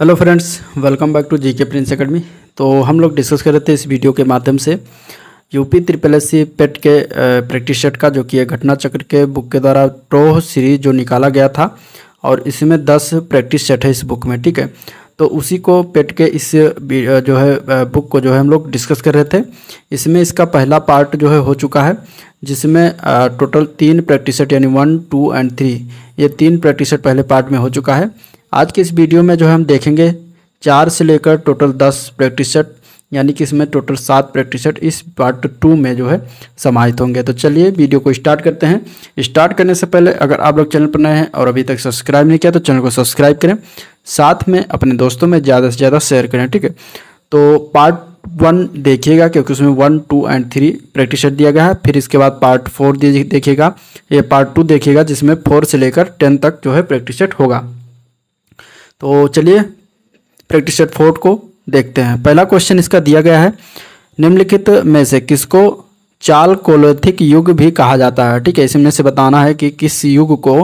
Hello friends, welcome back to GK Prince academy. तो हम लोग डिस्कस कर रहे थे इस वीडियो के माध्यम से यूपी ट्रिपल एससी पेट के प्रैक्टिस सेट का, जो कि घटना चक्र के बुक के द्वारा ट्रो सीरीज जो निकाला गया था, और इसमें 10 प्रैक्टिस सेट है इस बुक में, ठीक है। तो उसी को पेट के इस जो है बुक को जो है हम लोग डिस्कस कर रहे थे। इसमें इसका पहला पार्ट जो है हो चुका है, जिसमें टोटल 3 प्रैक्टिस सेट यानी 1, 2 एंड 3, ये 3 प्रैक्टिस सेट पहले पार्ट में हो चुका है। आज के इस वीडियो में जो है हम देखेंगे 4 से लेकर टोटल 10 प्रैक्टिस सेट, यानी कि इसमें टोटल 7 प्रैक्टिस सेट इस पार्ट 2 में जो है समाहित होंगे। तो चलिए वीडियो को स्टार्ट करते हैं। स्टार्ट करने से पहले अगर आप लोग चैनल पर नए हैं और अभी तक सब्सक्राइब नहीं किया तो चैनल को सब्सक्राइब करें, साथ में अपने दोस्तों में ज़्यादा से ज़्यादा शेयर करें, ठीक है। तो पार्ट 1 देखिएगा, क्योंकि उसमें 1, 2 एंड 3 प्रैक्टिस सेट दिया गया है। फिर इसके बाद पार्ट 4 देखिएगा, ये पार्ट 2 देखिएगा, जिसमें 4 से लेकर 10 तक जो है प्रैक्टिस सेट होगा। तो चलिए प्रैक्टिस सेट 4 को देखते हैं। पहला क्वेश्चन इसका दिया गया है, निम्नलिखित में से किसको चालकोलिथिक युग भी कहा जाता है, ठीक है। इसमें से बताना है कि किस युग को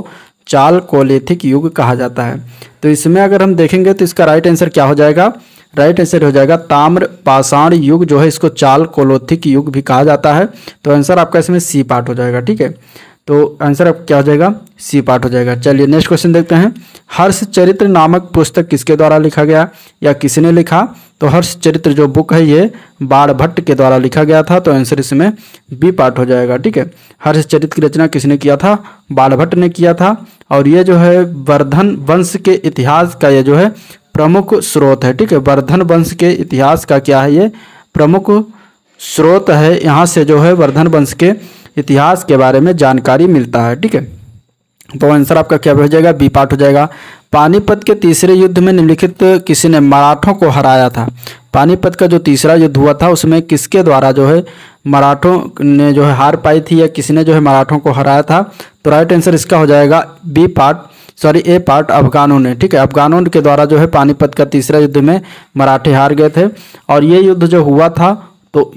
चालकोलिथिक युग कहा जाता है। तो इसमें अगर हम देखेंगे तो इसका राइट आंसर क्या हो जाएगा, राइट आंसर हो जाएगा ताम्र पाषाण युग जो है इसको चालकोलिथिक युग भी कहा जाता है। तो आंसर आपका इसमें सी पार्ट हो जाएगा, ठीक है। तो आंसर अब क्या हो जाएगा, सी पार्ट हो जाएगा। चलिए नेक्स्ट क्वेश्चन देखते हैं। हर्ष चरित्र नामक पुस्तक किसके द्वारा लिखा गया या किसने लिखा? तो हर्ष चरित्र जो बुक है ये बाणभट्ट के द्वारा लिखा गया था। तो आंसर इसमें बी पार्ट हो जाएगा, ठीक है। हर्ष चरित्र की रचना किसने किया था, बाणभट्ट ने किया था। और ये जो है वर्धन वंश के इतिहास का ये जो है प्रमुख स्रोत है, ठीक है। वर्धन वंश के इतिहास का क्या है, ये प्रमुख स्रोत है। यहाँ से जो है वर्धन वंश के इतिहास के बारे में जानकारी मिलता है, ठीक है। तो आंसर आपका क्या हो जाएगा, बी पार्ट हो जाएगा। पानीपत के तीसरे युद्ध में निम्नलिखित किसने मराठों को हराया था? पानीपत का जो तीसरा युद्ध हुआ था उसमें किसके द्वारा जो है मराठों ने जो है हार पाई थी या किसने जो है मराठों को हराया था? तो राइट आंसर इसका हो जाएगा ए पार्ट अफगानों ने, ठीक है। अफगानों के द्वारा जो है पानीपत का तीसरा युद्ध में मराठे हार गए थे, और ये युद्ध जो हुआ था तो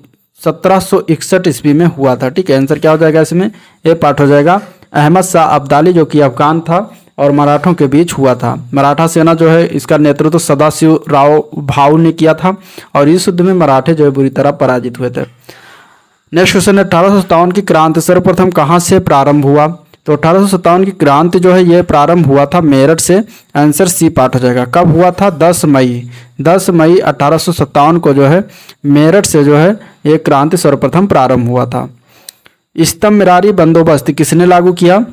1761 ईस्वी में हुआ था, ठीक है। आंसर क्या हो जाएगा इसमें, ए पार्ट हो जाएगा। अहमद शाह अब्दाली जो कि अफगान था और मराठों के बीच हुआ था। मराठा सेना जो है इसका नेतृत्व तो सदाशिव राव भाऊ ने किया था, और इस युद्ध में मराठे जो है बुरी तरह पराजित हुए थे। नेक्स्ट क्वेश्चन है, 1857 की क्रांति सर्वप्रथम कहाँ से प्रारंभ हुआ? तो 1857 की क्रांति जो है ये प्रारंभ हुआ था मेरठ से। आंसर सी पार्ट हो जाएगा। कब हुआ था, 10 मई 1857 को जो है मेरठ से जो है ये क्रांति सर्वप्रथम प्रारंभ हुआ था। इस्तमरारी बंदोबस्त किसने लागू किया?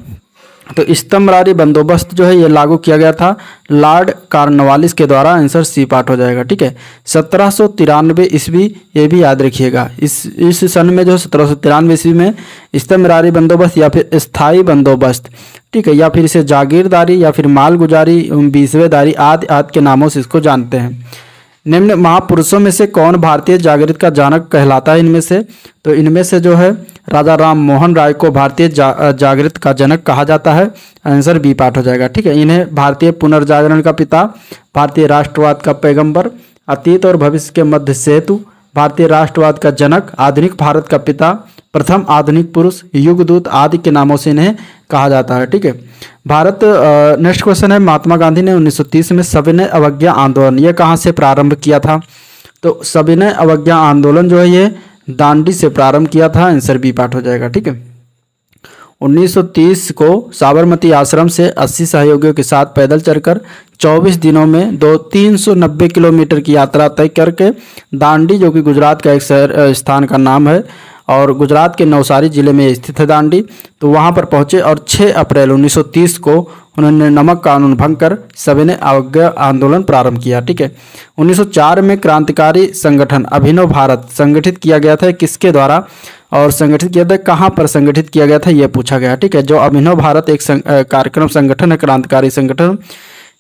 तो इस्तमरारी बंदोबस्त जो है ये लागू किया गया था लॉर्ड कॉर्नवालिस के द्वारा। आंसर सी पार्ट हो जाएगा, ठीक है। 1793 ईस्वी, ये भी याद रखिएगा, इस सन में जो 1793 ईस्वी में इस्तमरारी बंदोबस्त या फिर स्थायी बंदोबस्त, ठीक है, या फिर इसे जागीरदारी या फिर मालगुजारी, बीसवेदारी आदि आदि के नामों से इसको जानते हैं। निम्न महापुरुषों में से कौन भारतीय जागृत का जनक कहलाता है? इनमें से, तो इनमें से जो है राजा राम मोहन रॉय को भारतीय जागृत का जनक कहा जाता है। आंसर बी पार्ट हो जाएगा, ठीक है। इन्हें भारतीय पुनर्जागरण का पिता, भारतीय राष्ट्रवाद का पैगंबर, अतीत और भविष्य के मध्य सेतु, भारतीय राष्ट्रवाद का जनक, आधुनिक भारत का पिता, प्रथम आधुनिक पुरुष, युगदूत आदि के नामों से इन्हें कहा जाता है, ठीक है। भारत। नेक्स्ट क्वेश्चन है, महात्मा गांधी ने 1930 में सविनय अवज्ञा आंदोलन ये कहाँ से प्रारंभ किया था? तो सविनय अवज्ञा आंदोलन जो है ये दांडी से प्रारंभ किया था। आंसर बी पार्ट हो जाएगा, ठीक है। 1930 को साबरमती आश्रम से 80 सहयोगियों के साथ पैदल चलकर 24 दिनों में 390 किलोमीटर की यात्रा तय करके दांडी, जो कि गुजरात का एक शहर स्थान का नाम है और गुजरात के नवसारी जिले में स्थित है दांडी, तो वहां पर पहुंचे और 6 अप्रैल 1930 को उन्होंने नमक कानून भंग कर सविनय अवज्ञा आंदोलन प्रारंभ किया, ठीक है। 1904 में क्रांतिकारी संगठन अभिनव भारत संगठित किया गया था, किसके द्वारा और संगठित किया था, कहाँ पर संगठित किया गया था, यह पूछा गया, ठीक है। जो अभिनव भारत एक कार्यक्रम संगठन है, क्रांतिकारी संगठन,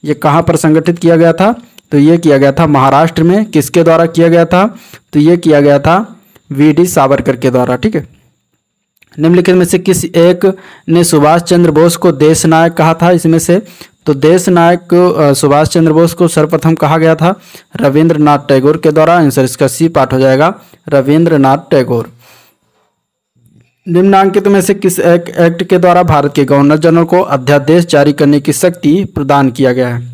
ये कहाँ पर संगठित किया गया था? तो ये किया गया था महाराष्ट्र में। किसके द्वारा किया गया था? तो ये किया गया था V.D. सावरकर के द्वारा, ठीक है। निम्नलिखित में से किस एक ने सुभाष चंद्र बोस को देश नायक कहा था? इसमें से, तो देश नायक सुभाष चंद्र बोस को सर्वप्रथम कहा गया था रविंद्र नाथ टैगोर के द्वारा। आंसर इसका सी पार्ट हो जाएगा, रविंद्र नाथ टैगोर। निम्नांकित में से किस एक्ट के द्वारा भारत के गवर्नर जनरल को अध्यादेश जारी करने की शक्ति प्रदान किया गया है?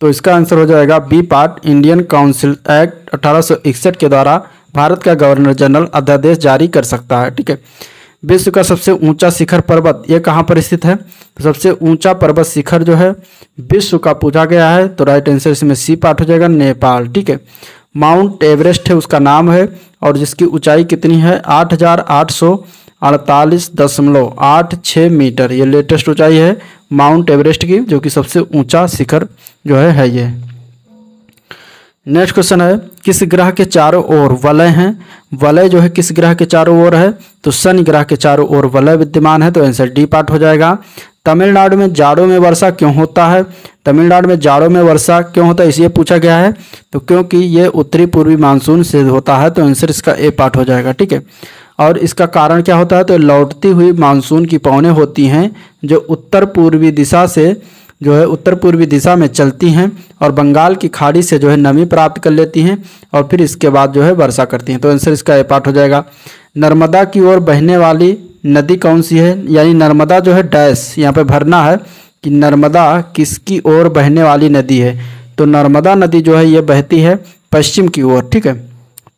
तो इसका आंसर हो जाएगा B part. Indian council Act 1861 के द्वारा भारत का गवर्नर जनरल अध्यादेश जारी कर सकता है। ठीक है, विश्व का सबसे ऊंचा शिखर पर्वत ये कहाँ पर स्थित है? तो सबसे ऊंचा पर्वत शिखर जो है विश्व का पूछा गया है, तो राइट आंसर इसमें सी पार्ट हो जाएगा, नेपाल। ठीक है, माउंट एवरेस्ट है उसका नाम है, और जिसकी ऊंचाई कितनी है 8,848.86 मीटर, ये लेटेस्ट ऊंचाई है माउंट एवरेस्ट की, जो कि सबसे ऊंचा शिखर जो है ये। नेक्स्ट क्वेश्चन है किस ग्रह के चारों ओर वलय हैं? वलय जो है किस ग्रह के चारों ओर है? तो शनि ग्रह के चारों ओर वलय विद्यमान है, तो आंसर डी पार्ट हो जाएगा। तमिलनाडु में जाड़ों में वर्षा क्यों होता है? तमिलनाडु में जाड़ों में वर्षा क्यों होता है इसलिए पूछा गया है, तो क्योंकि ये उत्तरी पूर्वी मानसून से होता है, तो आंसर इसका ए पार्ट हो जाएगा। ठीक है, और इसका कारण क्या होता है? तो लौटती हुई मानसून की पवनें होती हैं जो उत्तर पूर्वी दिशा से जो है उत्तर पूर्वी दिशा में चलती हैं और बंगाल की खाड़ी से जो है नमी प्राप्त कर लेती हैं और फिर इसके बाद जो है वर्षा करती हैं, तो आंसर इसका ए पार्ट हो जाएगा। नर्मदा की ओर बहने वाली नदी कौन सी है? यानी नर्मदा जो है डैश यहाँ पे भरना है कि नर्मदा किसकी ओर बहने वाली नदी है, तो नर्मदा नदी जो है ये बहती है पश्चिम की ओर। ठीक है,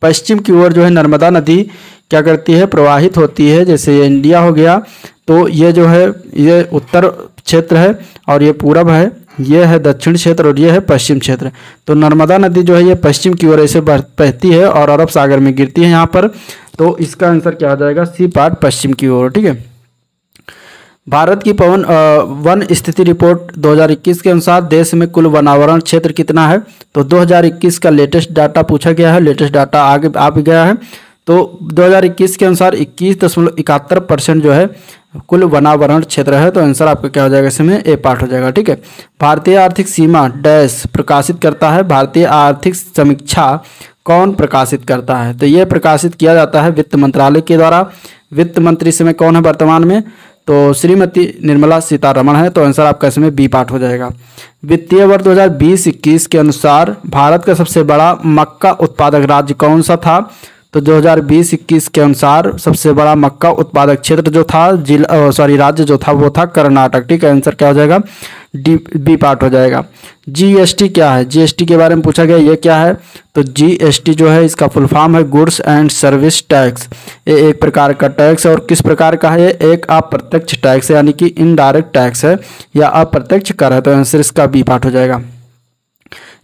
पश्चिम की ओर जो है नर्मदा नदी क्या करती है? प्रवाहित होती है। जैसे ये इंडिया हो गया, तो ये जो है ये उत्तर क्षेत्र है और ये पूरब है, ये है दक्षिण क्षेत्र और ये है पश्चिम क्षेत्र, तो नर्मदा नदी जो है ये पश्चिम की ओर ऐसे बहती है और अरब सागर में गिरती है यहाँ पर, तो इसका आंसर क्या हो जाएगा? सी पार्ट, पश्चिम की ओर। ठीक है, भारत की वन स्थिति रिपोर्ट 2021 के अनुसार देश में कुल वनावरण क्षेत्र कितना है? तो 2021 का लेटेस्ट डाटा पूछा गया है, लेटेस्ट डाटा आगे आ भी गया है, तो 2021 के अनुसार 21.71% जो है कुल वनावरण क्षेत्र है, तो आंसर आपका क्या हो जाएगा? इसमें ए पार्ट हो जाएगा। ठीक है, भारतीय आर्थिक सीमा डैश प्रकाशित करता है, भारतीय आर्थिक समीक्षा कौन प्रकाशित करता है? तो ये प्रकाशित किया जाता है वित्त मंत्रालय के द्वारा। वित्त मंत्री समय कौन है वर्तमान में? तो श्रीमती निर्मला सीतारमण है, तो आंसर आपका इसमें बी पार्ट हो जाएगा। वित्तीय वर्ष 2020-21 के अनुसार भारत का सबसे बड़ा मक्का उत्पादक राज्य कौन सा था? तो 2020-21 के अनुसार सबसे बड़ा मक्का उत्पादक क्षेत्र जो था राज्य जो था वो था कर्नाटक। ठीक है, आंसर क्या हो जाएगा? डी बी पार्ट हो जाएगा। जीएसटी क्या है? जीएसटी के बारे में पूछा गया ये क्या है, तो जीएसटी जो है इसका फुल फॉर्म है गुड्स एंड सर्विस टैक्स। ये एक प्रकार का टैक्स और किस प्रकार का है? एक अप्रत्यक्ष टैक्स यानी कि इनडायरेक्ट टैक्स है या अप्रत्यक्ष कर है, तो आंसर इसका बी पार्ट हो जाएगा।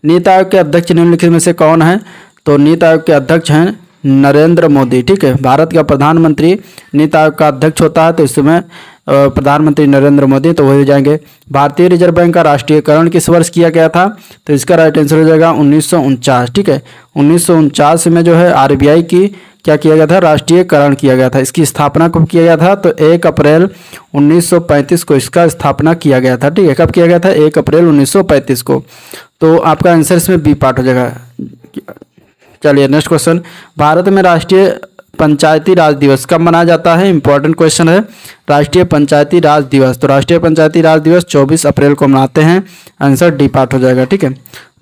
नीति आयोग के अध्यक्ष निम्नलिखित में से कौन है? तो नीति आयोग के अध्यक्ष हैं नरेंद्र मोदी। ठीक है, भारत का प्रधानमंत्री नीति आयोग का अध्यक्ष होता है, तो इसमें प्रधानमंत्री नरेंद्र मोदी तो वही हो जाएंगे। भारतीय रिजर्व बैंक का राष्ट्रीयकरण किस वर्ष किया गया था? तो इसका राइट आंसर हो जाएगा 1949। ठीक है, 1949 में जो है आरबीआई की क्या किया गया था? राष्ट्रीयकरण किया गया था। इसकी स्थापना कब किया गया था? तो 1 अप्रैल 1935 को इसका स्थापना किया गया था। ठीक है, कब किया गया था? 1 अप्रैल 1935 को, तो आपका आंसर इसमें बी पार्ट हो जाएगा। चलिए नेक्स्ट क्वेश्चन, भारत में राष्ट्रीय पंचायती राज दिवस कब मनाया जाता है? इंपॉर्टेंट क्वेश्चन है राष्ट्रीय पंचायती राज दिवस, तो राष्ट्रीय पंचायती राज दिवस 24 अप्रैल को मनाते हैं, आंसर डी पार्ट हो जाएगा। ठीक है,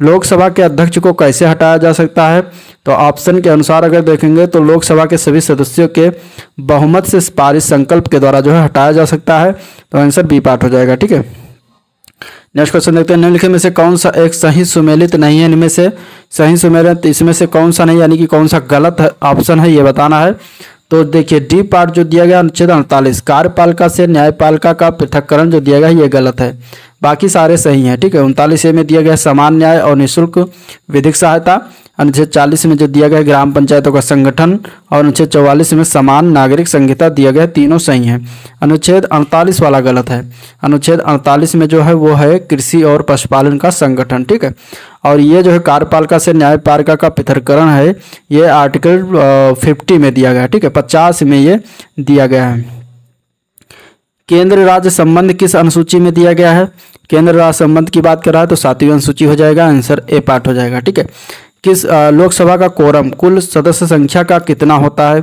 लोकसभा के अध्यक्ष को कैसे हटाया जा सकता है? तो ऑप्शन के अनुसार अगर देखेंगे तो लोकसभा के सभी सदस्यों के बहुमत से पारित संकल्प के द्वारा जो है हटाया जा सकता है, तो आंसर बी पार्ट हो जाएगा। ठीक है, नेक्स्ट क्वेश्चन देखते हैं, निम्नलिखित में से कौन सा एक सही सुमेलित नहीं है? इनमें से सही सुमेलित इसमें से कौन सा नहीं, यानी कि कौन सा गलत ऑप्शन है ये बताना है, तो देखिए डी पार्ट जो दिया गया अनुच्छेद 48 कार्यपालिका से न्यायपालिका का पृथक्करण जो दिया गया ये गलत है, बाकी सारे सही हैं। ठीक है, 39 ए में दिया गया समान न्याय और निःशुल्क विधिक सहायता, अनुच्छेद 40 में जो दिया गया ग्राम पंचायतों का संगठन और अनुच्छेद 44 में समान नागरिक संहिता दिया गया, तीनों सही हैं। अनुच्छेद 48 वाला गलत है, अनुच्छेद 48 में जो है वो है कृषि और पशुपालन का संगठन। ठीक है, और ये जो है कार्यपालिका से न्यायपालिका का पृथक्करण है ये आर्टिकल 50 में दिया गया। ठीक है, 50 में ये दिया गया है। केंद्र राज्य संबंध किस अनुसूची में दिया गया है? केंद्र राज्य संबंध की बात कर रहा है तो 7वीं अनुसूची हो जाएगा, आंसर ए पार्ट हो जाएगा। ठीक है, किस लोकसभा का कोरम कुल सदस्य संख्या का कितना होता है?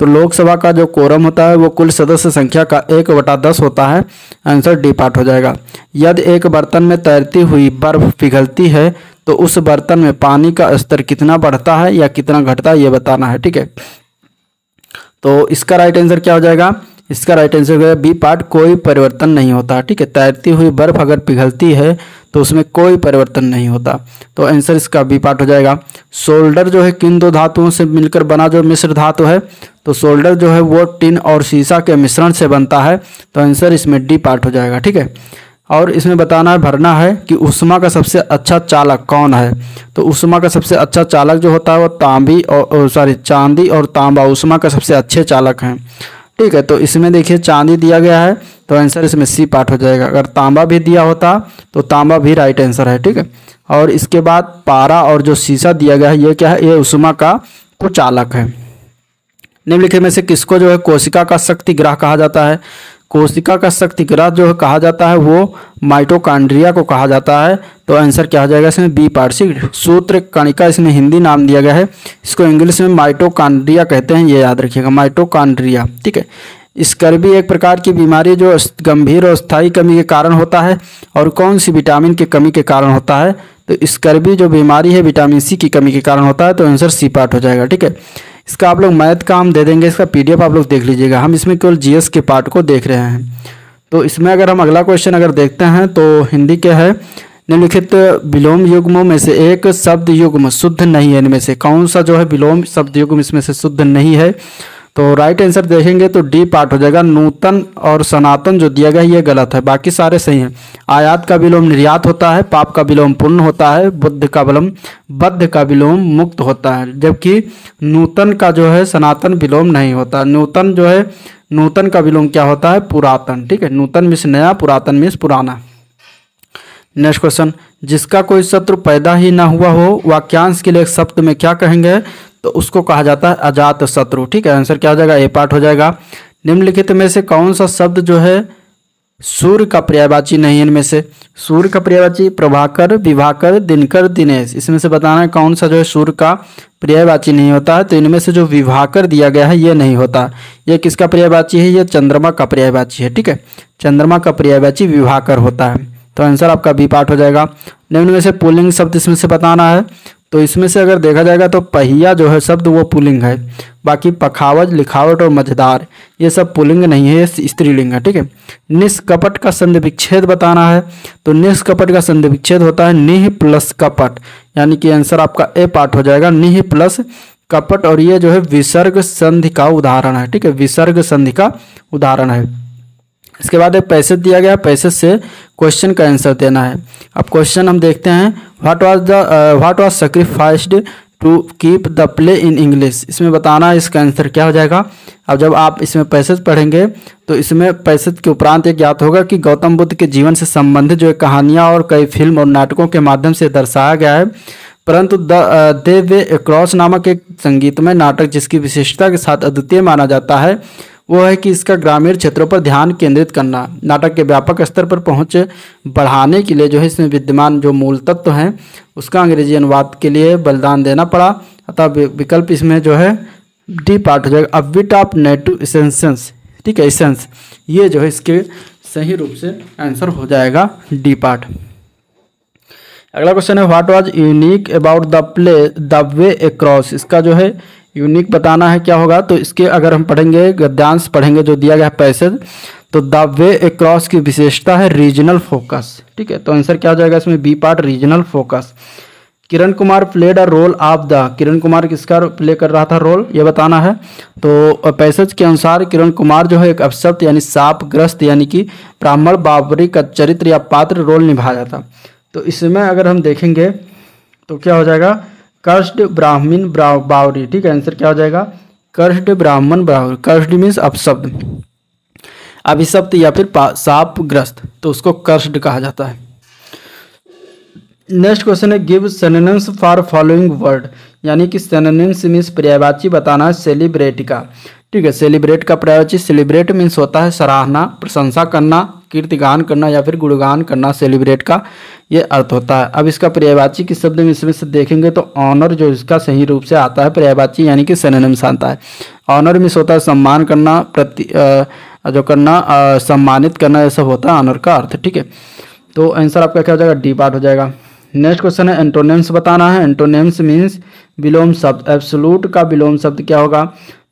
तो लोकसभा का जो कोरम होता है वो कुल सदस्य संख्या का 1/10 होता है, आंसर डी पार्ट हो जाएगा। यदि एक बर्तन में तैरती हुई बर्फ पिघलती है तो उस बर्तन में पानी का स्तर कितना बढ़ता है या कितना घटता है ये बताना है। ठीक है, तो इसका राइट आंसर क्या हो जाएगा? इसका राइट आंसर हो गया बी पार्ट, कोई परिवर्तन नहीं होता। ठीक है, तैरती हुई बर्फ अगर पिघलती है तो उसमें कोई परिवर्तन नहीं होता, तो आंसर इसका बी पार्ट हो जाएगा। सोल्डर जो है किन दो धातुओं से मिलकर बना जो मिश्र धातु है, तो सोल्डर जो है वो टिन और शीशा के मिश्रण से बनता है, तो आंसर इसमें डी पार्ट हो जाएगा। ठीक है, और इसमें बताना है भरना है कि ऊष्मा का सबसे अच्छा चालक कौन है, तो ऊष्मा का सबसे अच्छा चालक जो होता है वो चांदी और तांबा ऊष्मा का सबसे अच्छे चालक हैं। ठीक है, तो इसमें देखिए चांदी दिया गया है तो आंसर इसमें सी पार्ट हो जाएगा। अगर तांबा भी दिया होता तो तांबा भी राइट आंसर है। ठीक है, और इसके बाद पारा और जो शीशा दिया गया है ये क्या है, ये ऊष्मा का कुचालक है। निम्नलिखित में से किसको जो है कोशिका का शक्ति ग्राह कहा जाता है? कोशिका का शक्ति ग्राह जो कहा जाता है वो माइटोकांड्रिया को कहा जाता है, तो आंसर क्या हो जाएगा इसमें बी पार्ट। सूत्र कणिका इसमें हिंदी नाम दिया गया है, इसको इंग्लिश में माइटोकांड्रिया कहते हैं, ये याद रखिएगा माइटोकांड्रिया। ठीक है, स्कर्वी एक प्रकार की बीमारी जो गंभीर और स्थायी कमी के कारण होता है, और कौन सी विटामिन की कमी के कारण होता है, तो स्कर्वी जो बीमारी है विटामिन सी की कमी के कारण होता है, तो आंसर सी पार्ट हो जाएगा। ठीक है, इसका आप लोग मैथ का हम दे देंगे, इसका पीडीएफ आप लोग देख लीजिएगा, हम इसमें केवल जीएस के पार्ट को देख रहे हैं। तो इसमें अगर हम अगला क्वेश्चन अगर देखते हैं तो हिंदी के है, निम्नलिखित विलोम युग्मों में से एक शब्द युग्म शुद्ध नहीं है, इनमें से कौन सा जो है विलोम शब्द युग्म इसमें से शुद्ध नहीं है, तो राइट आंसर देखेंगे तो डी पार्ट हो जाएगा। नूतन और सनातन जो दिया गया ये गलत है, बाकी सारे सही हैं। आयात का विलोम निर्यात होता है, पाप का विलोम पुण्य होता है, बद्ध का विलोम मुक्त होता है, जबकि नूतन का जो है सनातन विलोम नहीं होता। नूतन जो है नूतन का विलोम क्या होता है, पुरातन। ठीक है, नूतन मीन्स नया, पुरातन मीन्स पुराना। नेक्स्ट क्वेश्चन, जिसका कोई शत्रु पैदा ही ना हुआ हो वाक्यांश के लिए एक शब्द में क्या कहेंगे, तो उसको कहा जाता है अजात शत्रु। ठीक है, आंसर क्या हो जाएगा, ए पार्ट हो जाएगा। निम्नलिखित में से कौन सा शब्द जो है सूर्य का पर्यायवाची नहीं है, इनमें से सूर्य का पर्यायवाची प्रभाकर, विभाकर, दिनकर, दिनेश, इसमें से बताना है कौन सा जो है सूर्य का पर्यायवाची नहीं होता है, तो इनमें से जो विभाकर दिया गया है ये नहीं होता, ये किसका पर्यायवाची है, ये चंद्रमा का पर्यायवाची है। ठीक है, चंद्रमा का पर्यायवाची विभाकर होता है, तो आंसर आपका बी पार्ट हो जाएगा। निम्न में से पुल्लिंग शब्द इसमें से बताना है, तो इसमें से अगर देखा जाएगा तो पहिया जो है शब्द वो पुल्लिंग है, बाकी पखावज, लिखावट और मझधार ये सब पुल्लिंग नहीं है, ये स्त्रीलिंग है। ठीक है, निष्कपट का संधि विच्छेद बताना है, तो निष्कपट का संधि विच्छेद होता है निह प्लस कपट, यानी कि आंसर आपका ए पार्ट हो जाएगा, निह प्लस कपट, और ये जो है विसर्ग संधि का उदाहरण है। ठीक है, विसर्ग संधि का उदाहरण है। इसके बाद एक पैसेज दिया गया, पैसेज से क्वेश्चन का आंसर देना है। अब क्वेश्चन हम देखते हैं, what was sacrificed to keep the play in English, इसमें बताना है इसका आंसर क्या हो जाएगा। अब जब आप इसमें पैसेज पढ़ेंगे तो इसमें पैसेज के उपरांत ये ज्ञात होगा कि गौतम बुद्ध के जीवन से संबंधित जो कहानियाँ और कई फिल्म और नाटकों के माध्यम से दर्शाया गया है, परंतु दे वे क्रॉस नामक एक संगीतमय नाटक जिसकी विशिष्टता के साथ अद्वितीय माना जाता है वो है कि इसका ग्रामीण क्षेत्रों पर ध्यान केंद्रित करना, नाटक के व्यापक स्तर पर पहुँच बढ़ाने के लिए जो है इसमें विद्यमान जो मूल तत्व हैं उसका अंग्रेजी अनुवाद के लिए बलिदान देना पड़ा, अतः विकल्प इसमें जो है डी पार्ट हो जाएगा। A bit of native essence, ठीक है, एसेंस ये जो है इसके सही रूप से आंसर हो जाएगा डी पार्ट। अगला क्वेश्चन है, what was unique about the play the way across, इसका जो है यूनिक बताना है क्या होगा, तो इसके अगर हम पढ़ेंगे गद्यांश पढ़ेंगे जो दिया गया पैसेज, तो द वे अक्रॉस की विशेषता है रीजनल फोकस। ठीक है, तो आंसर क्या हो जाएगा इसमें B part, regional focus. Kiran Kumar played a role of the, Kiran Kumar किसका प्ले कर रहा था रोल ये बताना है, तो पैसेज के अनुसार किरण कुमार जो है एक अपशब्द यानी शापग्रस्त यानी कि ब्राह्मण बाबरी का चरित्र या पात्र रोल निभाया था, तो इसमें अगर हम देखेंगे तो क्या हो जाएगा, कर्ष्ड ब्राह्मण बावरी। ठीक है, आंसर क्या हो जाएगा, कर्ष्ड ब्राह्मण बावरी, कर्ष्ड मीन्स अपशब्द, अभिशप्त या फिर शापग्रस्त, तो उसको कर्ष्ड कहा जाता है। नेक्स्ट क्वेश्चन है, give synonyms for following word, यानी कि सिनोनिम्स मीन्स पर्यायवाची बताना है सेलिब्रेट का। ठीक है, सेलिब्रेट का पर्यायवाची, सेलिब्रेट मीन्स होता है सराहना, प्रशंसा करना, कीर्तिगान करना या फिर गुणगान करना, सेलिब्रेट का ये अर्थ होता है। अब इसका पर्यायवाची किस शब्द में इसमें से देखेंगे तो ऑनर जो इसका सही रूप से आता है पर्यायवाची यानी कि सिनोनिम्स आता है। ऑनर मीन्स होता है सम्मान करना, सम्मानित करना, ऐसा होता है ऑनर का अर्थ। ठीक है, तो आंसर आपका क्या हो जाएगा, डी पार्ट हो जाएगा। नेक्स्ट क्वेश्चन है, एंटोनिम्स बताना है। एंटोनिम्स मीन्स विलोम शब्द, एब्सोल्यूट का विलोम शब्द क्या होगा,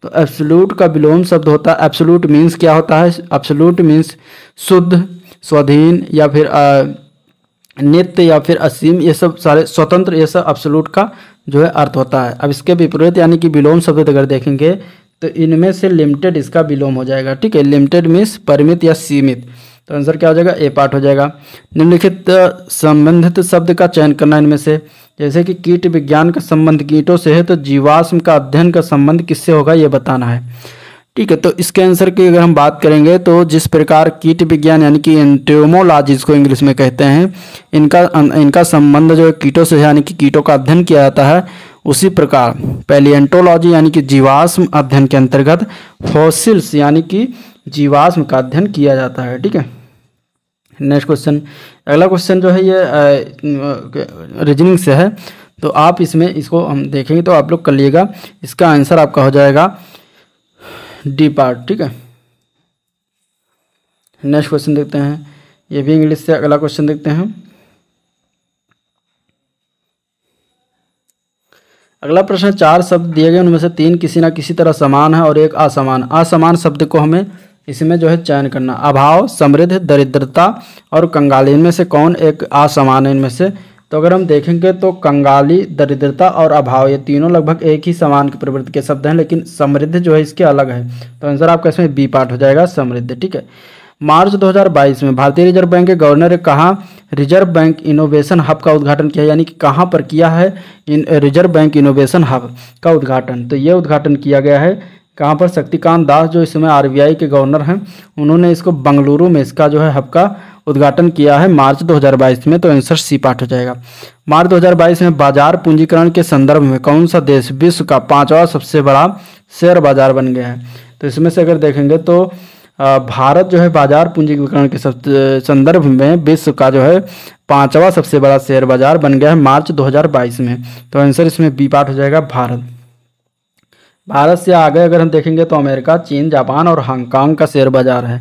तो एब्सोल्यूट का विलोम शब्द होता है, एब्सोल्यूट मीन्स क्या होता है, एब्सोल्यूट मीन्स शुद्ध, स्वाधीन या फिर नित्य या फिर असीम, ये सब सारे स्वतंत्र, ये सब एब्सोल्यूट का जो है अर्थ होता है। अब इसके विपरीत यानी कि विलोम शब्द अगर देखेंगे तो इनमें से लिमिटेड इसका विलोम हो जाएगा। ठीक है, लिमिटेड मीन्स परिमित या सीमित। तो आंसर क्या हो जाएगा, ए पार्ट हो जाएगा। निम्नलिखित संबंधित शब्द का चयन करना इनमें से, जैसे कि कीट विज्ञान का संबंध कीटों से है तो जीवाश्म का अध्ययन का संबंध किससे होगा ये बताना है। ठीक है, तो इसके आंसर की अगर हम बात करेंगे तो जिस प्रकार कीट विज्ञान यानी कि एंटोमोलॉजी इसको इंग्लिश में कहते हैं, इनका संबंध जो कीटों से है यानी कि कीटों का अध्ययन किया जाता है, उसी प्रकार पैलियोंटोलॉजी यानी कि जीवाश्म अध्ययन के अंतर्गत फॉसिल्स यानी कि जीवाश्म का अध्ययन किया जाता है। ठीक है, नेक्स्ट क्वेश्चन, अगला क्वेश्चन जो है ये रीजनिंग से है, तो आप इसमें इसको हम देखेंगे तो आप लोग कर लीजिएगा, इसका आंसर आपका हो जाएगा डी पार्ट। ठीक है, नेक्स्ट क्वेश्चन देखते हैं, ये भी इंग्लिश से। अगला क्वेश्चन देखते हैं, अगला प्रश्न, चार शब्द दिए गए उनमें से तीन किसी ना किसी तरह समान है और एक असमान। असमान शब्द को हमें इसमें जो है चयन करना, अभाव, समृद्ध, दरिद्रता और कंगाली, इनमें से कौन एक असमान है इनमें से। तो अगर हम देखेंगे तो कंगाली, दरिद्रता और अभाव ये तीनों लगभग एक ही समान की प्रवृत्ति के शब्द हैं, लेकिन समृद्ध जो है इसके अलग है। तो आंसर आपका इसमें बी पार्ट हो जाएगा, समृद्ध। ठीक है, मार्च 2022 में भारतीय रिजर्व बैंक के गवर्नर ने कहाँ रिजर्व बैंक इनोवेशन हब का उद्घाटन किया, यानी कि कहाँ पर किया है रिजर्व बैंक इनोवेशन हब का उद्घाटन। तो ये उद्घाटन किया गया है कहाँ पर, शक्तिकांत दास जो इसमें आरबीआई के गवर्नर हैं उन्होंने इसको बंगलुरु में इसका जो है हब का उद्घाटन किया है मार्च 2022 में। तो आंसर सी पार्ट हो जाएगा। मार्च 2022 में बाजार पूंजीकरण के संदर्भ में कौन सा देश विश्व का पांचवा सबसे बड़ा शेयर बाजार बन गया है। तो इसमें से अगर देखेंगे तो भारत जो है बाजार पूंजीकरण के संदर्भ में विश्व का जो है पांचवा सबसे बड़ा शेयर बाजार बन गया है मार्च 2022 में। तो आंसर इसमें बी पार्ट हो जाएगा, भारत। भारत से आगे अगर हम देखेंगे तो अमेरिका, चीन, जापान और हांगकांग का शेयर बाजार है।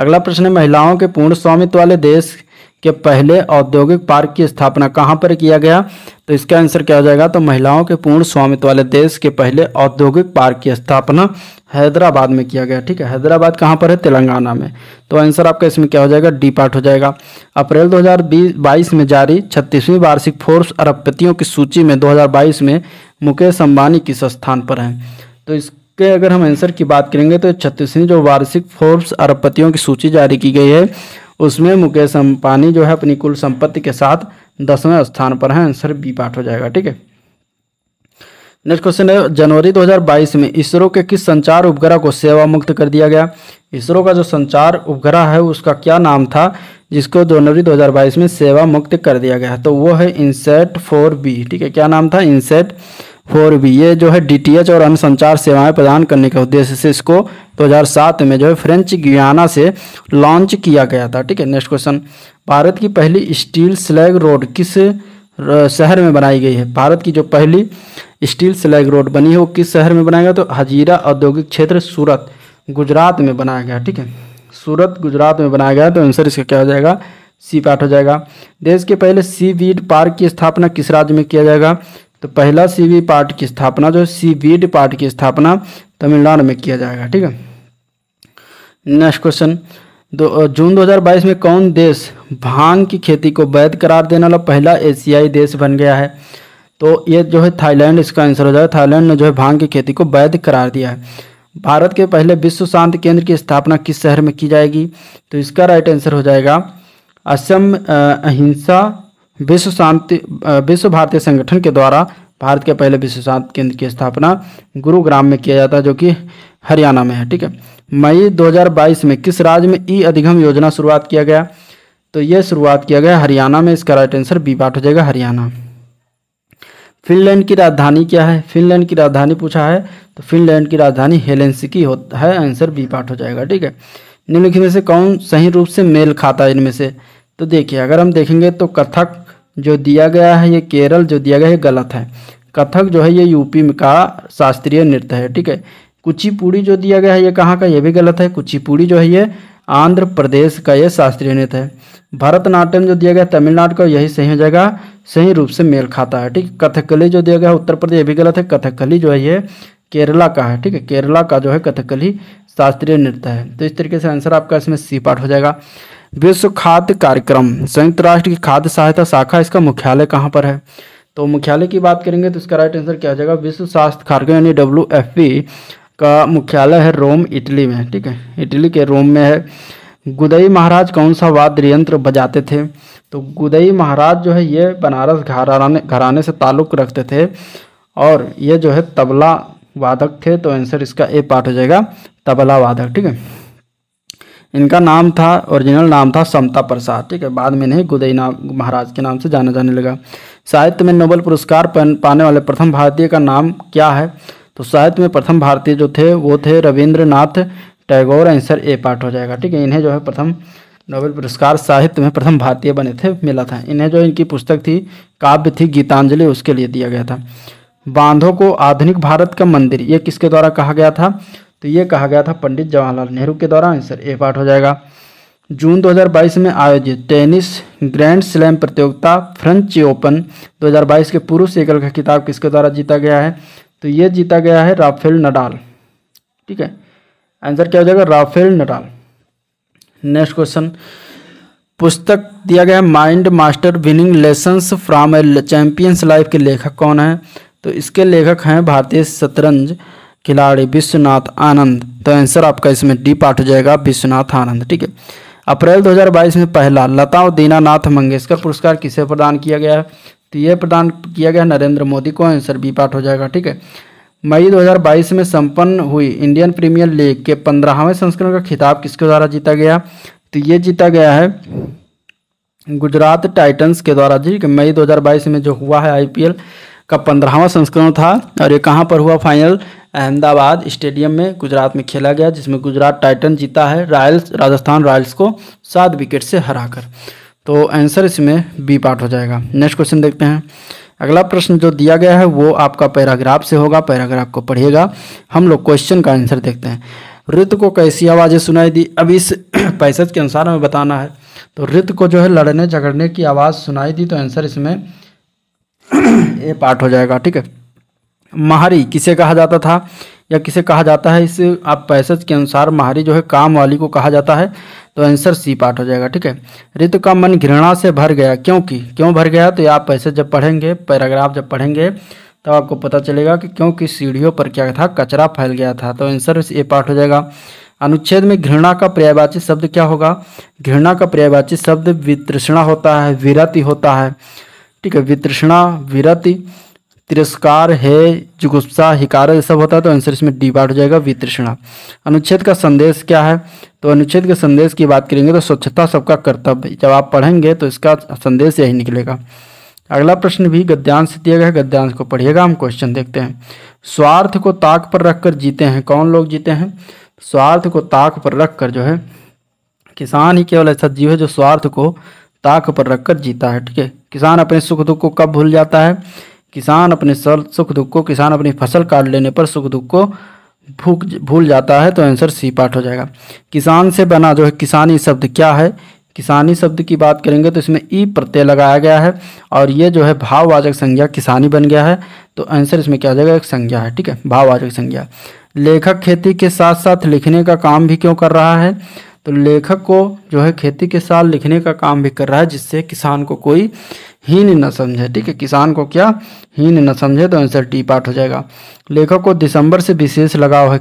अगला प्रश्न है, महिलाओं के पूर्ण स्वामित्व वाले देश के पहले औद्योगिक पार्क की स्थापना कहाँ पर किया गया। तो इसका आंसर क्या हो जाएगा, तो महिलाओं के पूर्ण स्वामित्व वाले देश के पहले औद्योगिक पार्क की स्थापना हैदराबाद में किया गया। ठीक है, हैदराबाद कहाँ पर है, तेलंगाना में। तो आंसर आपका इसमें क्या हो जाएगा, डी पार्ट हो जाएगा। अप्रैल 2022 में जारी 36वीं वार्षिक फोर्ब्स अरबपतियों की सूची में 2022 में मुकेश अम्बानी किस स्थान पर हैं। तो इसके अगर हम आंसर की बात करेंगे तो 36वीं जो वार्षिक फोर्ब्स अरबपतियों की सूची जारी की गई है उसमें मुकेश अंबानी जो है अपनी कुल संपत्ति के साथ 10वें स्थान पर है। आंसर बी पार्ट हो जाएगा। ठीक है, नेक्स्ट क्वेश्चन है, जनवरी 2022 में इसरो के किस संचार उपग्रह को सेवा मुक्त कर दिया गया। इसरो का जो संचार उपग्रह है उसका क्या नाम था जिसको जनवरी 2022 में सेवा मुक्त कर दिया गया, तो वो है इनसेट 4B। ठीक है, क्या नाम था, इनसेट 4B। ये जो है DTH और अन्य संचार सेवाएं प्रदान करने के उद्देश्य से इसको 2007 में जो है फ्रेंच गियाना से लॉन्च किया गया था। ठीक है, नेक्स्ट क्वेश्चन, भारत की पहली स्टील स्लैग रोड किस शहर में बनाई गई है। भारत की जो पहली स्टील स्लैग रोड बनी है वो किस शहर में बनाया गया, तो हजीरा औद्योगिक क्षेत्र सूरत गुजरात में बनाया गया। ठीक है, सूरत गुजरात में बनाया गया। तो आंसर इसका क्या हो जाएगा, सी पार्ट हो जाएगा। देश के पहले सीवीड पार्क की स्थापना किस राज्य में किया जाएगा, तो पहला सीवीड पार्क की स्थापना जो सीवीड पार्क की स्थापना तमिलनाडु में किया जाएगा। ठीक है, नेक्स्ट क्वेश्चन, जून 2022 में कौन देश भांग की खेती को वैध करार देने वाला पहला एशियाई देश बन गया है। तो ये जो है थाईलैंड इसका आंसर हो जाएगा। थाईलैंड ने जो है भांग की खेती को वैध करार दिया है। भारत के पहले विश्व शांति केंद्र की स्थापना किस शहर में की जाएगी, तो इसका राइट आंसर हो जाएगा असम अहिंसा विश्व भारतीय संगठन के द्वारा भारत के पहले विश्व शांति केंद्र की स्थापना गुरुग्राम में किया जाता है जो कि हरियाणा में है। ठीक है, मई 2022 में किस राज्य में ई अधिगम योजना शुरुआत किया गया, तो यह शुरुआत किया गया हरियाणा में। इसका राइट आंसर बी पार्ट हो जाएगा, हरियाणा। फिनलैंड की राजधानी क्या है, फिनलैंड की राजधानी पूछा है, तो फिनलैंड की राजधानी हेलसिंकी होता है। आंसर बी पार्ट हो जाएगा। ठीक है, निम्नलिखित में से कौन सही रूप से मेल खाता है इनमें से। तो देखिए अगर हम देखेंगे तो कथक जो दिया गया है ये केरल जो दिया गया है गलत है। कथक जो है ये यूपी में का शास्त्रीय नृत्य है। ठीक है, कुचिपुड़ी जो दिया गया है ये कहाँ का, ये भी गलत है। कुचिपुड़ी जो है ये आंध्र प्रदेश का ये शास्त्रीय नृत्य है। भरतनाट्यम जो दिया गया तमिलनाडु का, यही सही हो जाएगा, सही रूप से मेल खाता है। ठीक, कथकली जो दिया गया उत्तर प्रदेश, ये भी गलत है। कथकली जो है ये केरला का है, ठीक है, केरला का जो है कथकली शास्त्रीय नृत्य है। तो इस तरीके से आंसर आपका इसमें सी पार्ट हो जाएगा। विश्व खाद्य कार्यक्रम, संयुक्त राष्ट्र की खाद्य सहायता शाखा, इसका मुख्यालय कहाँ पर है? तो मुख्यालय की बात करेंगे तो इसका राइट आंसर क्या हो जाएगा? विश्व स्वास्थ्य कार्यक्रम यानी WFP का मुख्यालय है रोम, इटली में, ठीक है, इटली के रोम में है। गुदई महाराज कौन सा वाद्य यंत्र बजाते थे? तो गुदई महाराज जो है ये बनारस घराने से ताल्लुक़ रखते थे और ये जो है तबला वादक थे। तो आंसर इसका ए पार्ट हो जाएगा, तबला वादक, ठीक है। इनका नाम था, ओरिजिनल नाम था समता प्रसाद, ठीक है, बाद में नहीं गुदई नाम महाराज के नाम से जाना जाने लगा। साहित्य में नोबेल पुरस्कार पाने वाले प्रथम भारतीय का नाम क्या है? तो साहित्य में प्रथम भारतीय जो थे वो थे Rabindra Nath Tagore, answer A part हो जाएगा, ठीक है। इन्हें जो है प्रथम नोबेल पुरस्कार साहित्य में प्रथम भारतीय बने थे, मिला था इन्हें, जो इनकी पुस्तक थी, काव्य थी गीतांजलि, उसके लिए दिया गया था। बांधों को आधुनिक भारत का मंदिर, ये किसके द्वारा कहा गया था? तो ये कहा गया था पंडित जवाहरलाल नेहरू के द्वारा, आंसर ए पार्ट हो जाएगा। जून 2022 में आयोजित टेनिस ग्रैंड स्लैम प्रतियोगिता फ्रेंच ओपन 2022 के पुरुष एकल का खिताब किसके द्वारा जीता गया है? तो ये जीता गया है राफेल नडाल, ठीक है, आंसर क्या हो जाएगा? Rafael Nadal. नेक्स्ट क्वेश्चन, पुस्तक दिया गया है mind master winning lessons from a champion's life के लेखक कौन है? तो इसके लेखक हैं भारतीय शतरंज खिलाड़ी विश्वनाथ आनंद। तो आंसर आपका इसमें डी पार्ट हो जाएगा, विश्वनाथ आनंद, ठीक है। अप्रैल 2022 में पहला लता दीनानाथ मंगेशकर पुरस्कार किसे प्रदान किया गया है? तो ये प्रदान किया गया नरेंद्र मोदी को, आंसर बी पार्ट हो जाएगा, ठीक है। मई 2022 में संपन्न हुई इंडियन प्रीमियर लीग के 15वें संस्करण का खिताब किसके द्वारा जीता गया? तो ये जीता गया है गुजरात टाइटन्स के द्वारा, ठीक है। मई 2022 में जो हुआ है IPL का 15वां संस्करण था और ये कहाँ पर हुआ फाइनल? अहमदाबाद स्टेडियम में गुजरात में खेला गया, जिसमें गुजरात टाइटन जीता है राजस्थान रॉयल्स को 7 विकेट से हराकर। तो आंसर इसमें बी पार्ट हो जाएगा। नेक्स्ट क्वेश्चन देखते हैं। अगला प्रश्न जो दिया गया है वो आपका पैराग्राफ से होगा, पैराग्राफ को पढ़िएगा। हम लोग क्वेश्चन का आंसर देखते हैं। ऋतु को कैसी आवाज़ें सुनाई दी? अब इस पैसेज के अनुसार हमें बताना है। तो ऋतु को जो है लड़ने झगड़ने की आवाज़ सुनाई दी, तो आंसर इसमें ए पार्ट हो जाएगा, ठीक है। महारी किसे कहा जाता था या किसे कहा जाता है? इस आप पैसेज के अनुसार महारी जो है काम वाली को कहा जाता है, तो आंसर सी पार्ट हो जाएगा, ठीक है। ऋतु का मन घृणा से भर गया, क्योंकि क्यों भर गया? तो आप पैसेज जब पढ़ेंगे, पैराग्राफ जब पढ़ेंगे तब तो आपको पता चलेगा कि क्योंकि सीढ़ियों पर क्या था, कचरा फैल गया था। तो आंसर ए पार्ट हो जाएगा। अनुच्छेद में घृणा का पर्यायवाची शब्द क्या होगा? घृणा का पर्यायवाची शब्द वितृष्णा होता है, विरति होता है, ठीक है, वितृष्णा, विरति, तिरस्कार है, जुगुप्सा, हिकार, ये सब होता है। तो आंसर इसमें डी पार्ट हो जाएगा, वितृष्णा। अनुच्छेद का संदेश क्या है? तो अनुच्छेद के संदेश की बात करेंगे तो स्वच्छता सबका कर्तव्य, जब आप पढ़ेंगे तो इसका संदेश यही निकलेगा। अगला प्रश्न भी गद्यांश से दिया गया है, गद्यांश को पढ़िएगा। हम क्वेश्चन देखते हैं। स्वार्थ को ताक पर रखकर जीते हैं कौन लोग? जीते हैं स्वार्थ को ताक पर रखकर जो है किसान ही केवल ऐसा जीव है जो स्वार्थ को ताक पर रखकर जीता है, ठीक है। किसान अपने सुख दुख को कब भूल जाता है? किसान अपने सुख दुख को, किसान अपनी फसल काट लेने पर सुख दुख को भूल जाता है। तो आंसर सी पार्ट हो जाएगा। किसान से बना जो है किसानी शब्द क्या है? किसानी शब्द की बात करेंगे तो इसमें ई प्रत्यय लगाया गया है और ये जो है भाववाचक संज्ञा किसानी बन गया है। तो आंसर इसमें क्या हो जाएगा? एक संज्ञा है, ठीक है, भाववाचक संज्ञा। लेखक खेती के साथ साथ लिखने का काम भी क्यों कर रहा है? तो लेखक को जो है खेती के साथ लिखने का काम भी कर रहा है, जिससे किसान को कोई हीन न समझे, ठीक है, किसान को क्या हीन न समझे। तो आंसर टी पार्ट हो जाएगा। लेखक को दिसंबर से विशेष लगाव है,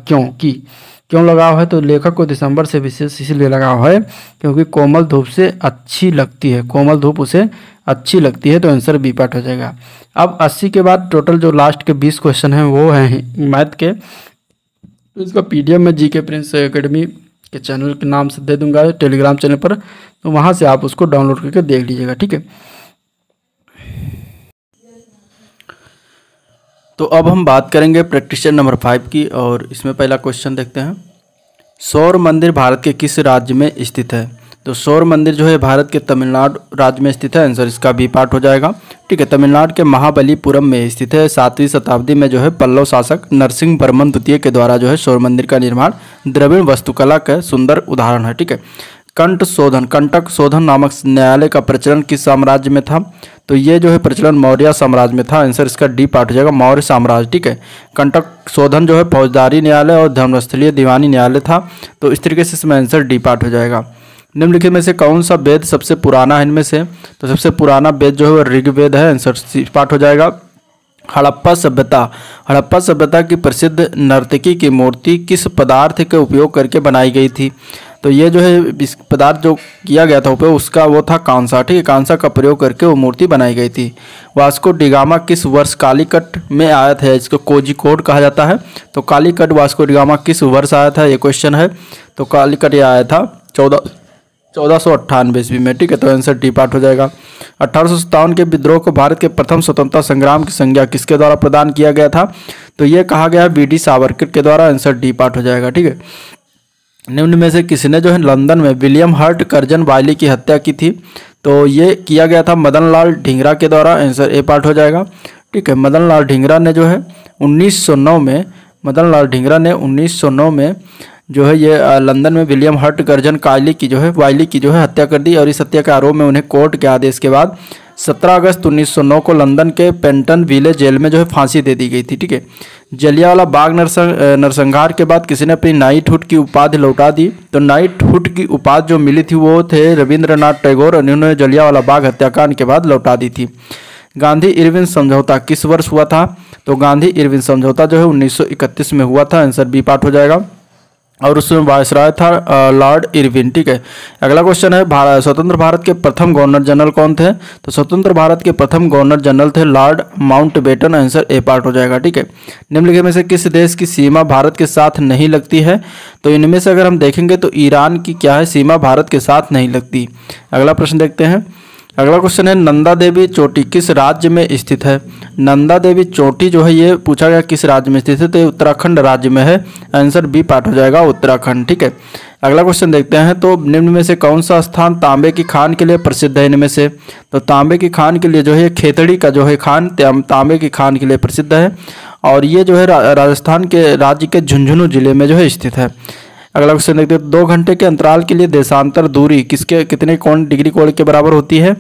क्यों लगाव है? तो लेखक को दिसंबर से विशेष इसलिए लगाव है क्योंकि कोमल धूप से अच्छी लगती है, कोमल धूप उसे अच्छी लगती है। तो आंसर बी पार्ट हो जाएगा। अब 80 के बाद टोटल जो लास्ट के 20 क्वेश्चन हैं वो हैं मैथ के। इसका PDF में GK प्रिंस एकेडमी के चैनल के नाम से दे दूंगा टेलीग्राम चैनल पर, तो वहाँ से आप उसको डाउनलोड करके देख लीजिएगा, ठीक है। तो अब हम बात करेंगे प्रैक्टिस नंबर 5 की और इसमें पहला क्वेश्चन देखते हैं। सौर मंदिर भारत के किस राज्य में स्थित है? तो सौर मंदिर जो है भारत के तमिलनाडु राज्य में स्थित है, आंसर इसका बी पार्ट हो जाएगा, ठीक है। तमिलनाडु के महाबलीपुरम में स्थित है। 7वीं शताब्दी में जो है पल्लव शासक नरसिंह वर्मन द्वितीय के द्वारा जो है सौर मंदिर का निर्माण द्रविड़ वास्तुकला का सुंदर उदाहरण है, ठीक है। कंटक शोधन नामक न्यायालय का प्रचलन किस साम्राज्य में था? तो ये जो है प्रचलन मौर्य साम्राज्य में था। आंसर इसका डी पार्ट हो जाएगा, मौर्य साम्राज्य। ठीक है, कंटक शोधन जो है फौजदारी न्यायालय और धर्मस्थलीय दीवानी न्यायालय था, तो इस तरीके से इसमें आंसर डी पार्ट हो जाएगा। निम्नलिखित में से कौन सा वेद सबसे पुराना है इनमें से? तो सबसे पुराना वेद जो है वह ऋग्वेद है, आंसर सी पार्ट हो जाएगा। हड़प्पा सभ्यता, हड़प्पा सभ्यता की प्रसिद्ध नर्तकी की मूर्ति किस पदार्थ के उपयोग करके बनाई गई थी? तो ये जो है इस पदार्थ जो किया गया था उपयोग उसका वो था कांसा। ठीक है, कांसा का प्रयोग करके वो मूर्ति बनाई गई थी। वास्को डिगामा किस वर्ष कालीकट में आया था? इसको कोझिकोड कहा जाता है। तो कालीकट वास्को डिगामा किस वर्ष आया था, ये क्वेश्चन है। तो कालीकट यह आया था 1498 ईस्वी में। ठीक है, तो आंसर डी पार्ट हो जाएगा। 1857 के विद्रोह को भारत के प्रथम स्वतंत्रता संग्राम की संज्ञा किसके द्वारा प्रदान किया गया था? तो ये कहा गया वीडी सावरकर के द्वारा, आंसर डी पार्ट हो जाएगा। ठीक है, निम्न में से किसने जो है लंदन में विलियम हर्ट कर्जन वाइली की हत्या की थी? तो ये किया गया था मदन लाल ढींगरा के द्वारा, आंसर ए पार्ट हो जाएगा। ठीक है, मदन लाल ढींगरा ने जो है 1909 में जो है ये लंदन में विलियम हर्ट कर्जन वाइली की हत्या कर दी और इस हत्या के आरोप में उन्हें कोर्ट के आदेश के बाद 17 अगस्त 1909 को लंदन के पेंटन विले जेल में जो है फांसी दे दी गई थी। ठीक है, जलियांवाला बाग नरसंहार के बाद किसने अपनी नाइटहुड की उपाधि लौटा दी? तो नाइटहुड की उपाधि जो मिली थी वो थे रविंद्र नाथ टैगोर, उन्होंने जलियांवाला बाग हत्याकांड के बाद लौटा दी थी। गांधी इरविन समझौता किस वर्ष हुआ था? तो गांधी इरविन समझौता जो है 1931 में हुआ था, आंसर बी पार्ट हो जाएगा। और उसमें वायसराय था लॉर्ड इरविन। ठीक है, अगला क्वेश्चन है स्वतंत्र भारत के प्रथम गवर्नर जनरल कौन थे? तो स्वतंत्र भारत के प्रथम गवर्नर जनरल थे Lord Mountbatten, answer A part हो जाएगा। ठीक है, निम्नलिखित में से किस देश की सीमा भारत के साथ नहीं लगती है? तो इनमें से अगर हम देखेंगे तो ईरान की क्या है सीमा भारत के साथ नहीं लगती। अगला प्रश्न देखते हैं। अगला क्वेश्चन है नंदा देवी चोटी किस राज्य में स्थित है? नंदा देवी चोटी जो है ये पूछा गया किस राज्य में स्थित है, तो उत्तराखंड राज्य में है, आंसर बी पार्ट हो जाएगा, उत्तराखंड। ठीक है, अगला क्वेश्चन देखते हैं। तो निम्न में से कौन सा स्थान तांबे की खान के लिए प्रसिद्ध है इनमें से? तो तांबे की खान के लिए जो है खेतड़ी का जो है खान तांबे की खान के लिए प्रसिद्ध है और ये जो है राजस्थान के राज्य के झुंझुनू जिले में जो है स्थित है। अगला क्वेश्चन देखते हैं। 2 घंटे के अंतराल के लिए देशांतर दूरी किसके कितने कोण डिग्री कोण के बराबर होती है?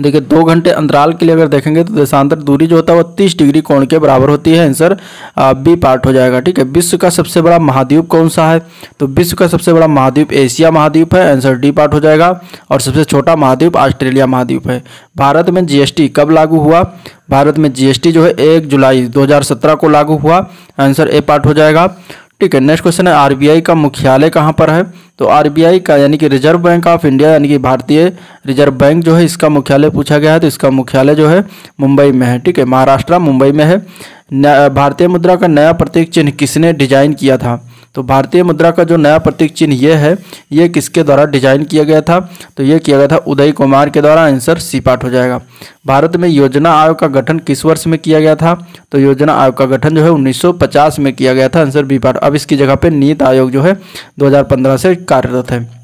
देखिए 2 घंटे अंतराल के लिए अगर देखेंगे तो देशांतर दूरी जो होता है वो 30 डिग्री कोण के बराबर होती है, आंसर बी पार्ट हो जाएगा। ठीक है, विश्व का सबसे बड़ा महाद्वीप कौन सा है? तो विश्व का सबसे बड़ा महाद्वीप एशिया महाद्वीप है, आंसर डी पार्ट हो जाएगा। और सबसे छोटा महाद्वीप ऑस्ट्रेलिया महाद्वीप है। भारत में GST कब लागू हुआ? भारत में GST जो है 1 जुलाई 2017 को लागू हुआ, आंसर ए पार्ट हो जाएगा। ठीक है, नेक्स्ट क्वेश्चन है RBI का मुख्यालय कहाँ पर है? तो RBI का यानी कि रिजर्व बैंक ऑफ इंडिया यानी कि भारतीय रिजर्व बैंक जो है इसका मुख्यालय पूछा गया है, तो इसका मुख्यालय जो है मुंबई में है। ठीक है, महाराष्ट्र मुंबई में है। भारतीय मुद्रा का नया प्रतीक चिन्ह किसने डिजाइन किया था? तो भारतीय मुद्रा का जो नया प्रतीक चिन्ह ये है, ये किसके द्वारा डिजाइन किया गया था? तो ये किया गया था उदय कुमार के द्वारा, आंसर सी पार्ट हो जाएगा। भारत में योजना आयोग का गठन किस वर्ष में किया गया था? तो योजना आयोग का गठन जो है 1950 में किया गया था, आंसर बी पार्ट। अब इसकी जगह पे नीति आयोग जो है 2015 से कार्यरत है।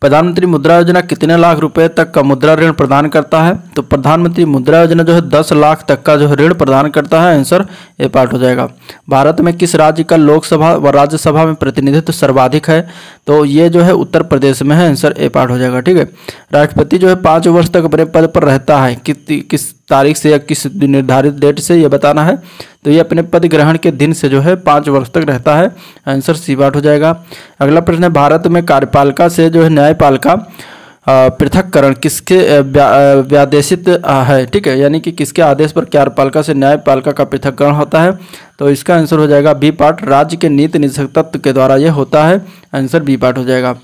प्रधानमंत्री मुद्रा योजना कितने लाख रुपए तक का मुद्रा ऋण प्रदान करता है? तो प्रधानमंत्री मुद्रा योजना जो है 10 लाख तक का जो है ऋण प्रदान करता है, आंसर ए पार्ट हो जाएगा। भारत में किस राज्य का लोकसभा व राज्यसभा में प्रतिनिधित्व सर्वाधिक है? तो ये जो है उत्तर प्रदेश में है, आंसर ए पार्ट हो जाएगा। ठीक है, राष्ट्रपति जो है 5 वर्ष तक अपने पद पर रहता है, किस तारीख से या किस निर्धारित डेट से ये बताना है, तो ये अपने पद ग्रहण के दिन से जो है 5 वर्ष तक रहता है, आंसर सी पार्ट हो जाएगा। अगला प्रश्न है भारत में कार्यपालिका से जो है न्यायपालिका पृथककरण किसके व्यादेशित है? ठीक है, यानी कि किसके आदेश पर कार्यपालिका से न्यायपालिका का पृथककरण होता है? तो इसका आंसर हो जाएगा बी पार्ट, राज्य के नीति निदेशक तत्व के द्वारा यह होता है, आंसर बी पार्ट हो जाएगा।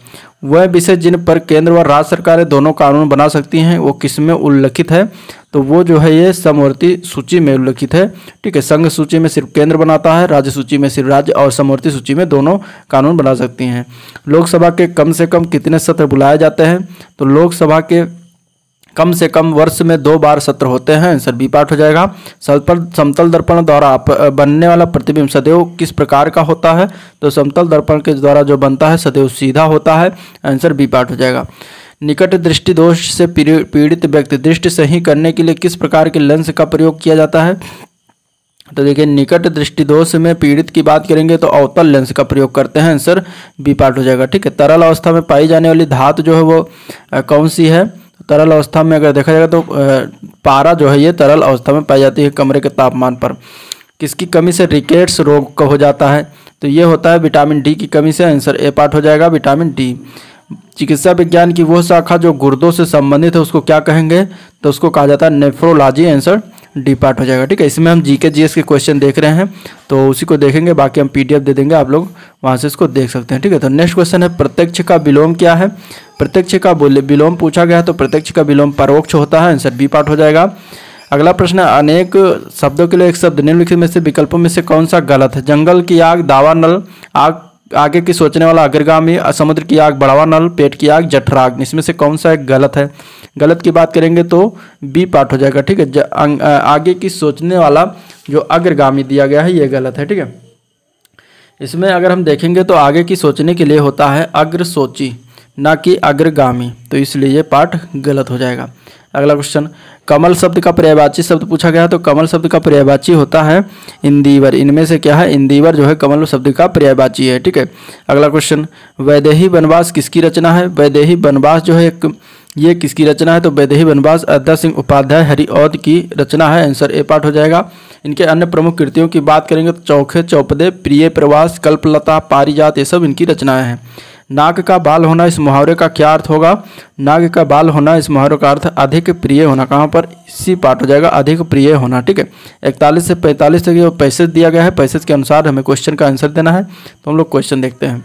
वह विषय जिन पर केंद्र व राज्य सरकारें दोनों कानून बना सकती हैं वो किसमें उल्लिखित है? तो वो जो है ये समवर्ती सूची में उल्लिखित है। ठीक है, संघ सूची में सिर्फ केंद्र बनाता है, राज्य सूची में सिर्फ राज्य और समवर्ती सूची में दोनों कानून बना सकती हैं। लोकसभा के कम से कम कितने सत्र बुलाए जाते हैं? तो लोकसभा के कम से कम वर्ष में 2 बार सत्र होते हैं, आंसर बी पार्ट हो जाएगा। समतल दर्पण द्वारा बनने वाला प्रतिबिंब सदैव किस प्रकार का होता है? तो समतल दर्पण के द्वारा जो बनता है सदैव सीधा होता है, आंसर बी पार्ट हो जाएगा। निकट दृष्टि दोष से पीड़ित व्यक्ति दृष्टि सही करने के लिए किस प्रकार के लेंस का प्रयोग किया जाता है? तो देखिए निकट दृष्टि दोष में पीड़ित की बात करेंगे तो अवतल लेंस का प्रयोग करते हैं, आंसर बी पार्ट हो जाएगा। ठीक है, तरल अवस्था में पाई जाने वाली धातु जो है वो कौन सी है? तरल अवस्था में अगर देखा जाएगा तो पारा जो है ये तरल अवस्था में पाई जाती है कमरे के तापमान पर। किसकी कमी से रिकेट्स रोग हो जाता है? तो ये होता है विटामिन डी की कमी से, आंसर ए पार्ट हो जाएगा विटामिन डी। चिकित्सा विज्ञान की वो शाखा जो गुर्दों से संबंधित है उसको क्या कहेंगे? तो उसको कहा जाता है नेफ्रोलॉजी, आंसर डी पार्ट हो जाएगा। ठीक है, इसमें हम जीके जीएस के क्वेश्चन देख रहे हैं तो उसी को देखेंगे, बाकी हम पीडीएफ दे देंगे, आप लोग वहां से इसको देख सकते हैं। ठीक है, तो नेक्स्ट क्वेश्चन है प्रत्यक्ष का विलोम क्या है? प्रत्यक्ष का विलोम पूछा गया है तो प्रत्यक्ष का विलोम परोक्ष होता है, आंसर बी पार्ट हो जाएगा। अगला प्रश्न है अनेक शब्दों के लिए एक शब्द, निम्नलिखित में से विकल्पों में से कौन सा गलत है? जंगल की आग, दावा नल, आग आगे की सोचने वाला अग्रगामी, समुद्र की आग, बढ़ावा नल, पेट की आग, जठराग, इसमें से कौन सा एक गलत है? गलत की बात करेंगे तो बी पार्ट हो जाएगा। ठीक है, आगे की सोचने वाला जो अग्रगामी दिया गया है ये गलत है। ठीक है, इसमें अगर हम देखेंगे तो आगे की सोचने के लिए होता है अग्रसोची ना कि अग्रगामी, तो इसलिए ये पार्ट गलत हो जाएगा। अगला क्वेश्चन कमल शब्द का पर्यायवाची शब्द पूछा गया तो कमल शब्द का पर्यायवाची होता है इंदीवर। इनमें से क्या है? इंदीवर जो है कमल शब्द का पर्यायवाची है। ठीक है, अगला क्वेश्चन वैदेही वनवास किसकी रचना है? वैदेही वनवास जो है ये किसकी रचना है? तो वैदेही वनवास अद्दा सिंह उपाध्याय हरिऔध की रचना है, आंसर ए पार्ट हो जाएगा। इनके अन्य प्रमुख कृतियों की बात करेंगे तो चौखे चौपदे, प्रिय प्रवास, कल्पलता, पारिजात, ये सब इनकी रचनाएं हैं। नाग का बाल होना इस मुहावरे का क्या अर्थ होगा? नाग का बाल होना इस मुहावरे का अर्थ अधिक प्रिय होना, कहाँ पर? इसी पार्ट हो जाएगा अधिक प्रिय होना। ठीक है, 41 से 45 तक ये पैसेज दिया गया है, पैसेज के अनुसार हमें क्वेश्चन का आंसर देना है तो हम लोग क्वेश्चन देखते हैं।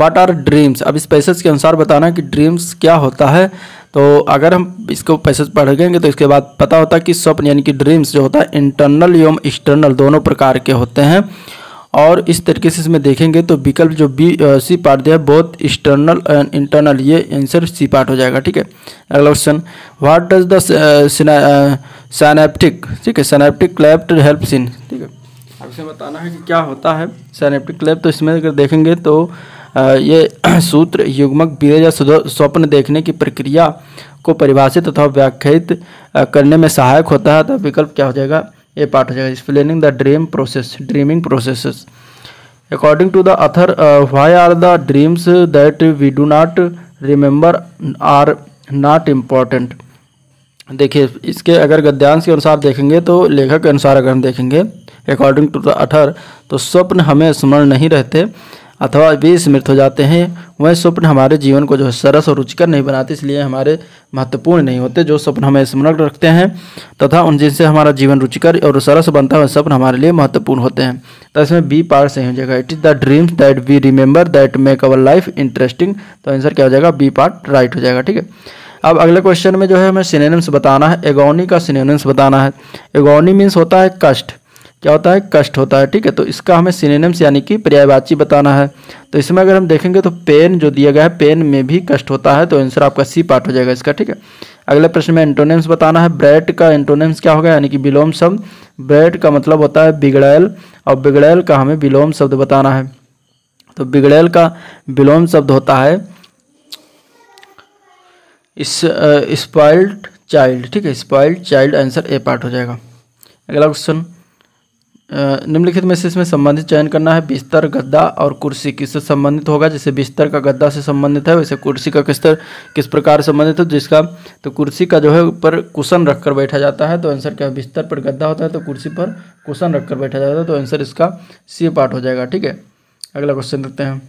व्हाट आर ड्रीम्स, अब इस पैसेज के अनुसार बताना है कि ड्रीम्स क्या होता है। तो अगर हम इसको पैसेज पढ़ेंगे तो इसके बाद पता होता है कि स्वप्न यानी कि ड्रीम्स जो होता है इंटरनल एवं एक्सटर्नल दोनों प्रकार के होते हैं, और इस तरीके से इसमें देखेंगे तो विकल्प जो सी पार्ट दिया है बोथ एक्सटर्नल एंड इंटरनल, ये आंसर सी पार्ट हो जाएगा। ठीक है, अगला question what does the synaptic, ठीक है सिनेप्टिक क्लेफ्ट हेल्प्स इन, ठीक है अब इसमें बताना है कि क्या होता है सिनेप्टिक क्लेफ्ट। तो इसमें अगर देखेंगे तो ये सूत्र युग्मक बीज या स्वप्न देखने की प्रक्रिया को परिभाषित तथा व्याख्यायित करने में सहायक होता है, तो विकल्प क्या हो जाएगा? ये पार्ट हो जाएगा। Explaining the dream process, dreaming processes. According to the author why are the dreams that we do not remember are not important. देखिए इसके अगर गद्यांश के अनुसार देखेंगे तो लेखक के अनुसार अगर हम देखेंगे अकॉर्डिंग टू द अथर तो स्वप्न हमें स्मरण नहीं रहते अथवा वे स्मृत हो जाते हैं, वह स्वप्न हमारे जीवन को जो है सरस और रुचिकर नहीं बनाते, इसलिए हमारे महत्वपूर्ण नहीं होते। जो स्वप्न हमें स्मरण रखते हैं तथा उन जिनसे हमारा जीवन रुचिकर और सरस बनता है वह स्वप्न हमारे लिए महत्वपूर्ण होते हैं, तो इसमें बी पार्ट सही हो जाएगा। It is the dreams that we remember that make our life interesting, तो आंसर क्या हो जाएगा? बी पार्ट राइट हो जाएगा। ठीक है, अब अगले क्वेश्चन में जो है हमें सिनोनिम्स बताना है, एगोनी का सिनोनिम्स बताना है। एगोनी मीन्स होता है कष्ट, क्या होता है? कष्ट होता है। ठीक है, तो इसका हमें सिनोनिम्स यानी कि पर्यायवाची बताना है, तो इसमें अगर हम देखेंगे तो पेन जो दिया गया है पेन में भी कष्ट होता है, तो आंसर आपका सी पार्ट हो जाएगा इसका। ठीक है, अगले प्रश्न में एंटोनिम्स बताना है। ब्रेट का एंटोनिम्स क्या होगा यानी कि विलोम शब्द। ब्रेट का मतलब होता है बिगड़ैल और बिगड़ैल का हमें विलोम शब्द बताना है, तो बिगड़ैल का विलोम शब्द होता है स्पॉइल्ड चाइल्ड। ठीक है, spoiled child, answer A part हो जाएगा। अगला क्वेश्चन निम्नलिखित में से इसमें संबंधित चयन करना है। बिस्तर, गद्दा और कुर्सी किससे संबंधित होगा? जैसे बिस्तर का गद्दा से संबंधित है वैसे कुर्सी का किस प्रकार संबंधित है, जिसका तो कुर्सी का जो है ऊपर कुशन रखकर बैठा जाता है, तो आंसर क्या है? बिस्तर पर गद्दा होता है तो कुर्सी पर कुशन रखकर बैठा जाता है, तो आंसर इसका सी पार्ट हो जाएगा। ठीक है, अगला क्वेश्चन देखते हैं।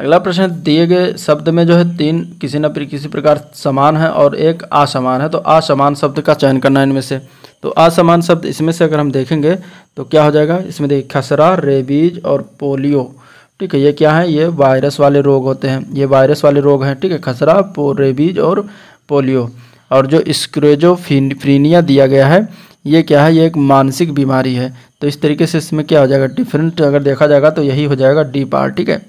अगला प्रश्न दिए गए शब्द में जो है तीन किसी न किसी प्रकार समान है और एक असमान है, तो असमान शब्द का चयन करना है इनमें से। तो असमान शब्द इसमें से अगर हम देखेंगे तो क्या हो जाएगा? इसमें देखिए खसरा, रेबीज और पोलियो। ठीक है, ये क्या है? ये वायरस वाले रोग होते हैं, ये वायरस वाले रोग हैं। ठीक है, खसरा, रेबीज और पोलियो। और जो स्क्रेजोफ्रीनिया दिया गया है ये क्या है? ये एक मानसिक बीमारी है, तो इस तरीके से इसमें क्या हो जाएगा? डिफरेंट अगर देखा जाएगा तो यही हो जाएगा डी पार्ट। ठीक है,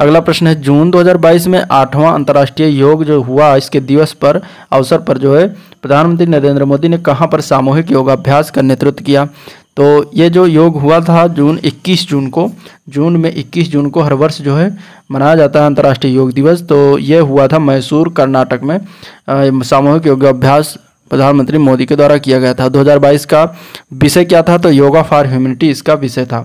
अगला प्रश्न है जून 2022 में 8वां अंतर्राष्ट्रीय योग जो हुआ इसके दिवस पर अवसर पर जो है प्रधानमंत्री नरेंद्र मोदी ने कहां पर सामूहिक योगाभ्यास का नेतृत्व किया? तो ये जो योग हुआ था जून में 21 जून को हर वर्ष जो है मनाया जाता है अंतर्राष्ट्रीय योग दिवस, तो ये हुआ था मैसूर कर्नाटक में सामूहिक योगाभ्यास प्रधानमंत्री मोदी के द्वारा किया गया था। 2022 का विषय क्या था? तो योगा फॉर ह्यूमैनिटी इसका विषय था।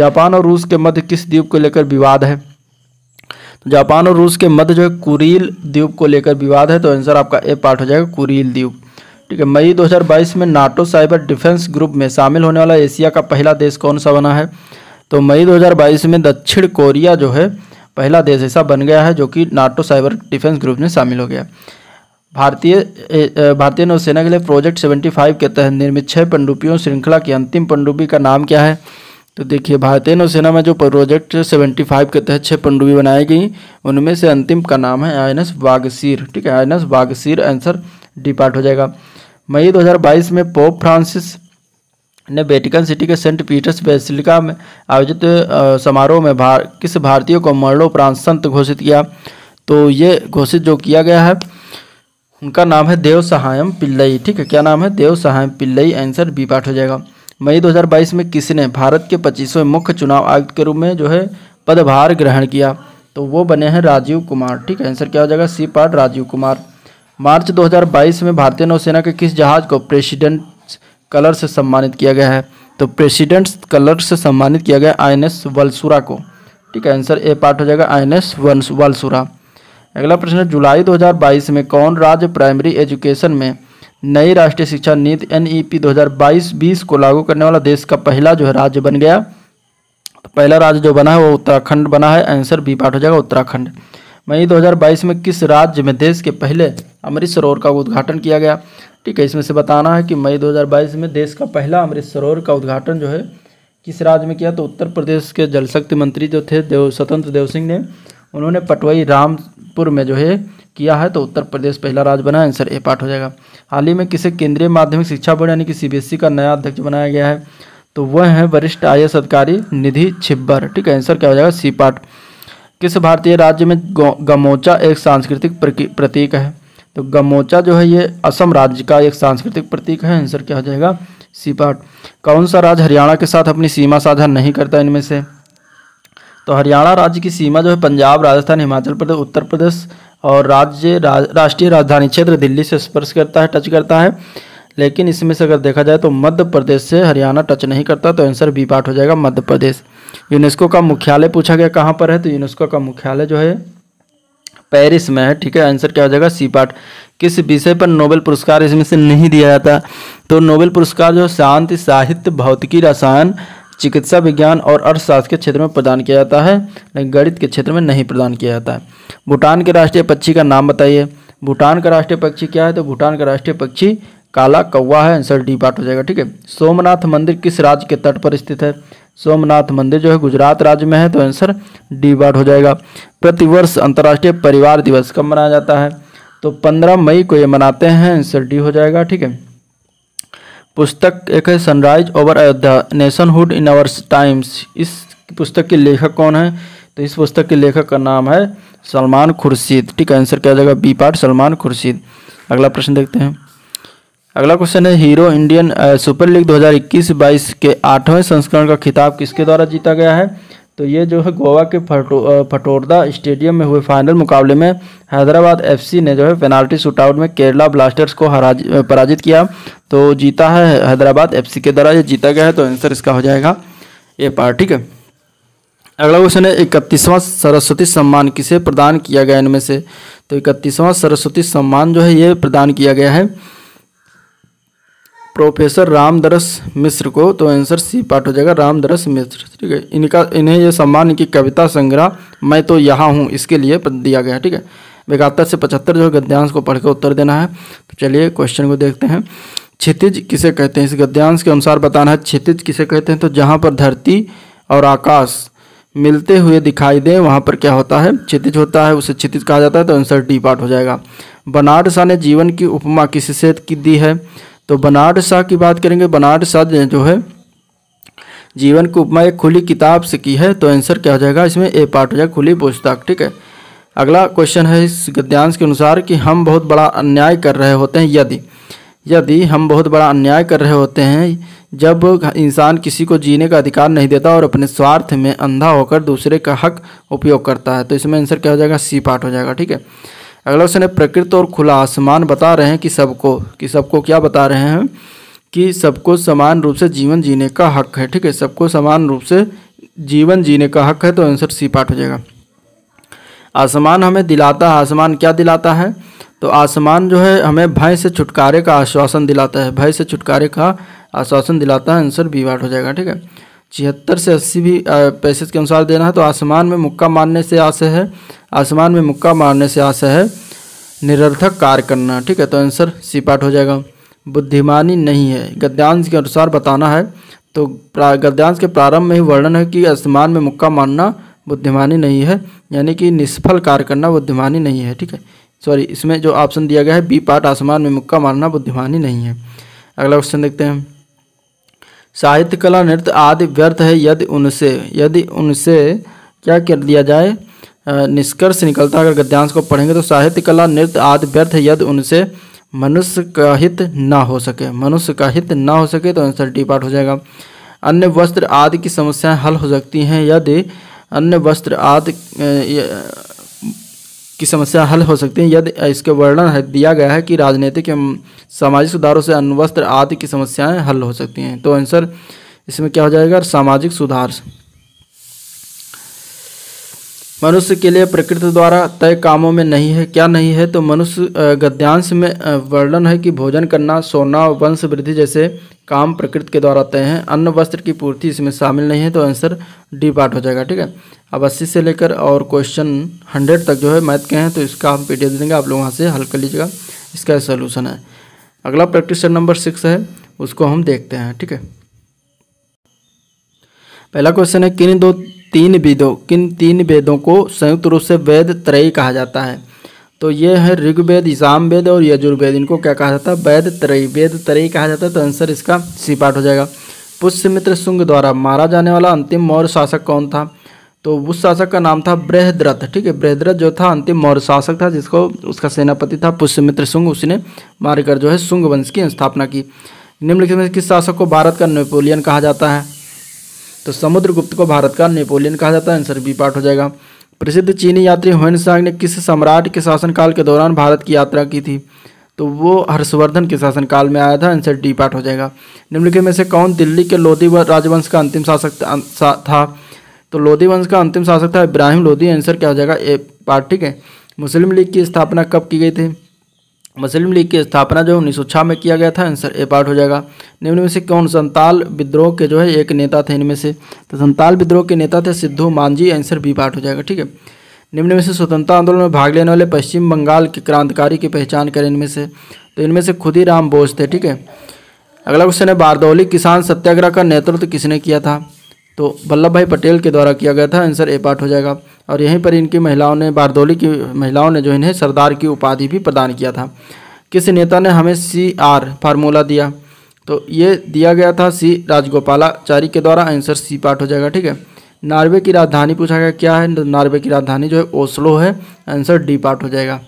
जापान और रूस के मध्य किस द्वीप को लेकर विवाद है? तो जापान और रूस के मध्य जो है कुरील द्वीप को लेकर विवाद है, तो आंसर आपका ए पार्ट हो जाएगा, कुरील द्वीप। ठीक है। मई 2022 में नाटो साइबर डिफेंस ग्रुप में शामिल होने वाला एशिया का पहला देश कौन सा बना है? तो मई 2022 में दक्षिण कोरिया जो है पहला देश ऐसा बन गया है जो कि नाटो साइबर डिफेंस ग्रुप में शामिल हो गया। भारतीय नौसेना के लिए प्रोजेक्ट 75 के तहत निर्मित 6 पनडुब्बियों श्रृंखला की अंतिम पनडुब्बी का नाम क्या है? तो देखिए, भारतीय नौसेना में जो प्रोजेक्ट 75 के तहत 6 पनडुब्बी बनाई गई उनमें से अंतिम का नाम है आईएनएस बागसीर। ठीक है, INS Vagsheer answer D part हो जाएगा। मई 2022 में पोप फ्रांसिस ने वेटिकन सिटी के सेंट पीटर्स बेसिलिका में आयोजित समारोह में किस भारतीय को मरणोपरांत संत घोषित किया? तो ये घोषित जो किया गया है उनका नाम है देव सहायम पिल्लई। ठीक है, क्या नाम है? Devasahayam Pillai, answer B part हो जाएगा। मई 2022 में किसने भारत के 25वें मुख्य चुनाव आयुक्त के रूप में जो है पदभार ग्रहण किया? तो वो बने हैं राजीव कुमार। ठीक है, आंसर क्या हो जाएगा? C part, Rajiv Kumar. मार्च 2022 में भारतीय नौसेना के किस जहाज़ को प्रेसिडेंट कलर से सम्मानित किया गया है? तो प्रेसिडेंट्स कलर से सम्मानित किया गया आईएनएस वलसुरा को। ठीक है, आंसर ए पार्ट हो जाएगा, आईएनएस वलसुरा। अगला प्रश्न है, जुलाई 2022 में कौन राज्य प्राइमरी एजुकेशन में नई राष्ट्रीय शिक्षा नीति एनईपी 2022-20 को लागू करने वाला देश का पहला जो है राज्य बन गया? तो पहला राज्य जो बना है वो उत्तराखंड बना है, आंसर बी पार्ट हो जाएगा, उत्तराखंड। मई 2022 में किस राज्य में देश के पहले अमृत सरोवर का उद्घाटन किया गया? ठीक है, इसमें से बताना है कि मई 2022 में देश का पहला अमृत सरोवर का उद्घाटन जो है किस राज्य में किया? तो उत्तर प्रदेश के जल शक्ति मंत्री जो थे स्वतंत्र देव सिंह ने, उन्होंने पटवई रामपुर में जो है किया है, तो उत्तर प्रदेश पहला राज्य बना, आंसर ए पार्ट हो जाएगा। हाल ही में किसे केंद्रीय माध्यमिक शिक्षा बोर्ड यानी कि CBSE का नया अध्यक्ष बनाया गया है? तो वह है वरिष्ठ IAS अधिकारी निधि छिब्बर। ठीक है, आंसर क्या हो जाएगा? C part. किस भारतीय राज्य में गमोचा एक सांस्कृतिक प्रतीक है? तो गमोचा जो है ये असम राज्य का एक सांस्कृतिक प्रतीक है, आंसर क्या हो जाएगा? C part. कौन सा राज्य हरियाणा के साथ अपनी सीमा साझा नहीं करता इनमें से? तो हरियाणा राज्य की सीमा जो है पंजाब, राजस्थान, हिमाचल प्रदेश, उत्तर प्रदेश और राष्ट्रीय राजधानी क्षेत्र दिल्ली से स्पर्श करता है, टच करता है, लेकिन इसमें से अगर देखा जाए तो मध्य प्रदेश से हरियाणा टच नहीं करता, तो आंसर बी पार्ट हो जाएगा, मध्य प्रदेश। यूनेस्को का मुख्यालय पूछा गया कहाँ पर है? तो यूनेस्को का मुख्यालय जो है पेरिस में है। ठीक है, आंसर क्या हो जाएगा? C part. किस विषय पर नोबेल पुरस्कार इसमें से नहीं दिया जाता? तो नोबेल पुरस्कार जो शांति, साहित्य, भौतिकी, रसायन, चिकित्सा विज्ञान और अर्थशास्त्र के क्षेत्र में प्रदान किया जाता है, लेकिन गणित के क्षेत्र में नहीं प्रदान किया जाता है। भूटान के राष्ट्रीय पक्षी का नाम बताइए। भूटान का राष्ट्रीय पक्षी क्या है? तो भूटान का राष्ट्रीय पक्षी काला कौवा है, आंसर डी पार्ट हो जाएगा। ठीक है। सोमनाथ मंदिर किस राज्य के तट पर स्थित है? सोमनाथ मंदिर जो है गुजरात राज्य में है, तो आंसर डी पार्ट हो जाएगा। प्रतिवर्ष अंतर्राष्ट्रीय परिवार दिवस कब मनाया जाता है? तो 15 मई को ये मनाते हैं, आंसर डी हो जाएगा। ठीक है। पुस्तक एक है sunrise over Ayodhya, nationhood in our times, इस पुस्तक के लेखक कौन है? तो इस पुस्तक के लेखक का नाम है सलमान खुर्शीद। ठीक है, आंसर क्या हो जाएगा? B part, Salman Khurshid. अगला प्रश्न देखते हैं। अगला क्वेश्चन है, हीरो इंडियन सुपर लीग 2021-22 के 8वें संस्करण का खिताब किसके द्वारा जीता गया है? तो ये जो है गोवा के फटोरदा स्टेडियम में हुए फाइनल मुकाबले में हैदराबाद FC ने जो है पेनाल्टी शूटआउट में केरला ब्लास्टर्स को पराजित किया, तो जीता है हैदराबाद FC के द्वारा ये जीता गया है, तो आंसर इसका हो जाएगा ये पार्ट। ठीक है। अगला क्वेश्चन है, 31वां सरस्वती सम्मान किसे प्रदान किया गया इनमें से? तो 31वां सरस्वती सम्मान जो है ये प्रदान किया गया है प्रोफेसर रामदरस मिश्र को, तो आंसर सी पार्ट हो जाएगा, रामदरस मिश्र। ठीक है। इन्हें यह सम्मान की कविता संग्रह मैं तो यहाँ हूँ इसके लिए दिया गया। ठीक है। 72 से 75 जो गद्यांश को पढ़कर उत्तर देना है। तो चलिए क्वेश्चन को देखते हैं। क्षितिज किसे कहते हैं? इस गद्यांश के अनुसार बताना है क्षितिज किसे कहते हैं। तो जहाँ पर धरती और आकाश मिलते हुए दिखाई दें वहाँ पर क्या होता है? क्षितिज होता है, उसे क्षितिज कहा जाता है, तो आंसर डी पार्ट हो जाएगा। बनार्ड शाह ने जीवन की उपमा किससे दी है? तो बनार्ड शाह की बात करेंगे। बनार्ड शाह ने जो है जीवन की उपमा एक खुली किताब से की है, तो आंसर क्या हो जाएगा? इसमें ए पार्ट हो जाएगा, खुली पुस्तक। ठीक है। अगला क्वेश्चन है इस गद्यांश के अनुसार कि हम बहुत बड़ा अन्याय कर रहे होते हैं यदि हम बहुत बड़ा अन्याय कर रहे होते हैं जब इंसान किसी को जीने का अधिकार नहीं देता और अपने स्वार्थ में अंधा होकर दूसरे का हक उपयोग करता है, तो इसमें आंसर क्या हो जाएगा? सी पार्ट हो जाएगा। ठीक है। अगला क्वेश्चन है प्रकृति और खुला आसमान बता रहे हैं कि सबको क्या बता रहे हैं कि सबको समान रूप से जीवन जीने का हक है। ठीक है, सबको समान रूप से जीवन जीने का हक है, तो आंसर सी पार्ट हो जाएगा। आसमान हमें दिलाता है, आसमान क्या दिलाता है, तो आसमान जो है हमें भय से छुटकारे का आश्वासन दिलाता है, भय से छुटकारे का आश्वासन दिलाता है, आंसर बी पार्ट हो जाएगा। ठीक है, 76 से 80 भी पैसेज के अनुसार देना है। तो आसमान में मुक्का मारने से आशय है, आसमान में मुक्का मारने से आशय है निरर्थक कार्य करना। ठीक है, तो आंसर सी पार्ट हो जाएगा। बुद्धिमानी नहीं है, गद्यांश के अनुसार बताना है, तो गद्यांश के प्रारंभ में ही वर्णन है कि आसमान में मुक्का मारना बुद्धिमानी नहीं है, यानी कि निष्फल कार्य करना बुद्धिमानी नहीं है। ठीक है, सॉरी, इसमें जो ऑप्शन दिया गया है बी पार्ट, आसमान में मुक्का मारना बुद्धिमानी नहीं है। अगला क्वेश्चन देखते हैं। साहित्य, कला, नृत्य आदि व्यर्थ है यदि उनसे क्या कर दिया जाए, निष्कर्ष निकलता है। अगर गद्यांश को पढ़ेंगे तो साहित्य, कला, नृत्य आदि व्यर्थ है यदि उनसे मनुष्य का हित ना हो सके, मनुष्य का हित ना हो सके, तो आंसर डी पार्ट हो जाएगा। अन्य वस्त्र आदि की समस्याएं हल हो सकती हैं यदि अन्य वस्त्र आदि की समस्या हल हो सकती है यदि इसके वर्णन दिया गया है कि राजनीतिक एवं सामाजिक सुधारों से अन्वस्त्र आदि की समस्याएं हल हो सकती हैं, तो आंसर इसमें क्या हो जाएगा, सामाजिक सुधार। मनुष्य के लिए प्रकृति द्वारा तय कामों में नहीं है, क्या नहीं है, तो मनुष्य गद्यांश में वर्णन है कि भोजन करना, सोना, वंश वृद्धि जैसे काम प्रकृति के द्वारा तय हैं, अन्न वस्त्र की पूर्ति इसमें शामिल नहीं है, तो आंसर डी पार्ट हो जाएगा। ठीक है, अब 80 से लेकर और क्वेश्चन 100 तक जो है मैथ के हैं, तो इसका हम पीडीएफ देंगे, आप लोग वहाँ से हल कर लीजिएगा, इसका सोल्यूशन है। अगला प्रैक्टिस सेट नंबर 6 है, उसको हम देखते हैं। ठीक है, पहला क्वेश्चन है किन तीन वेदों को संयुक्त रूप से वेद त्रयी कहा जाता है, तो ये है ऋग्वेद, ईशामवेद और यजुर्वेद, इनको क्या कहा जाता है, वेद त्रयी कहा जाता है, तो आंसर इसका सी पार्ट हो जाएगा। पुष्यमित्र शुंग द्वारा मारा जाने वाला अंतिम मौर्य शासक कौन था, तो उस शासक का नाम था बृहद्रथ। ठीक है, बृहद्रथ जो था अंतिम मौर्य शासक था, जिसको उसका सेनापति था पुष्यमित्र शुंग, उसने मारकर जो है शुंग वंश की स्थापना की। निम्नलिखित में किस शासक को भारत का नेपोलियन कहा जाता है, तो समुद्रगुप्त को भारत का नेपोलियन कहा जाता है, आंसर बी पार्ट हो जाएगा। प्रसिद्ध चीनी यात्री ह्वेनसांग ने किस सम्राट के शासनकाल के दौरान भारत की यात्रा की थी, तो वो हर्षवर्धन के शासनकाल में आया था, आंसर डी पार्ट हो जाएगा। निम्नलिखित में से कौन दिल्ली के लोधी राजवंश का अंतिम शासक था, तो लोधी वंश का अंतिम शासक था इब्राहिम लोधी, आंसर क्या हो जाएगा, ए पार्ट। ठीक है, मुस्लिम लीग की स्थापना कब की गई थी, मुस्लिम लीग की स्थापना जो 1906 में किया गया था, आंसर ए पार्ट हो जाएगा। निम्न में से कौन संताल विद्रोह के जो है एक नेता थे, इनमें से तो संताल विद्रोह के नेता थे Sidhu Manjhi, answer B part हो जाएगा। ठीक है, निम्न में से स्वतंत्रता आंदोलन में भाग लेने वाले पश्चिम बंगाल के क्रांतिकारी की पहचान करें, इनमें से तो इनमें से खुद ही राम बोस थे। ठीक है, अगला क्वेश्चन है बारदौली किसान सत्याग्रह का नेतृत्व किसने किया था, तो वल्लभ भाई पटेल के द्वारा किया गया था, आंसर ए पार्ट हो जाएगा। और यहीं पर इनकी महिलाओं ने, बारदौली की महिलाओं ने जो इन्हें सरदार की उपाधि भी प्रदान किया था। किस नेता ने हमें CR फार्मूला दिया, तो ये दिया गया था सी राजगोपालाचारी के द्वारा, आंसर सी पार्ट हो जाएगा। ठीक है, नॉर्वे की राजधानी पूछा गया क्या है, नॉर्वे की राजधानी जो है ओस्लो है, आंसर डी पार्ट हो जाएगा।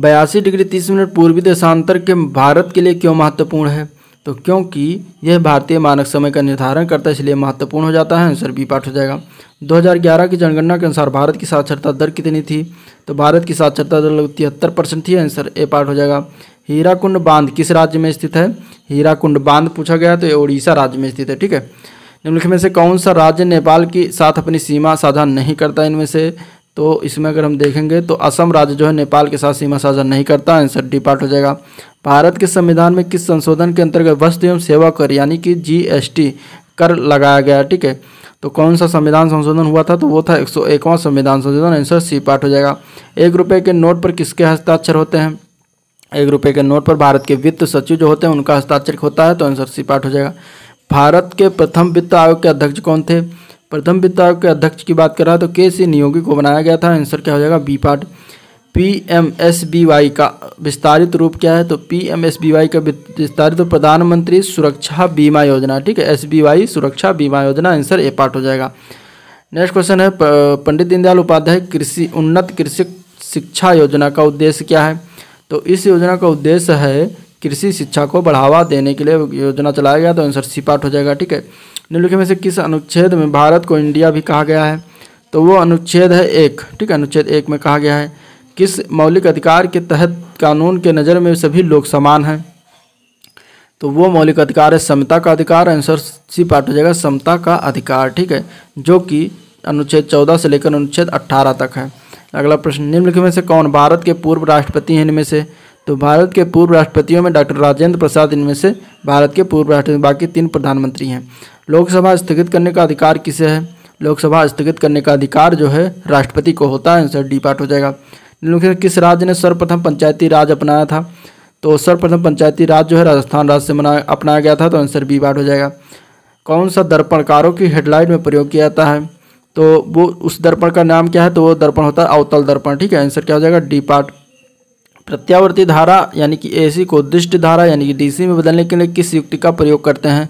82 डिग्री 30 मिनट पूर्वी देशांतर के भारत के लिए क्यों महत्वपूर्ण है, तो क्योंकि यह भारतीय मानक समय का निर्धारण करता है इसलिए महत्वपूर्ण हो जाता है, आंसर बी पार्ट हो जाएगा। 2011 की जनगणना के अनुसार भारत की साक्षरता दर कितनी थी, तो भारत की साक्षरता दर 73% थी, आंसर ए पार्ट हो जाएगा। हीराकुंड बांध किस राज्य में स्थित है, हीराकुंड बांध पूछा गया तो ये उड़ीसा राज्य में स्थित है। ठीक है, निम्नलिखित में से कौन सा राज्य नेपाल के साथ अपनी सीमा साझा नहीं करता, इनमें से तो इसमें अगर हम देखेंगे तो असम राज्य जो है नेपाल के साथ सीमा साझा नहीं करता, आंसर डी पार्ट हो जाएगा। भारत के संविधान में किस संशोधन के अंतर्गत वस्तु एवं सेवा कर यानी कि GST कर लगाया गया। ठीक है, तो कौन सा संविधान संशोधन हुआ था, तो वो था 101वां संविधान संशोधन, आंसर सी पार्ट हो जाएगा। ₹1 के नोट पर किसके हस्ताक्षर होते हैं, ₹1 के नोट पर भारत के वित्त सचिव जो होते हैं उनका हस्ताक्षर होता है, तो आंसर सी पार्ट हो जाएगा। भारत के प्रथम वित्त आयोग के अध्यक्ष कौन थे, प्रथम वित्त आयोग के अध्यक्ष की बात कर रहा है तो KC नियोगी को बनाया गया था, आंसर क्या हो जाएगा बी पार्ट। PMSBY का विस्तारित रूप क्या है, तो PMSBY का विस्तारित रूप प्रधानमंत्री सुरक्षा बीमा योजना। ठीक है, SBY सुरक्षा बीमा योजना, आंसर ए पार्ट हो जाएगा। नेक्स्ट क्वेश्चन है पंडित दीनदयाल उपाध्याय कृषि उन्नत कृषि शिक्षा योजना का उद्देश्य क्या है, तो इस योजना का उद्देश्य है कृषि शिक्षा को बढ़ावा देने के लिए योजना चलाया गया, तो आंसर सी पार्ट हो जाएगा। ठीक है, निम्नलिखित में से किस अनुच्छेद में भारत को इंडिया भी कहा गया है, तो वो अनुच्छेद है 1। ठीक है, अनुच्छेद 1 में कहा गया है किस मौलिक अधिकार के तहत कानून के नज़र में सभी लोग समान हैं? तो वो मौलिक अधिकार है समता का अधिकार। आंसर सी पार्ट हो जाएगा समता का अधिकार, ठीक है, जो कि अनुच्छेद 14 से लेकर अनुच्छेद 18 तक है। अगला प्रश्न, निम्नलिखित में से कौन भारत के पूर्व राष्ट्रपति हैं? इनमें से तो भारत के पूर्व राष्ट्रपतियों में डॉक्टर राजेंद्र प्रसाद इनमें से भारत के पूर्व राष्ट्रपति, बाकी 3 प्रधानमंत्री हैं। लोकसभा स्थगित करने का अधिकार किसे है? लोकसभा स्थगित करने का अधिकार जो है राष्ट्रपति को होता है। आंसर डी पार्ट हो जाएगा। निम्नलिखित किस राज्य ने सर्वप्रथम पंचायती राज अपनाया था? तो सर्वप्रथम पंचायती राज जो है राजस्थान राज्य से अपनाया गया था। तो आंसर बी पार्ट हो जाएगा। कौन सा दर्पण कारों की हेडलाइट में प्रयोग किया जाता है? तो वो उस दर्पण का नाम क्या है? तो वो दर्पण होता है अवतल दर्पण, ठीक है। आंसर क्या हो जाएगा डी पार्ट। प्रत्यावर्ती धारा यानी कि एसी को दृष्टि धारा यानी कि डीसी में बदलने के लिए किस युक्ति का प्रयोग करते हैं?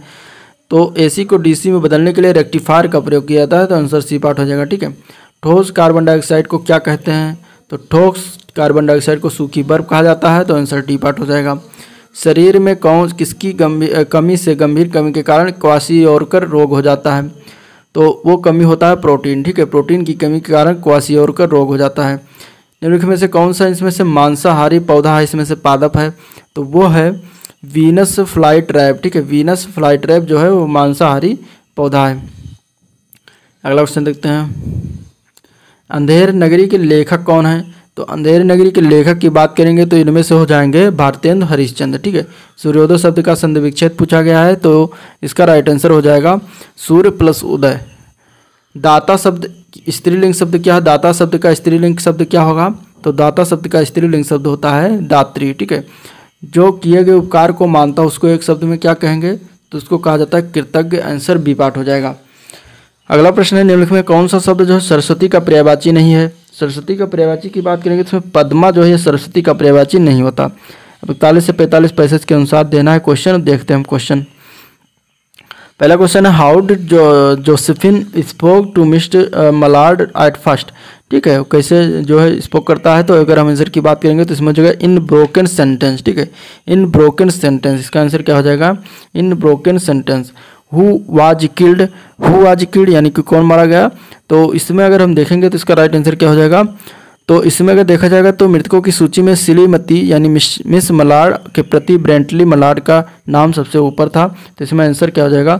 तो एसी को डीसी में बदलने के लिए रेक्टिफायर का प्रयोग किया जाता है। तो आंसर सी पार्ट हो जाएगा, ठीक है। ठोस कार्बन डाइऑक्साइड को क्या कहते हैं? तो ठोस कार्बन डाइऑक्साइड को सूखी बर्फ कहा जाता है। तो आंसर डी पार्ट हो जाएगा। शरीर में कौन किसकी कमी से गंभीर कमी के कारण क्वासियोरकर रोग हो जाता है? तो वो कमी होता है प्रोटीन, ठीक है। प्रोटीन की कमी के कारण क्वासियोरकर रोग हो जाता है। निम्नलिखित में से कौन सा इसमें से मांसाहारी पौधा है? इसमें से पादप है। तो वो है वीनस फ्लाई ट्रैप, ठीक है। वीनस फ्लाई ट्रैप जो है वो मांसाहारी पौधा है। अगला क्वेश्चन देखते हैं, अंधेर नगरी के लेखक कौन है? तो अंधेर नगरी के लेखक की बात करेंगे तो इनमें से हो जाएंगे भारतेंद्र हरिश्चंद्र, ठीक है। सूर्योदय शब्द का संधि विच्छेद पूछा गया है, तो इसका राइट आंसर हो जाएगा सूर्य प्लस उदय। दाता शब्द स्त्रीलिंग शब्द क्या है? दाता शब्द का स्त्रीलिंग शब्द क्या होगा? तो दाता शब्द का स्त्रीलिंग शब्द होता है दात्री, ठीक है। जो किए गए उपकार को मानता है उसको एक शब्द में क्या कहेंगे? तो उसको कहा जाता है कृतज्ञ। आंसर बी पार्ट हो जाएगा। अगला प्रश्न है, निम्नलिखित में कौन सा शब्द जो है सरस्वती का पर्यायवाची नहीं है? सरस्वती का पर्यायवाची की बात करेंगे तो इसमें पद्मा जो है सरस्वती का पर्यायवाची नहीं होता। 41 से 45 पैसेज के अनुसार देना है क्वेश्चन। देखते हैं हम क्वेश्चन। पहला क्वेश्चन है, how did Josephine spoke to mister Mallard at first, ठीक है। कैसे जो है स्पोक करता है? तो अगर हम आंसर की बात करेंगे तो इसमें जो है इन ब्रोकन सेंटेंस, ठीक है, इन ब्रोकन सेंटेंस। इसका आंसर क्या हो जाएगा? In broken sentence. Who was killed यानी कि कौन मारा गया? तो इसमें अगर हम देखेंगे तो इसका राइट आंसर क्या हो जाएगा? तो इसमें अगर देखा जाएगा तो मृतकों की सूची में श्रीमती यानी मिस मलाड के प्रति ब्रेंटली मलाड का नाम सबसे ऊपर था। तो इसमें आंसर क्या हो जाएगा?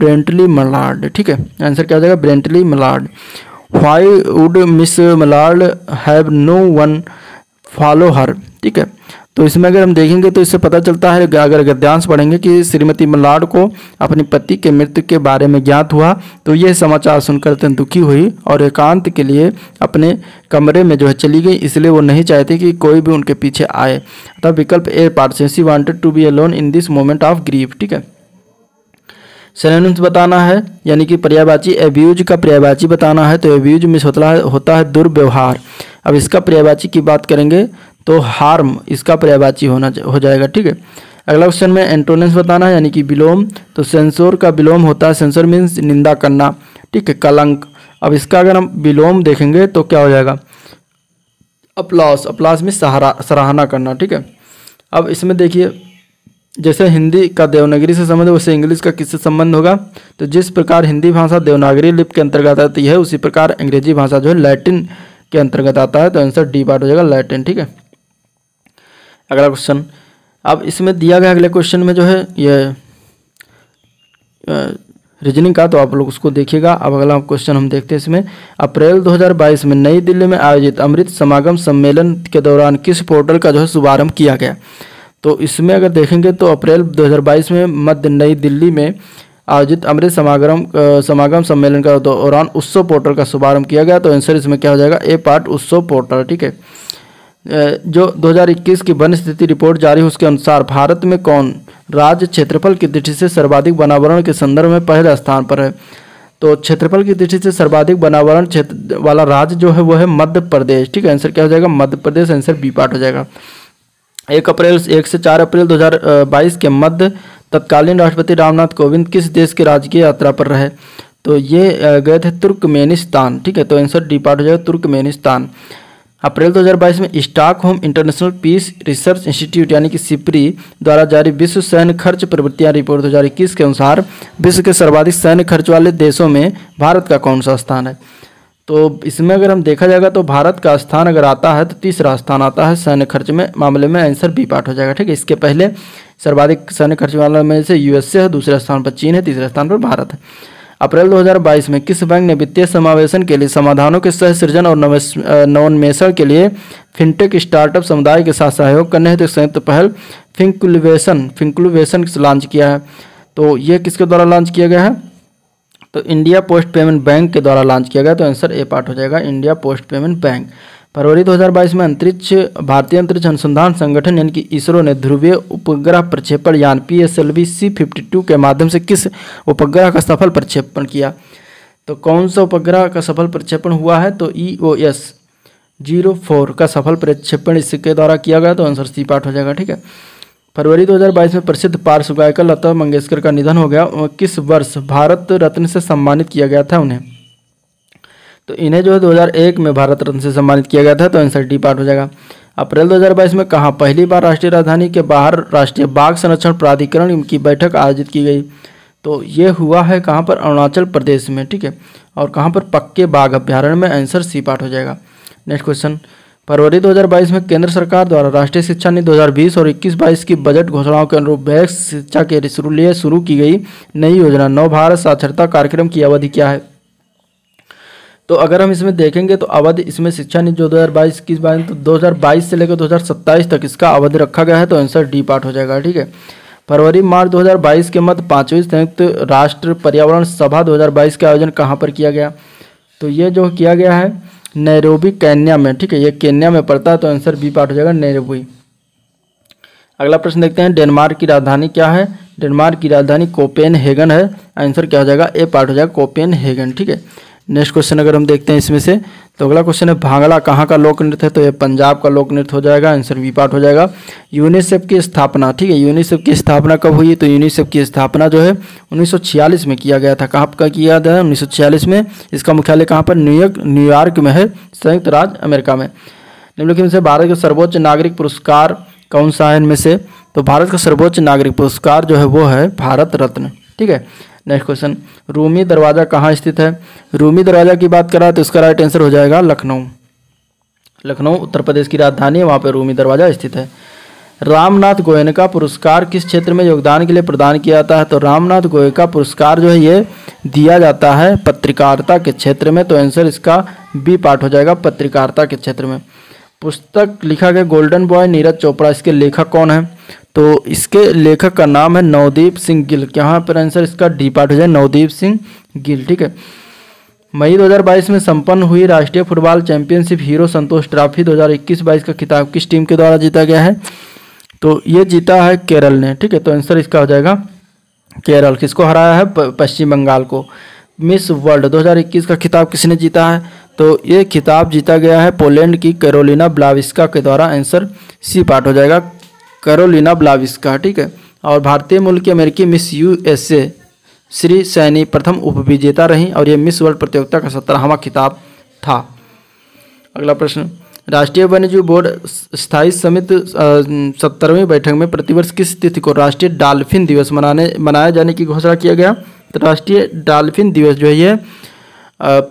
ब्रेंटली मलाड, ठीक है। आंसर क्या हो जाएगा? Brently Mallard. Why would Miss Mallard have no one follow her, ठीक है। तो इसमें अगर हम देखेंगे तो इससे पता चलता है, अगर गद्यांश पढ़ेंगे कि श्रीमती मलाड को अपने पति के मृत्यु के बारे में ज्ञात हुआ, तो यह समाचार सुनकर अत्यंत दुखी हुई और एकांत के लिए अपने कमरे में जो है चली गई, इसलिए वो नहीं चाहती कि कोई भी उनके पीछे आए। तब विकल्प ए पार्ट से, she wanted to be alone in this moment of grief, ठीक है। सिनोनिम्स बताना है यानी कि पर्यायवाची, एब्यूज का पर्यायवाची बताना है। तो एब्यूज मिस होता है दुर्व्यवहार। अब इसका पर्यायवाची की बात करेंगे तो हार्म इसका पर्यायवाची हो जाएगा, ठीक है। अगला क्वेश्चन में एंटोनिम्स बताना है यानी कि विलोम। तो सेंसोर का विलोम होता है, सेंसोर मीन्स निंदा करना, ठीक है, कलंक। अब इसका अगर हम विलोम देखेंगे तो क्या हो जाएगा? अपलॉस, अपलॉस में सराहना करना, ठीक है। अब इसमें देखिए, जैसे हिंदी का देवनागरी से संबंध है वैसे इंग्लिश का किससे संबंध होगा? तो जिस प्रकार हिंदी भाषा देवनागरी लिपि के अंतर्गत आती है उसी प्रकार अंग्रेजी भाषा जो है लैटिन के अंतर्गत आता है। तो आंसर डी पार्ट हो जाएगा लैटिन, ठीक है। अगला क्वेश्चन, अब इसमें दिया गया अगले क्वेश्चन में जो है ये रीजनिंग का, तो आप लोग उसको देखिएगा। अब अगला क्वेश्चन हम देखते हैं इसमें, अप्रैल 2022 में नई दिल्ली में आयोजित अमृत समागम सम्मेलन के दौरान किस पोर्टल का जो है शुभारंभ किया गया? तो इसमें अगर देखेंगे तो अप्रैल 2022 में मध्य नई दिल्ली में आयोजित अमृत समागम सम्मेलन का दौरान उत्सव पोर्टल का शुभारंभ किया गया। तो आंसर इसमें क्या हो जाएगा? ए पार्ट उत्सव पोर्टल, ठीक है। जो 2021 की वन स्थिति रिपोर्ट जारी है उसके अनुसार भारत में कौन राज्य क्षेत्रफल की दृष्टि से सर्वाधिक वनावरण के संदर्भ में पहले स्थान पर है? तो क्षेत्रफल की दृष्टि से सर्वाधिक वनावरण क्षेत्र वाला राज्य जो है वो है मध्य प्रदेश, ठीक है। आंसर क्या हो जाएगा? Madhya Pradesh. Answer B part हो जाएगा। 1 से 4 अप्रैल 2022 के मध्य तत्कालीन राष्ट्रपति रामनाथ कोविंद किस देश के राजकीय यात्रा पर रहे? तो ये गए थे तुर्कमेनिस्तान, ठीक है। तो आंसर डी पार्ट हो जाएगा तुर्कमेनिस्तान। अप्रैल 2022 में Stockholm International Peace Research Institute यानी कि सिप्री द्वारा जारी विश्व सैन्य खर्च प्रवृत्तियां रिपोर्ट 2021 के अनुसार विश्व के सर्वाधिक सैन्य खर्च वाले देशों में भारत का कौन सा स्थान है? तो इसमें अगर हम देखा जाएगा तो भारत का स्थान अगर आता है तो तीसरा स्थान आता है सैन्य खर्च में मामले में, आंसर बी पार्ट हो जाएगा। ठीक है, इसके पहले सर्वाधिक सैन्य खर्च वालों में से यूएसए है, दूसरे स्थान पर चीन है, तीसरे स्थान पर भारत है। अप्रैल 2022 में किस बैंक ने वित्तीय समावेशन के लिए समाधानों के सह सृजन और नवोन्मेषण के लिए फिनटेक स्टार्टअप समुदाय के साथ सहयोग करने हेतु संयुक्त पहल फिंकुलवेशन लॉन्च किया है? तो यह किसके द्वारा लॉन्च किया गया है? तो इंडिया पोस्ट पेमेंट बैंक के द्वारा लॉन्च किया गया, तो आंसर ए पार्ट हो जाएगा, इंडिया पोस्ट पेमेंट बैंक। फरवरी 2022 में भारतीय अंतरिक्ष अनुसंधान संगठन यानी कि इसरो ने ध्रुवीय उपग्रह प्रक्षेपण यान PSLV C-52 के माध्यम से किस उपग्रह का सफल प्रक्षेपण किया? तो कौन सा उपग्रह का सफल प्रक्षेपण हुआ है? तो EOS-04 का सफल प्रक्षेपण इसके द्वारा किया गया, तो आंसर सी पार्ट हो जाएगा। ठीक है, फरवरी 2022 में प्रसिद्ध पार्श्व गायिका लता मंगेशकर का निधन हो गया, किस वर्ष भारत रत्न से सम्मानित किया गया था उन्हें? तो इन्हें जो है 2001 में भारत रत्न से सम्मानित किया गया था, तो आंसर डी पार्ट हो जाएगा। अप्रैल 2022 में कहाँ पहली बार राष्ट्रीय राजधानी के बाहर राष्ट्रीय बाघ संरक्षण प्राधिकरण की बैठक आयोजित की गई? तो ये हुआ है कहाँ पर? अरुणाचल प्रदेश में। ठीक है, और कहाँ पर? पक्के बाघ अभ्यारण्य में, आंसर सी पार्ट हो जाएगा। नेक्स्ट क्वेश्चन, फरवरी 2022 में केंद्र सरकार द्वारा राष्ट्रीय शिक्षा नीति 2020 और 21-22 की बजट घोषणाओं के अनुरूप वैश्विक शिक्षा के लिए शुरू की गई नई योजना नव भारत साक्षरता कार्यक्रम की अवधि क्या है? तो अगर हम इसमें देखेंगे तो अवधि इसमें शिक्षा नीति जो 2022 से लेकर 2027 तक इसका अवधि रखा गया है, तो आंसर डी पार्ट हो जाएगा। ठीक है, फरवरी मार्च 2022 के मध्य पाँचवीं संयुक्त राष्ट्र पर्यावरण सभा 2022 का आयोजन कहाँ पर किया गया? तो ये जो किया गया है नैरोबी केन्या में। ठीक है, ये केन्या में पड़ता है, तो आंसर बी पार्ट हो जाएगा, नैरोबी। अगला प्रश्न देखते हैं, डेनमार्क की राजधानी क्या है? डेनमार्क की राजधानी कोपेनहेगन है, आंसर क्या हो जाएगा? ए पार्ट हो जाएगा, कोपेनहेगन। ठीक है, नेक्स्ट क्वेश्चन अगर हम देखते हैं इसमें से, तो अगला क्वेश्चन है भांगड़ा कहाँ का लोक नृत्य है? तो ये पंजाब का लोक नृत्य हो जाएगा, आंसर बी पार्ट हो जाएगा। यूनिसेफ की स्थापना, ठीक है, यूनिसेफ की स्थापना कब हुई? तो यूनिसेफ की स्थापना जो है 1946 में किया गया था। कहाँ का किया गया? 1946 में। इसका मुख्यालय कहाँ पर? न्यूयॉर्क में है, संयुक्त राज्य अमेरिका में। निम्नलिखित में से भारत का सर्वोच्च नागरिक पुरस्कार कौन सा है इनमें से? तो भारत का सर्वोच्च नागरिक पुरस्कार जो है वो है भारत रत्न। ठीक है, नेक्स्ट क्वेश्चन, रूमी दरवाज़ा कहाँ स्थित है? रूमी दरवाज़ा की बात करा तो इसका राइट आंसर हो जाएगा लखनऊ। लखनऊ उत्तर प्रदेश की राजधानी है, वहाँ पर रूमी दरवाज़ा स्थित है। रामनाथ गोयनका पुरस्कार किस क्षेत्र में योगदान के लिए प्रदान किया जाता है? तो रामनाथ गोयनका पुरस्कार जो है ये दिया जाता है पत्रकारिता के क्षेत्र में, तो आंसर इसका बी पार्ट हो जाएगा, पत्रकारिता के क्षेत्र में। पुस्तक लिखा गया गोल्डन बॉय नीरज चोपड़ा, इसके लेखक कौन है? तो इसके लेखक का नाम है नवदीप सिंह गिल, यहाँ पर आंसर इसका डी पार्ट हो जाए, नवदीप सिंह गिल। ठीक है, मई 2022 में संपन्न हुई राष्ट्रीय football championship hero Santosh Trophy 2021-22 का खिताब किस टीम के द्वारा जीता गया है? तो ये जीता है केरल ने। ठीक है, तो आंसर इसका हो जाएगा केरल। किसको हराया है? पश्चिम बंगाल को। मिस वर्ल्ड 2021 का खिताब किसने जीता है? तो ये खिताब जीता गया है पोलैंड की कैरोलिना ब्लाविस्का के द्वारा, आंसर सी पार्ट हो जाएगा, कैरोलिना ब्लाविस्का। ठीक है, और भारतीय मूल की अमेरिकी मिस USA श्री सैनी प्रथम उपविजेता रहीं, और ये मिस वर्ल्ड प्रतियोगिता का 17वां खिताब था। अगला प्रश्न, राष्ट्रीय वन्यजीव बोर्ड स्थायी समिति 70वीं बैठक में प्रतिवर्ष किस तिथि को राष्ट्रीय डाल्फिन दिवस मनाए जाने की घोषणा किया गया? तो राष्ट्रीय डाल्फिन दिवस जो है ये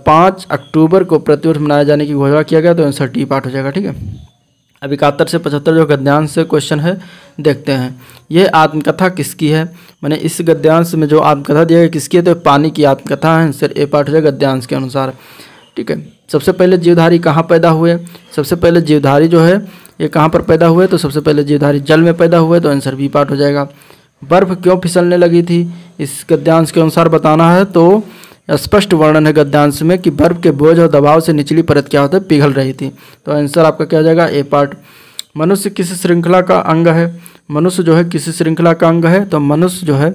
5 अक्टूबर को प्रतिवर्ष मनाए जाने की घोषणा किया गया, तो आंसर टी पार्ट हो जाएगा। ठीक है, अब 71 से 75 जो गद्यांश से क्वेश्चन है देखते हैं, यह आत्मकथा किसकी है? मैंने इस गद्यांश में जो आत्मकथा दिया गया किसकी है? तो पानी की आत्मकथा है, आंसर ए पार्ट हो जाएगा गद्यांश के अनुसार। ठीक है, सबसे पहले जीवधारी कहाँ पैदा हुए? सबसे पहले जीवधारी जो है ये कहाँ पर पैदा हुए? तो सबसे पहले जीवधारी जल में पैदा हुए, तो आंसर बी पार्ट हो जाएगा। बर्फ़ क्यों फिसलने लगी थी इस गद्यांश के अनुसार बताना है, तो स्पष्ट वर्णन है गद्यांश में कि बर्फ के बोझ और दबाव से निचली परत क्या होता है? पिघल रही थी, तो आंसर आपका क्या हो जाएगा? A part. मनुष्य किस श्रृंखला का अंग है? मनुष्य जो है किस श्रृंखला का अंग है? तो मनुष्य जो है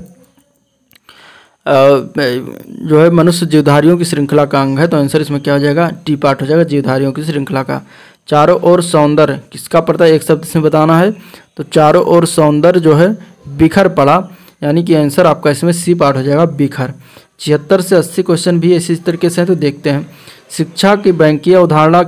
मनुष्य जीवधारियों की श्रृंखला का अंग है, तो आंसर इसमें क्या हो जाएगा? टी पार्ट हो जाएगा, जीवधारियों की श्रृंखला का। चारों ओर सौंदर्य किसका पड़ता है? एक शब्द से बताना है, तो चारों ओर सौंदर्य जो है बिखर पड़ा, यानी कि आंसर आपका इसमें सी पार्ट हो जाएगा, बिखर। 76 से 80 क्वेश्चन भी इसी तरीके से हैं, तो देखते हैं। शिक्षा की बैंकीय अवधारणा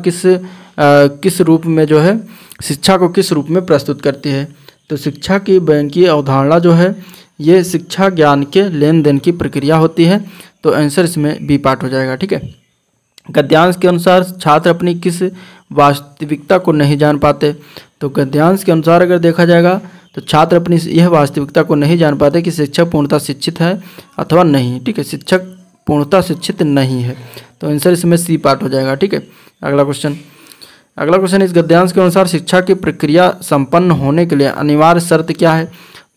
किस रूप में जो है शिक्षा को किस रूप में प्रस्तुत करती है? तो शिक्षा की बैंकीय अवधारणा जो है ये शिक्षा ज्ञान के लेन देन की प्रक्रिया होती है, तो आंसर इसमें बी पार्ट हो जाएगा। ठीक है, गद्यांश के अनुसार छात्र अपनी किस वास्तविकता को नहीं जान पाते। तो गद्यांश के अनुसार अगर देखा जाएगा तो छात्र अपनी यह वास्तविकता को नहीं जान पाते कि शिक्षक पूर्णतः शिक्षित है अथवा नहीं। ठीक है, शिक्षक पूर्णतः शिक्षित नहीं है। तो आंसर इसमें सी पार्ट हो जाएगा। ठीक है, अगला क्वेश्चन इस गद्यांश के अनुसार शिक्षा की प्रक्रिया संपन्न होने के लिए अनिवार्य शर्त क्या है।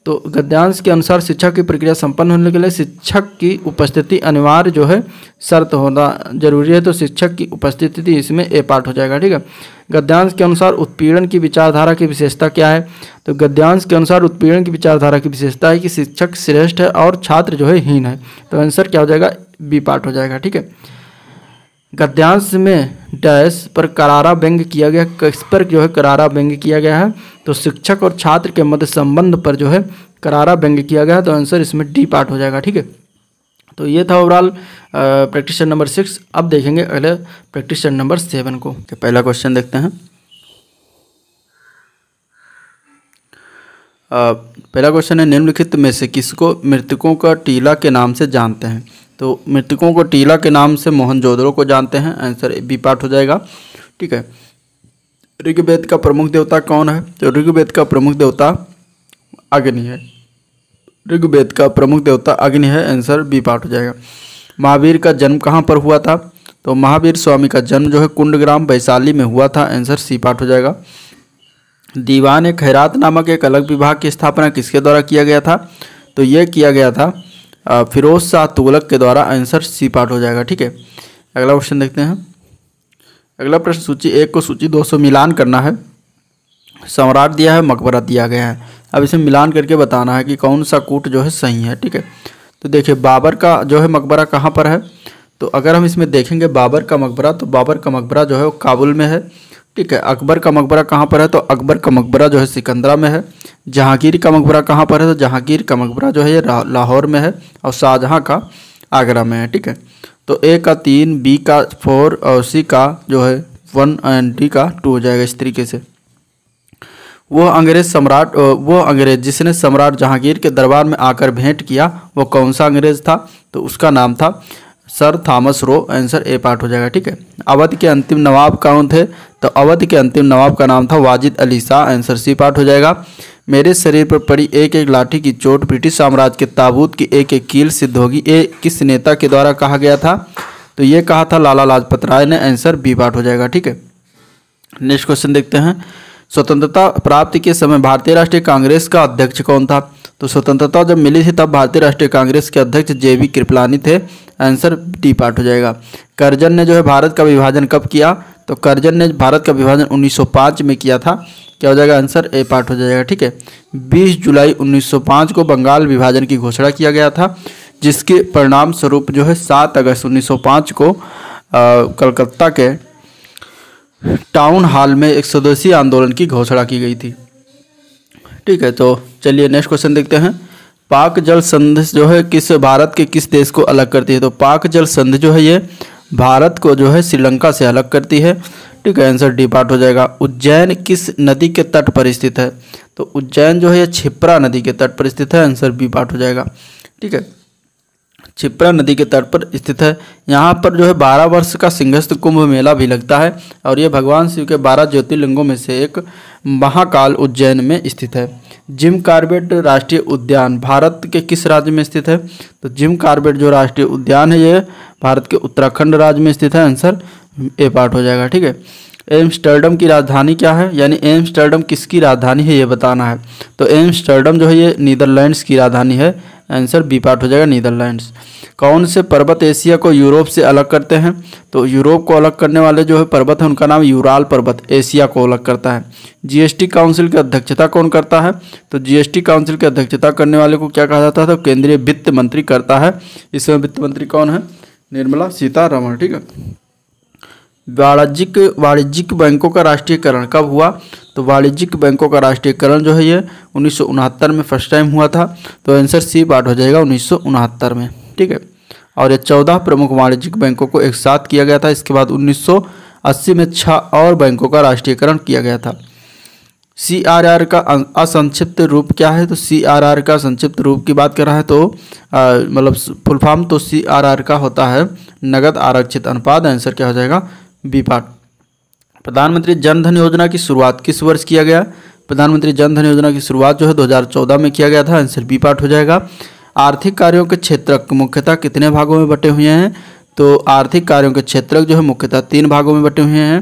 तो गद्यांश के अनुसार शिक्षा की प्रक्रिया संपन्न होने के लिए शिक्षक की उपस्थिति अनिवार्य जो है शर्त होना जरूरी है। तो शिक्षक की उपस्थिति इसमें ए पार्ट हो जाएगा। ठीक है, गद्यांश के अनुसार उत्पीड़न की विचारधारा की विशेषता क्या है। तो गद्यांश के अनुसार उत्पीड़न की विचारधारा की विशेषता है कि शिक्षक श्रेष्ठ है और छात्र जो है हीन है। तो आंसर क्या हो जाएगा, बी पार्ट हो जाएगा। ठीक है, गद्यांश में डैश पर करारा व्यंग किया गया, किस पर जो है करारा व्यंग किया गया है। तो शिक्षक और छात्र के मध्य संबंध पर जो है करारा व्यंग किया गया है। तो आंसर इसमें डी पार्ट हो जाएगा। ठीक है, तो ये था ओवरऑल प्रैक्टिस क्वेश्चन नंबर 6। अब देखेंगे अगले प्रैक्टिस क्वेश्चन नंबर 7 को। पहला क्वेश्चन देखते हैं। पहला क्वेश्चन है, निम्नलिखित में से किसको मृतकों का टीला के नाम से जानते हैं। तो मृतकों को टीला के नाम से मोहनजोदड़ो को जानते हैं। आंसर बी पार्ट हो जाएगा। ठीक है, ऋग्वेद का प्रमुख देवता कौन है। तो ऋग्वेद का प्रमुख देवता अग्नि है। ऋग्वेद का प्रमुख देवता अग्नि है। आंसर बी पार्ट हो जाएगा। महावीर का जन्म कहाँ पर हुआ था। तो महावीर स्वामी का जन्म जो है कुंडग्राम वैशाली में हुआ था। आंसर सी पार्ट हो जाएगा। दीवान खैरात नामक एक अलग विभाग की स्थापना किसके द्वारा किया गया था। तो यह किया गया था फिरोज शाह तुगलक के द्वारा। आंसर सी पार्ट हो जाएगा। ठीक है, अगला क्वेश्चन देखते हैं। अगला प्रश्न सूची 1 को सूची 2 से मिलान करना है। सम्राट दिया है, मकबरा दिया गया है। अब इसे मिलान करके बताना है कि कौन सा कूट जो है सही है। ठीक है, तो देखिए बाबर का जो है मकबरा कहाँ पर है। तो अगर हम इसमें देखेंगे बाबर का मकबरा, तो बाबर का मकबरा जो है वो काबुल में है। ठीक है, अकबर का मकबरा कहाँ पर है। तो अकबर का मकबरा जो है सिकंदरा में है। जहांगीर का मकबरा कहाँ पर है। तो जहांगीर का मकबरा जो है ये लाहौर में है और शाहजहाँ का आगरा में है। ठीक है, तो ए का 3, बी का 4 और सी का जो है 1 एंड डी का 2 हो जाएगा। इस तरीके से वो अंग्रेज जिसने सम्राट जहांगीर के दरबार में आकर भेंट किया वो कौन सा अंग्रेज था। तो उसका नाम था sir Thomas Roe. Answer A part हो जाएगा। ठीक है, अवध के अंतिम नवाब कौन थे। तो अवध के अंतिम नवाब का नाम था Wajid Ali Shah. Answer C part हो जाएगा। मेरे शरीर पर पड़ी एक एक लाठी की चोट ब्रिटिश साम्राज्य के ताबूत की एक एक कील सिद्ध होगी, ये किस नेता के द्वारा कहा गया था। तो ये कहा था लाला लाजपत राय ने। आंसर बी पार्ट हो जाएगा। ठीक है, नेक्स्ट क्वेश्चन देखते हैं। स्वतंत्रता प्राप्ति के समय भारतीय राष्ट्रीय कांग्रेस का अध्यक्ष कौन था। तो स्वतंत्रता जब मिली थी तब भारतीय राष्ट्रीय कांग्रेस के अध्यक्ष जे.बी. कृपलानी थे। आंसर डी पार्ट हो जाएगा। करजन ने जो है भारत का विभाजन कब किया। तो करजन ने भारत का विभाजन 1905 में किया था। क्या हो जाएगा, आंसर ए पार्ट हो जाएगा। ठीक है, 20 जुलाई 1905 को बंगाल विभाजन की घोषणा किया गया था, जिसके परिणाम स्वरूप जो है 7 अगस्त 1905 को कलकत्ता के टाउन हॉल में एक स्वदेशी आंदोलन की घोषणा की गई थी। ठीक है, तो चलिए नेक्स्ट क्वेश्चन देखते हैं। पाक जल संधि जो है किस भारत के किस देश को अलग करती है। तो पाक जल संधि जो है ये भारत को जो है श्रीलंका से अलग करती है। ठीक है, आंसर डी पार्ट हो जाएगा। उज्जैन किस नदी के तट पर स्थित है। तो उज्जैन जो है ये छिप्रा नदी के तट पर स्थित है। आंसर बी पार्ट हो जाएगा। ठीक है, छिप्रा नदी के तट पर स्थित है। यहाँ पर जो है 12 वर्ष का सिंहस्थ कुंभ मेला भी लगता है और ये भगवान शिव के 12 ज्योतिर्लिंगों में से एक महाकाल उज्जैन में स्थित है। जिम कॉर्बेट राष्ट्रीय उद्यान भारत के किस राज्य में स्थित है। तो जिम कॉर्बेट जो राष्ट्रीय उद्यान है ये भारत के उत्तराखंड राज्य में स्थित है। आंसर ए पार्ट हो जाएगा। ठीक है, एम्स्टर्डम की राजधानी क्या है, यानी एम्स्टर्डम किसकी राजधानी है ये बताना है। तो एम्स्टर्डम जो है ये नीदरलैंड्स की राजधानी है। आंसर बी पार्ट हो जाएगा, नीदरलैंड्स। कौन से पर्वत एशिया को यूरोप से अलग करते हैं। तो यूरोप को अलग करने वाले जो है पर्वत है उनका नाम यूराल पर्वत एशिया को अलग करता है। जीएसटी काउंसिल की अध्यक्षता कौन करता है। तो जीएसटी काउंसिल की अध्यक्षता करने वाले को क्या कहा जाता है। तो केंद्रीय वित्त मंत्री करता है। इसमें वित्त मंत्री कौन है, निर्मला सीतारमण। ठीक है, वाणिज्यिक बैंकों का राष्ट्रीयकरण कब हुआ। तो वाणिज्यिक बैंकों का राष्ट्रीयकरण जो है ये 1969 में फर्स्ट टाइम हुआ था। तो आंसर सी पार्ट हो जाएगा, 1969 में। ठीक है, और ये 14 प्रमुख वाणिज्यिक बैंकों को एक साथ किया गया था। इसके बाद 1980 में 6 और बैंकों का राष्ट्रीयकरण किया गया था। सीआरआर का असंक्षिप्त रूप क्या है? तो सीआरआर का संक्षिप्त रूप की बात कर रहा है तो मतलब फुल फॉर्म तो सीआरआर का होता है नगद आरक्षित अनुपात। आंसर क्या हो जाएगा? B part. प्रधानमंत्री जनधन योजना की शुरुआत किस वर्ष किया गया? प्रधानमंत्री जनधन योजना की शुरुआत जो है 2014 में किया गया था। आंसर बी पार्ट हो जाएगा। आर्थिक कार्यों के क्षेत्रक मुख्यतः कितने भागों में बटे हुए हैं? तो आर्थिक कार्यों के क्षेत्रक जो है मुख्यतः 3 भागों में बटे हुए हैं।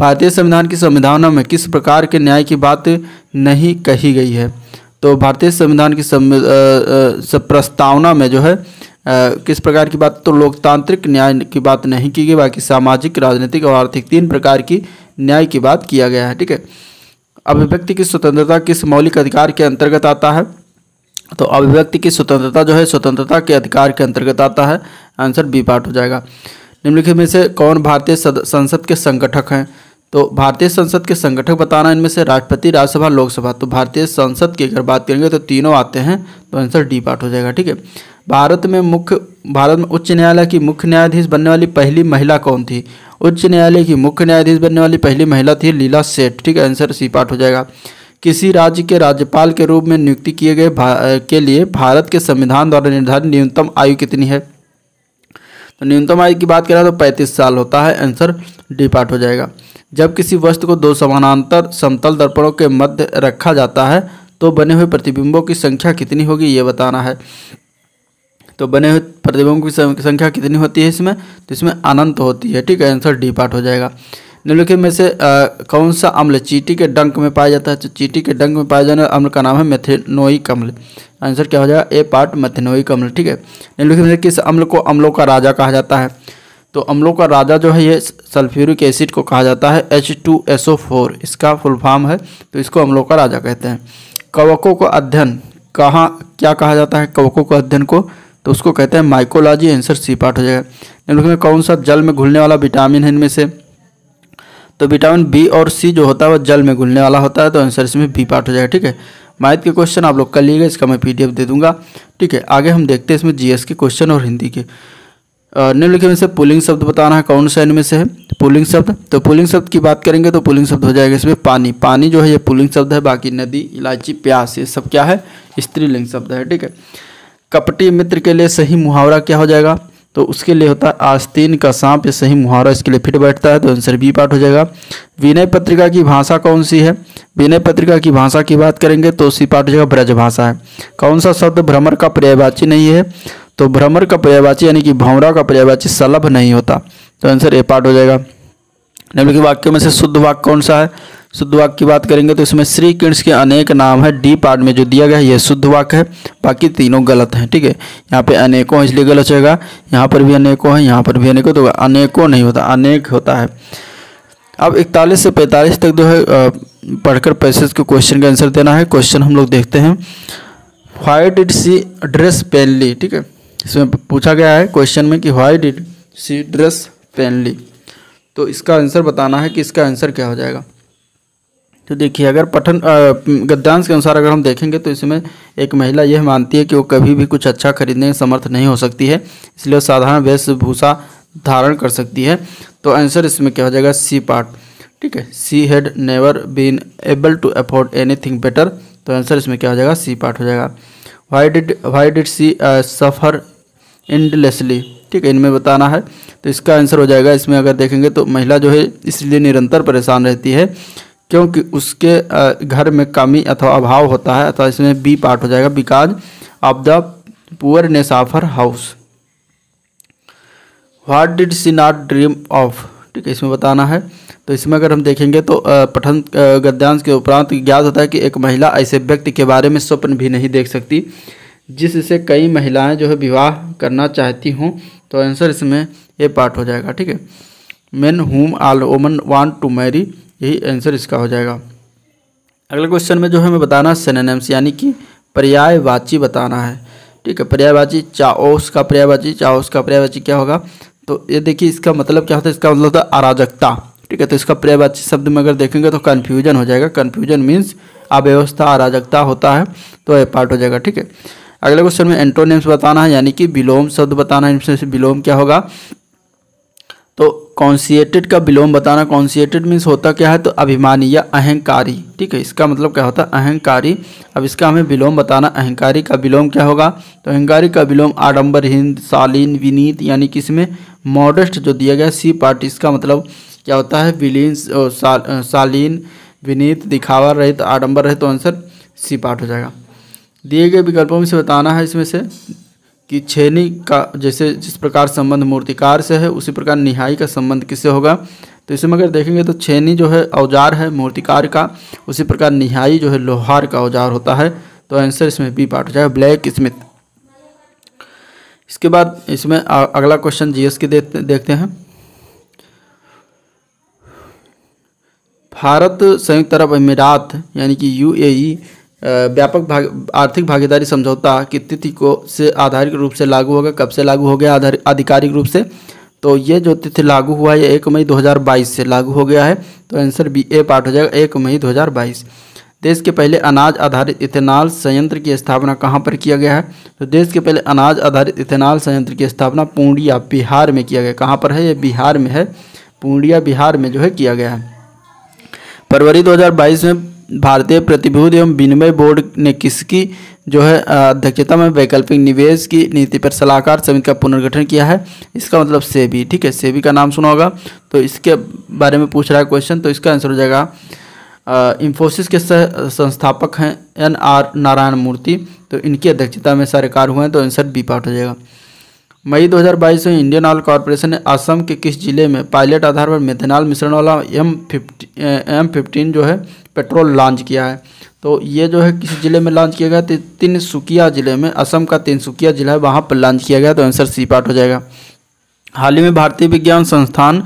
भारतीय संविधान की संविधान में किस प्रकार के न्याय की बात नहीं कही गई है? तो भारतीय संविधान की प्रस्तावना में जो है किस प्रकार की बात, तो लोकतांत्रिक न्याय की बात नहीं की गई, बाकी सामाजिक, राजनीतिक और आर्थिक 3 प्रकार की न्याय की बात किया गया है। ठीक है। अभिव्यक्ति की स्वतंत्रता किस मौलिक अधिकार के अंतर्गत आता है? तो अभिव्यक्ति की स्वतंत्रता जो है स्वतंत्रता के अधिकार के अंतर्गत आता है। आंसर बी पार्ट हो जाएगा। निम्नलिखित में से कौन भारतीय संसद के संगठक हैं? तो भारतीय संसद के संगठक बताना, इनमें से राष्ट्रपति, राज्यसभा, लोकसभा। तो भारतीय संसद की अगर बात करेंगे तो तीनों आते हैं। तो आंसर डी पार्ट हो जाएगा। ठीक है। भारत में उच्च न्यायालय की मुख्य न्यायाधीश बनने वाली पहली महिला कौन थी? उच्च न्यायालय की मुख्य न्यायाधीश बनने वाली पहली महिला थी लीला सेठ। ठीक है। आंसर सी पार्ट हो जाएगा। किसी राज्य के राज्यपाल के रूप में नियुक्ति किए गए के लिए भारत के संविधान द्वारा निर्धारित न्यूनतम आयु कितनी है? तो न्यूनतम आयु की बात करें तो 35 साल होता है। आंसर डी पार्ट हो जाएगा। जब किसी वस्तु को 2 समानांतर समतल दर्पणों के मध्य रखा जाता है तो बने हुए प्रतिबिंबों की संख्या कितनी होगी, ये बताना है। तो बने हुए प्रतिबिंबों की संख्या कितनी होती है इसमें? तो इसमें अनंत होती है। ठीक है। आंसर डी पार्ट हो जाएगा। निम्नलिखित में से कौन सा अम्ल चींटी के डंक में पाया जाता है? तो चींटी के डंक में पाया जाने वाला अम्ल का नाम है मेथिनोइक अम्ल। आंसर क्या हो जाएगा? ए पार्ट, मेथिनोइक अम्ल। ठीक है। निम्नलिखित में से किस अम्ल को अम्लों का राजा कहा जाता है? तो अम्लों का राजा जो है ये सल्फ्यूरिक एसिड को कहा जाता है। H2SO4 इसका फुल फॉर्म है, तो इसको अम्लों का राजा कहते हैं। कवकों का अध्ययन क्या कहा जाता है? कवकों का अध्ययन को तो उसको कहते हैं माइकोलॉजी। आंसर सी पार्ट हो जाएगा। निम्नलिखित में कौन सा जल में घुलने वाला विटामिन है इनमें से? तो विटामिन बी और सी जो होता है वह जल में घुलने वाला होता है। तो आंसर इसमें बी पार्ट हो जाएगा। ठीक है। मैथ के क्वेश्चन आप लोग कर लीजिएगा, इसका मैं PDF दे दूंगा। ठीक है। आगे हम देखते हैं इसमें GS के क्वेश्चन और हिंदी के। निम्नलिखित में से पुलिंग शब्द बताना है कौन सा इनमें से है पुलिंग शब्द। तो पुलिंग शब्द की बात करेंगे तो पुलिंग शब्द हो जाएगा इसमें पानी। पानी जो है ये पुलिंग शब्द है। बाकी नदी, इलायची, प्यास ये सब क्या है? स्त्रीलिंग शब्द है। ठीक है। कपटी मित्र के लिए सही मुहावरा क्या हो जाएगा? तो उसके लिए होता है आस्तीन का सांप, ये सही मुहावरा इसके लिए फिट बैठता है। तो आंसर बी पार्ट हो जाएगा। विनय पत्रिका की भाषा कौन सी है? विनय पत्रिका की भाषा की बात करेंगे तो सी पार्ट हो जाएगा, ब्रजभाषा है। कौन सा शब्द भ्रमर का पर्यायवाची नहीं है? तो भ्रमर का पर्यायवाची यानी कि भंवरा का पर्यायवाची सलभ नहीं होता। तो आंसर ए पार्ट हो जाएगा। निम्नलिखित वाक्यों में से शुद्ध वाक्य कौन सा है? शुद्ध वाक्य की बात करेंगे तो इसमें श्री कृष्ण के अनेक नाम है। डी पार्ट में जो दिया गया है यह शुद्ध वाक्य है, बाकी तीनों गलत हैं। ठीक है। यहाँ पे अनेकों इसलिए गलत होगा, यहाँ पर भी अनेकों है, यहाँ पर भी अनेकों, तो अनेकों नहीं होता, अनेक होता है। अब 41 से 45 तक जो है पढ़कर पैसेज के क्वेश्चन का आंसर देना है। क्वेश्चन हम लोग देखते हैं। व्हाई डिड सी ड्रेस पहन ली? ठीक है। इसमें पूछा गया है क्वेश्चन में कि व्हाई डिड सी ड्रेस पहन ली, तो इसका आंसर बताना है कि इसका आंसर क्या हो जाएगा। तो देखिए, अगर पठन गद्यांश के अनुसार अगर हम देखेंगे तो इसमें एक महिला यह मानती है कि वो कभी भी कुछ अच्छा खरीदने में समर्थ नहीं हो सकती है, इसलिए वो साधारण वेशभूषा धारण कर सकती है। तो आंसर इसमें क्या हो जाएगा? C part. ठीक है। She had never been able to afford anything better. तो आंसर इसमें क्या हो जाएगा? सी पार्ट हो जाएगा। Why did she suffer endlessly? ठीक है। इनमें बताना है, तो इसका आंसर हो जाएगा इसमें अगर देखेंगे तो महिला जो है इसलिए निरंतर परेशान रहती है क्योंकि उसके घर में कमी अथवा अभाव होता है। अथवा इसमें बी पार्ट हो जाएगा, because of the poorness of her house. What did she not dream of? ठीक है। इसमें बताना है, तो इसमें अगर हम देखेंगे तो पठन गद्यांश के उपरांत ज्ञात होता है कि एक महिला ऐसे व्यक्ति के बारे में स्वप्न भी नहीं देख सकती जिससे कई महिलाएं जो है विवाह करना चाहती हों। तो आंसर इसमें ए पार्ट हो जाएगा। ठीक है। Men whom all women want to marry, यही आंसर इसका हो जाएगा। अगले क्वेश्चन में जो है हमें बताना सिनोनिम्स यानी कि पर्यायवाची बताना है। ठीक है। पर्यायवाची चाओस का पर्यायवाची, चाओस का पर्यायवाची क्या होगा? तो ये देखिए, इसका मतलब क्या होता है? इसका मतलब होता है अराजकता। ठीक है। तो इसका पर्यायवाची शब्द में अगर देखेंगे तो कन्फ्यूजन हो जाएगा। कन्फ्यूजन मीन्स अव्यवस्था, अराजकता होता है। तो ये पार्ट हो जाएगा। ठीक है। अगले क्वेश्चन में एंटोनिम्स बताना है यानी कि विलोम शब्द बताना है। इनमें से विलोम क्या होगा? तो कॉन्सिएटेड का विलोम बताना। कॉन्सिएटेड मीन्स होता क्या है तो अभिमानी या अहंकारी, ठीक है। इसका मतलब क्या होता है अहंकारी। अब इसका हमें विलोम बताना, अहंकारी का विलोम क्या होगा तो अहंकारी का विलोम आडंबरहीन, शालीन, विनीत, यानी कि इसमें मॉडस्ट जो दिया गया सी पार्ट, इसका मतलब क्या होता है विलीन, शालीन, विनीत, दिखावा रहित, आडंबर रहित, तो आंसर सी पार्ट हो जाएगा। दिए गए विकल्पों में से बताना है इसमें से कि छेनी का जैसे जिस प्रकार संबंध मूर्तिकार से है उसी प्रकार निहाई का संबंध किससे होगा। तो इसमें अगर देखेंगे तो छेनी जो है औजार है मूर्तिकार का, उसी प्रकार निहाई जो है लोहार का औजार होता है, तो आंसर इसमें बी पार्ट हो जाएगा, ब्लैक स्मिथ। इसके बाद इसमें अगला क्वेश्चन जीएस के देखते हैं। भारत संयुक्त अरब अमीरात यानी कि यूएई व्यापक आर्थिक भागीदारी समझौता की तिथि को से आधिकारिक रूप से लागू होगा। कब से लागू हो गया आधिकारिक रूप से, तो ये जो तिथि लागू हुआ है 1 मई 2022 से लागू हो गया है, तो आंसर बी ए पार्ट हो जाएगा, 1 मई 2022। देश के पहले अनाज आधारित इथेनॉल संयंत्र की स्थापना कहाँ पर किया गया है, तो देश के पहले अनाज आधारित इथेनॉल संयंत्र की स्थापना पूर्णिया बिहार में किया गया। कहाँ पर है ये, बिहार में है, पूर्णिया बिहार में जो है किया गया है। फरवरी 2022 में भारतीय प्रतिभूति एवं विनिमय बोर्ड ने किसकी जो है अध्यक्षता में वैकल्पिक निवेश की नीति पर सलाहकार समिति का पुनर्गठन किया है। इसका मतलब सेबी, ठीक है, सेबी का नाम सुना होगा। तो इसके बारे में पूछ रहा है क्वेश्चन, तो इसका आंसर हो जाएगा इंफोसिस के संस्थापक हैं NR नारायण मूर्ति, तो इनकी अध्यक्षता में सरकार हुए हैं, तो आंसर बी पार्ट हो जाएगा। मई 2022 में इंडियन ऑयल कॉरपोरेशन ने असम के किस जिले में पायलट आधार पर मेथेनॉल मिश्रण वाला M15 जो है पेट्रोल लॉन्च किया है। तो ये जो है किस जिले में लॉन्च किया गया, तो तिनसुकिया जिले में, असम का तिनसुकिया जिला है वहाँ पर लॉन्च किया गया, तो आंसर सी पार्ट हो जाएगा। हाल ही में भारतीय विज्ञान संस्थान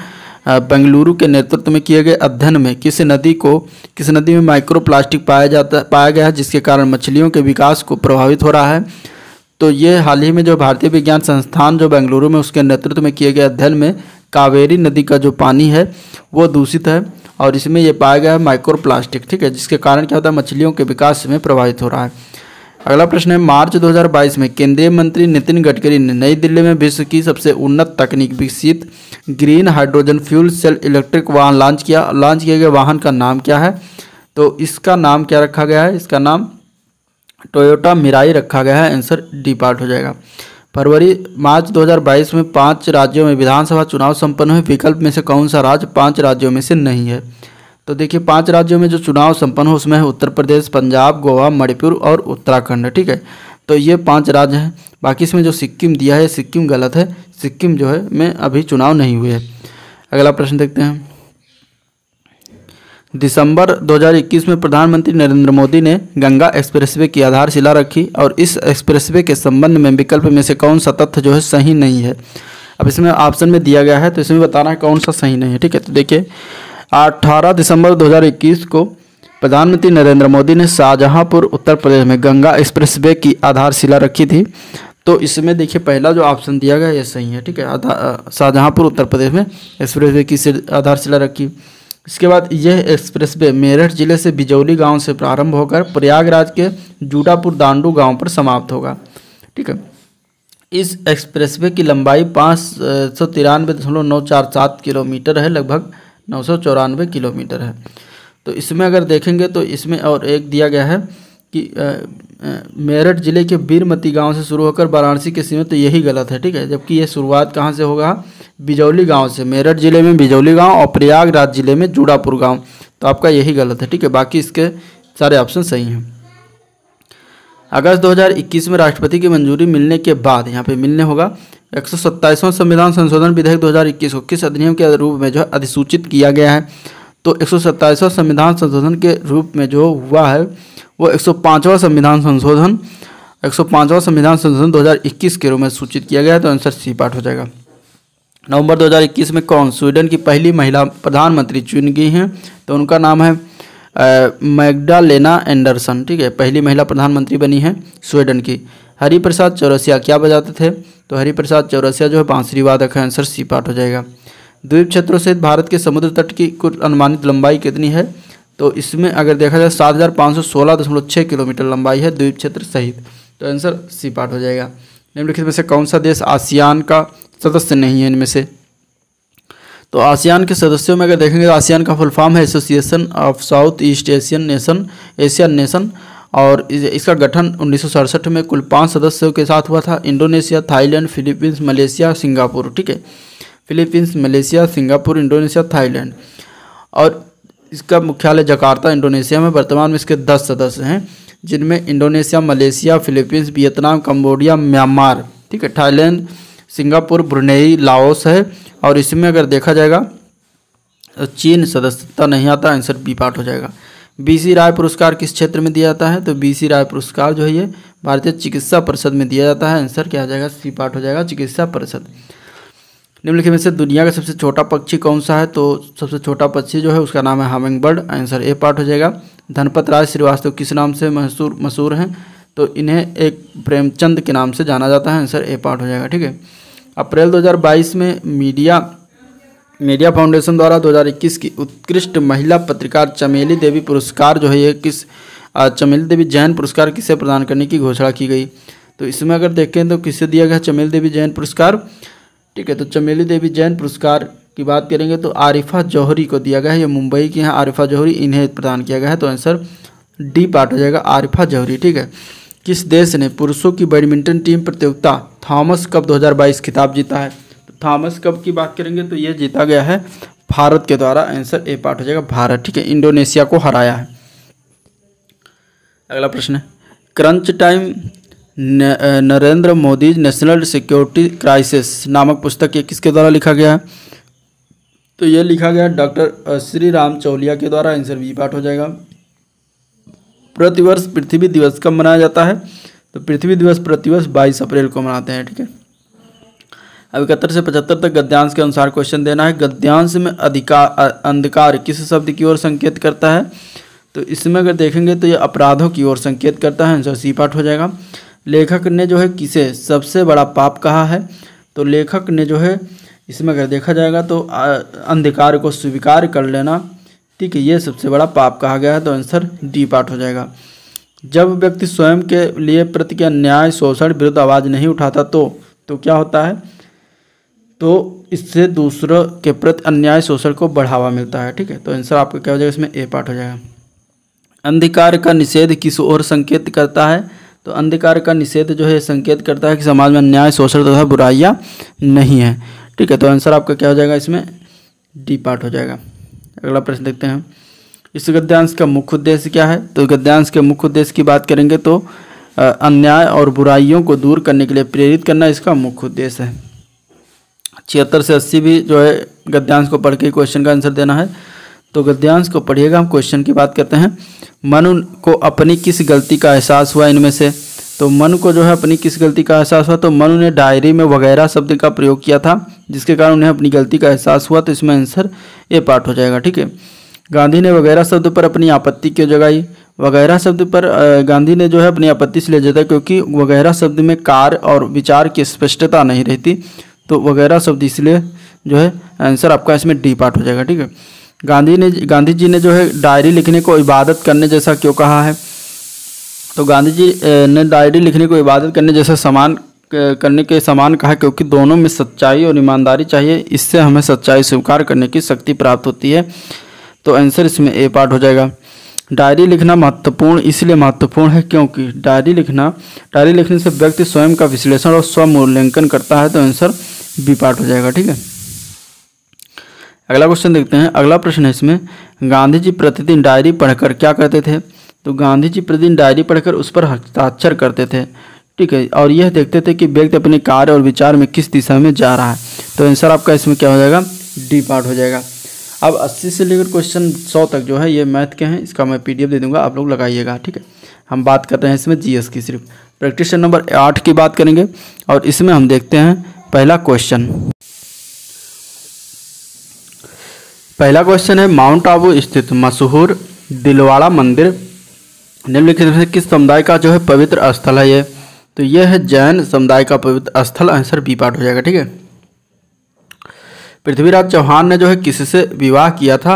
बेंगलुरु के नेतृत्व में किए गए अध्ययन में किस नदी में माइक्रोप्लास्टिक पाया गया है जिसके कारण मछलियों के विकास को प्रभावित हो रहा है। तो ये हाल ही में जो भारतीय विज्ञान संस्थान जो बेंगलुरु में उसके नेतृत्व में किए गए अध्ययन में कावेरी नदी का जो पानी है वो दूषित है और इसमें ये पाया गया है माइक्रोप्लास्टिक, ठीक है, जिसके कारण क्या होता है मछलियों के विकास में प्रभावित हो रहा है। अगला प्रश्न है मार्च 2022 में केंद्रीय मंत्री नितिन गडकरी ने नई दिल्ली में विश्व की सबसे उन्नत तकनीक विकसित green hydrogen fuel cell electric वाहन लॉन्च किए गए वाहन का नाम क्या है, तो इसका नाम क्या रखा गया है, इसका नाम टोयोटा मिराई रखा गया है, आंसर डी पार्ट हो जाएगा। मार्च 2022 में 5 राज्यों में विधानसभा चुनाव संपन्न हुए, विकल्प में से कौन सा राज्य 5 राज्यों में से नहीं है। तो देखिए 5 राज्यों में जो चुनाव संपन्न हो उसमें है उत्तर प्रदेश, पंजाब, गोवा, मणिपुर और उत्तराखंड, ठीक है, तो ये 5 राज्य हैं। बाकी इसमें जो सिक्किम दिया है सिक्किम गलत है, सिक्किम जो है में अभी चुनाव नहीं हुए है। अगला प्रश्न देखते हैं। दिसंबर 2021 में प्रधानमंत्री नरेंद्र मोदी ने गंगा एक्सप्रेसवे की आधारशिला रखी और इस एक्सप्रेसवे के संबंध में विकल्प में से कौन सा तथ्य जो है सही नहीं है। अब इसमें ऑप्शन में दिया गया है तो इसमें बताना है कौन सा सही नहीं है, ठीक है। तो देखिए 18 दिसंबर 2021 को प्रधानमंत्री नरेंद्र मोदी ने शाहजहाँपुर उत्तर प्रदेश में गंगा एक्सप्रेसवे की आधारशिला रखी थी, तो इसमें देखिए पहला जो ऑप्शन दिया गया ये सही है, ठीक है, शाहजहाँपुर उत्तर प्रदेश में एक्सप्रेसवे की आधारशिला रखी। इसके बाद यह एक्सप्रेसवे मेरठ जिले से बिजौली गांव से प्रारंभ होकर प्रयागराज के जूडापुर दांडू गांव पर समाप्त होगा, ठीक है। इस एक्सप्रेसवे की लंबाई 593.947 किलोमीटर है, लगभग 994 किलोमीटर है। तो इसमें अगर देखेंगे तो इसमें और एक दिया गया है कि मेरठ जिले के बीरमती गांव से शुरू होकर वाराणसी के सीमा, तो यही गलत है, ठीक है, जबकि ये शुरुआत कहाँ से होगा, बिजौली गांव से, मेरठ जिले में बिजौली गांव और प्रयागराज जिले में जूड़ापुर गांव, तो आपका यही गलत है, ठीक है, बाकी इसके सारे ऑप्शन सही हैं। अगस्त 2021 में राष्ट्रपति की मंजूरी मिलने के बाद यहाँ पे मिलने होगा 127वां संविधान संशोधन विधेयक 2021 को किस अधिनियम के रूप में जो है अधिसूचित किया गया है। तो 127वां संविधान संशोधन के रूप में जो हुआ है वो 105वां संविधान संशोधन 2021 के रूप में सूचित किया गया है, तो आंसर सी पार्ट हो जाएगा। नवंबर 2021 में कौन स्वीडन की पहली महिला प्रधानमंत्री चुनी गई हैं, तो उनका नाम है मैग्डालेना एंडरसन, ठीक है, पहली महिला प्रधानमंत्री बनी है स्वीडन की। हरिप्रसाद चौरसिया क्या बजाते थे, तो हरिप्रसाद चौरसिया जो है बांसुरी वादक है, आंसर सी पार्ट हो जाएगा। द्वीप क्षेत्रों सहित भारत के समुद्र तट की कुल अनुमानित लंबाई कितनी है, तो इसमें अगर देखा जाए 7516.6 किलोमीटर लंबाई है द्वीप क्षेत्र सहित, तो आंसर सी पार्ट हो जाएगा। निम्नलिखित में से कौन सा देश आसियान का सदस्य नहीं है इनमें से, तो आसियान के सदस्यों में अगर देखेंगे तो आसियान का फुल फॉर्म है association of South East Asian nation, और इसका गठन 1967 में कुल 5 सदस्यों के साथ हुआ था। Indonesia, Thailand, Philippines, Malaysia, Singapore. ठीक है, Philippines, Malaysia, Singapore, Indonesia, Thailand, और इसका मुख्यालय जकार्ता इंडोनेशिया में। वर्तमान में इसके 10 सदस्य हैं, जिनमें Indonesia, Malaysia, Philippines, Vietnam, Cambodia, Myanmar, ठीक है, थाईलैंड, सिंगापुर, ब्रुनेई, लाओस है। और इसमें अगर देखा जाएगा तो चीन सदस्यता नहीं आता, आंसर बी पार्ट हो जाएगा। बीसी राय पुरस्कार किस क्षेत्र में दिया जाता है? तो बीसी राय पुरस्कार जो है ये भारतीय चिकित्सा परिषद में दिया जाता है। आंसर क्या आ जाएगा? सी पार्ट हो जाएगा, चिकित्सा परिषद। निम्नलिखित में से दुनिया का सबसे छोटा पक्षी कौन सा है? तो सबसे छोटा पक्षी जो है उसका नाम है हमिंगबर्ड, आंसर ए पार्ट हो जाएगा। धनपत राय श्रीवास्तव किस नाम से मशहूर हैं? तो इन्हें एक प्रेमचंद के नाम से जाना जाता है, आंसर ए पार्ट हो जाएगा। ठीक है, अप्रैल 2022 में मीडिया फाउंडेशन द्वारा 2021 की उत्कृष्ट महिला पत्रकार चमेली देवी पुरस्कार जो है ये चमेली देवी जैन पुरस्कार किसे प्रदान करने की घोषणा की गई? तो इसमें अगर देखें तो किसे दिया गया चमेली देवी जैन पुरस्कार? ठीक है, तो चमेली देवी जैन पुरस्कार की बात करेंगे तो आरिफा जौहरी को दिया गया है, ये मुंबई की हैं आरिफा जौहरी, इन्हें प्रदान किया गया है। तो आंसर डी पार्ट हो जाएगा, आरिफा जौहरी। ठीक है, किस देश ने पुरुषों की बैडमिंटन टीम प्रतियोगिता थॉमस कप 2022 खिताब जीता है? तो थॉमस कप की बात करेंगे तो ये जीता गया है भारत के द्वारा, आंसर ए पार्ट हो जाएगा, भारत। ठीक है, इंडोनेशिया को हराया है। अगला प्रश्न है, crunch time Narendra Modi national security crisis नामक पुस्तक ये किसके द्वारा लिखा गया है? तो ये लिखा गया डॉक्टर श्री राम चौलिया के द्वारा, आंसर बी पार्ट हो जाएगा। प्रतिवर्ष पृथ्वी दिवस कब मनाया जाता है? तो पृथ्वी दिवस प्रतिवर्ष 22 अप्रैल को मनाते हैं। ठीक है, अब 71 से 75 तक गद्यांश के अनुसार क्वेश्चन देना है। गद्यांश में अंधकार किस शब्द की ओर संकेत करता है? तो इसमें अगर देखेंगे तो ये अपराधों की ओर संकेत करता है, आंसर सी पार्ट हो जाएगा। लेखक ने जो है किसे सबसे बड़ा पाप कहा है? तो लेखक ने जो है इसमें अगर देखा जाएगा तो अंधकार को स्वीकार कर लेना, ठीक है, ये सबसे बड़ा पाप कहा गया है। तो आंसर डी पार्ट हो जाएगा। जब व्यक्ति स्वयं के लिए प्रति के अन्याय शोषण विरुद्ध आवाज़ नहीं उठाता तो क्या होता है? तो इससे दूसरों के प्रति अन्याय शोषण को बढ़ावा मिलता है। ठीक है, तो आंसर आपका क्या हो जाएगा? इसमें ए पार्ट हो जाएगा। अंधकार का निषेध किस ओर संकेत करता है? तो अंधकार का निषेध जो है संकेत करता है कि समाज में अन्याय शोषण तथा बुराइयाँ नहीं है। ठीक है, तो आंसर आपका क्या हो जाएगा? इसमें डी पार्ट हो जाएगा। अगला प्रश्न देखते हैं, इस गद्यांश का मुख्य उद्देश्य क्या है? तो गद्यांश के मुख्य उद्देश्य की बात करेंगे तो अन्याय और बुराइयों को दूर करने के लिए प्रेरित करना इसका मुख्य उद्देश्य है। 76 से 80 भी जो है गद्यांश को पढ़ के क्वेश्चन का आंसर देना है। तो गद्यांश को पढ़िएगा। हम क्वेश्चन की बात करते हैं, मनु को अपनी किस गलती का एहसास हुआ इनमें से? तो मनु को जो है अपनी किस गलती का एहसास हुआ? तो मनु ने डायरी में वगैरह शब्द का प्रयोग किया था, जिसके कारण उन्हें अपनी गलती का एहसास हुआ। तो इसमें आंसर ए पार्ट हो जाएगा। ठीक है, गांधी ने वगैरह शब्द पर अपनी आपत्ति क्यों जगाई? वगैरह शब्द पर गांधी ने जो है अपनी आपत्ति इसलिए जताई क्योंकि वगैरह शब्द में कार्य और विचार की स्पष्टता नहीं रहती। तो वगैरह शब्द इसलिए जो है आंसर आपका इसमें डी पार्ट हो जाएगा। ठीक है, गांधी जी ने जो है डायरी लिखने को इबादत करने जैसा क्यों कहा है? तो गांधी जी ने डायरी लिखने को इबादत करने जैसा करने के समान कहा क्योंकि दोनों में सच्चाई और ईमानदारी चाहिए, इससे हमें सच्चाई स्वीकार करने की शक्ति प्राप्त होती है। तो आंसर इसमें ए पार्ट हो जाएगा। डायरी लिखना महत्वपूर्ण इसलिए महत्वपूर्ण है क्योंकि डायरी लिखने से व्यक्ति स्वयं का विश्लेषण और स्वमूल्यांकन करता है। तो आंसर बी पार्ट हो जाएगा। ठीक है, अगला क्वेश्चन देखते हैं। अगला प्रश्न है, इसमें गांधी जी प्रतिदिन डायरी पढ़कर क्या करते थे? तो गांधी जी प्रतिदिन डायरी पढ़कर उस पर हस्ताक्षर करते थे। ठीक है, और यह देखते थे कि व्यक्ति अपने कार्य और विचार में किस दिशा में जा रहा है। तो आंसर आपका इसमें क्या हो जाएगा? डी पार्ट हो जाएगा। अब 80 से लेकर क्वेश्चन 100 तक जो है ये मैथ के हैं, इसका मैं पीडीएफ दे दूंगा, आप लोग लगाइएगा। ठीक है, हम बात कर रहे हैं इसमें जीएस की, सिर्फ प्रैक्टिस नंबर 8 की बात करेंगे। और इसमें हम देखते हैं पहला क्वेश्चन है, माउंट आबू स्थित मशहूर दिलवाड़ा मंदिर निम्नलिखित में से किस समुदाय का जो है पवित्र स्थल है? ये तो यह है जैन समुदाय का पवित्र स्थल, आंसर बी पार्ट हो जाएगा। ठीक है, पृथ्वीराज चौहान ने जो है किससे विवाह किया था?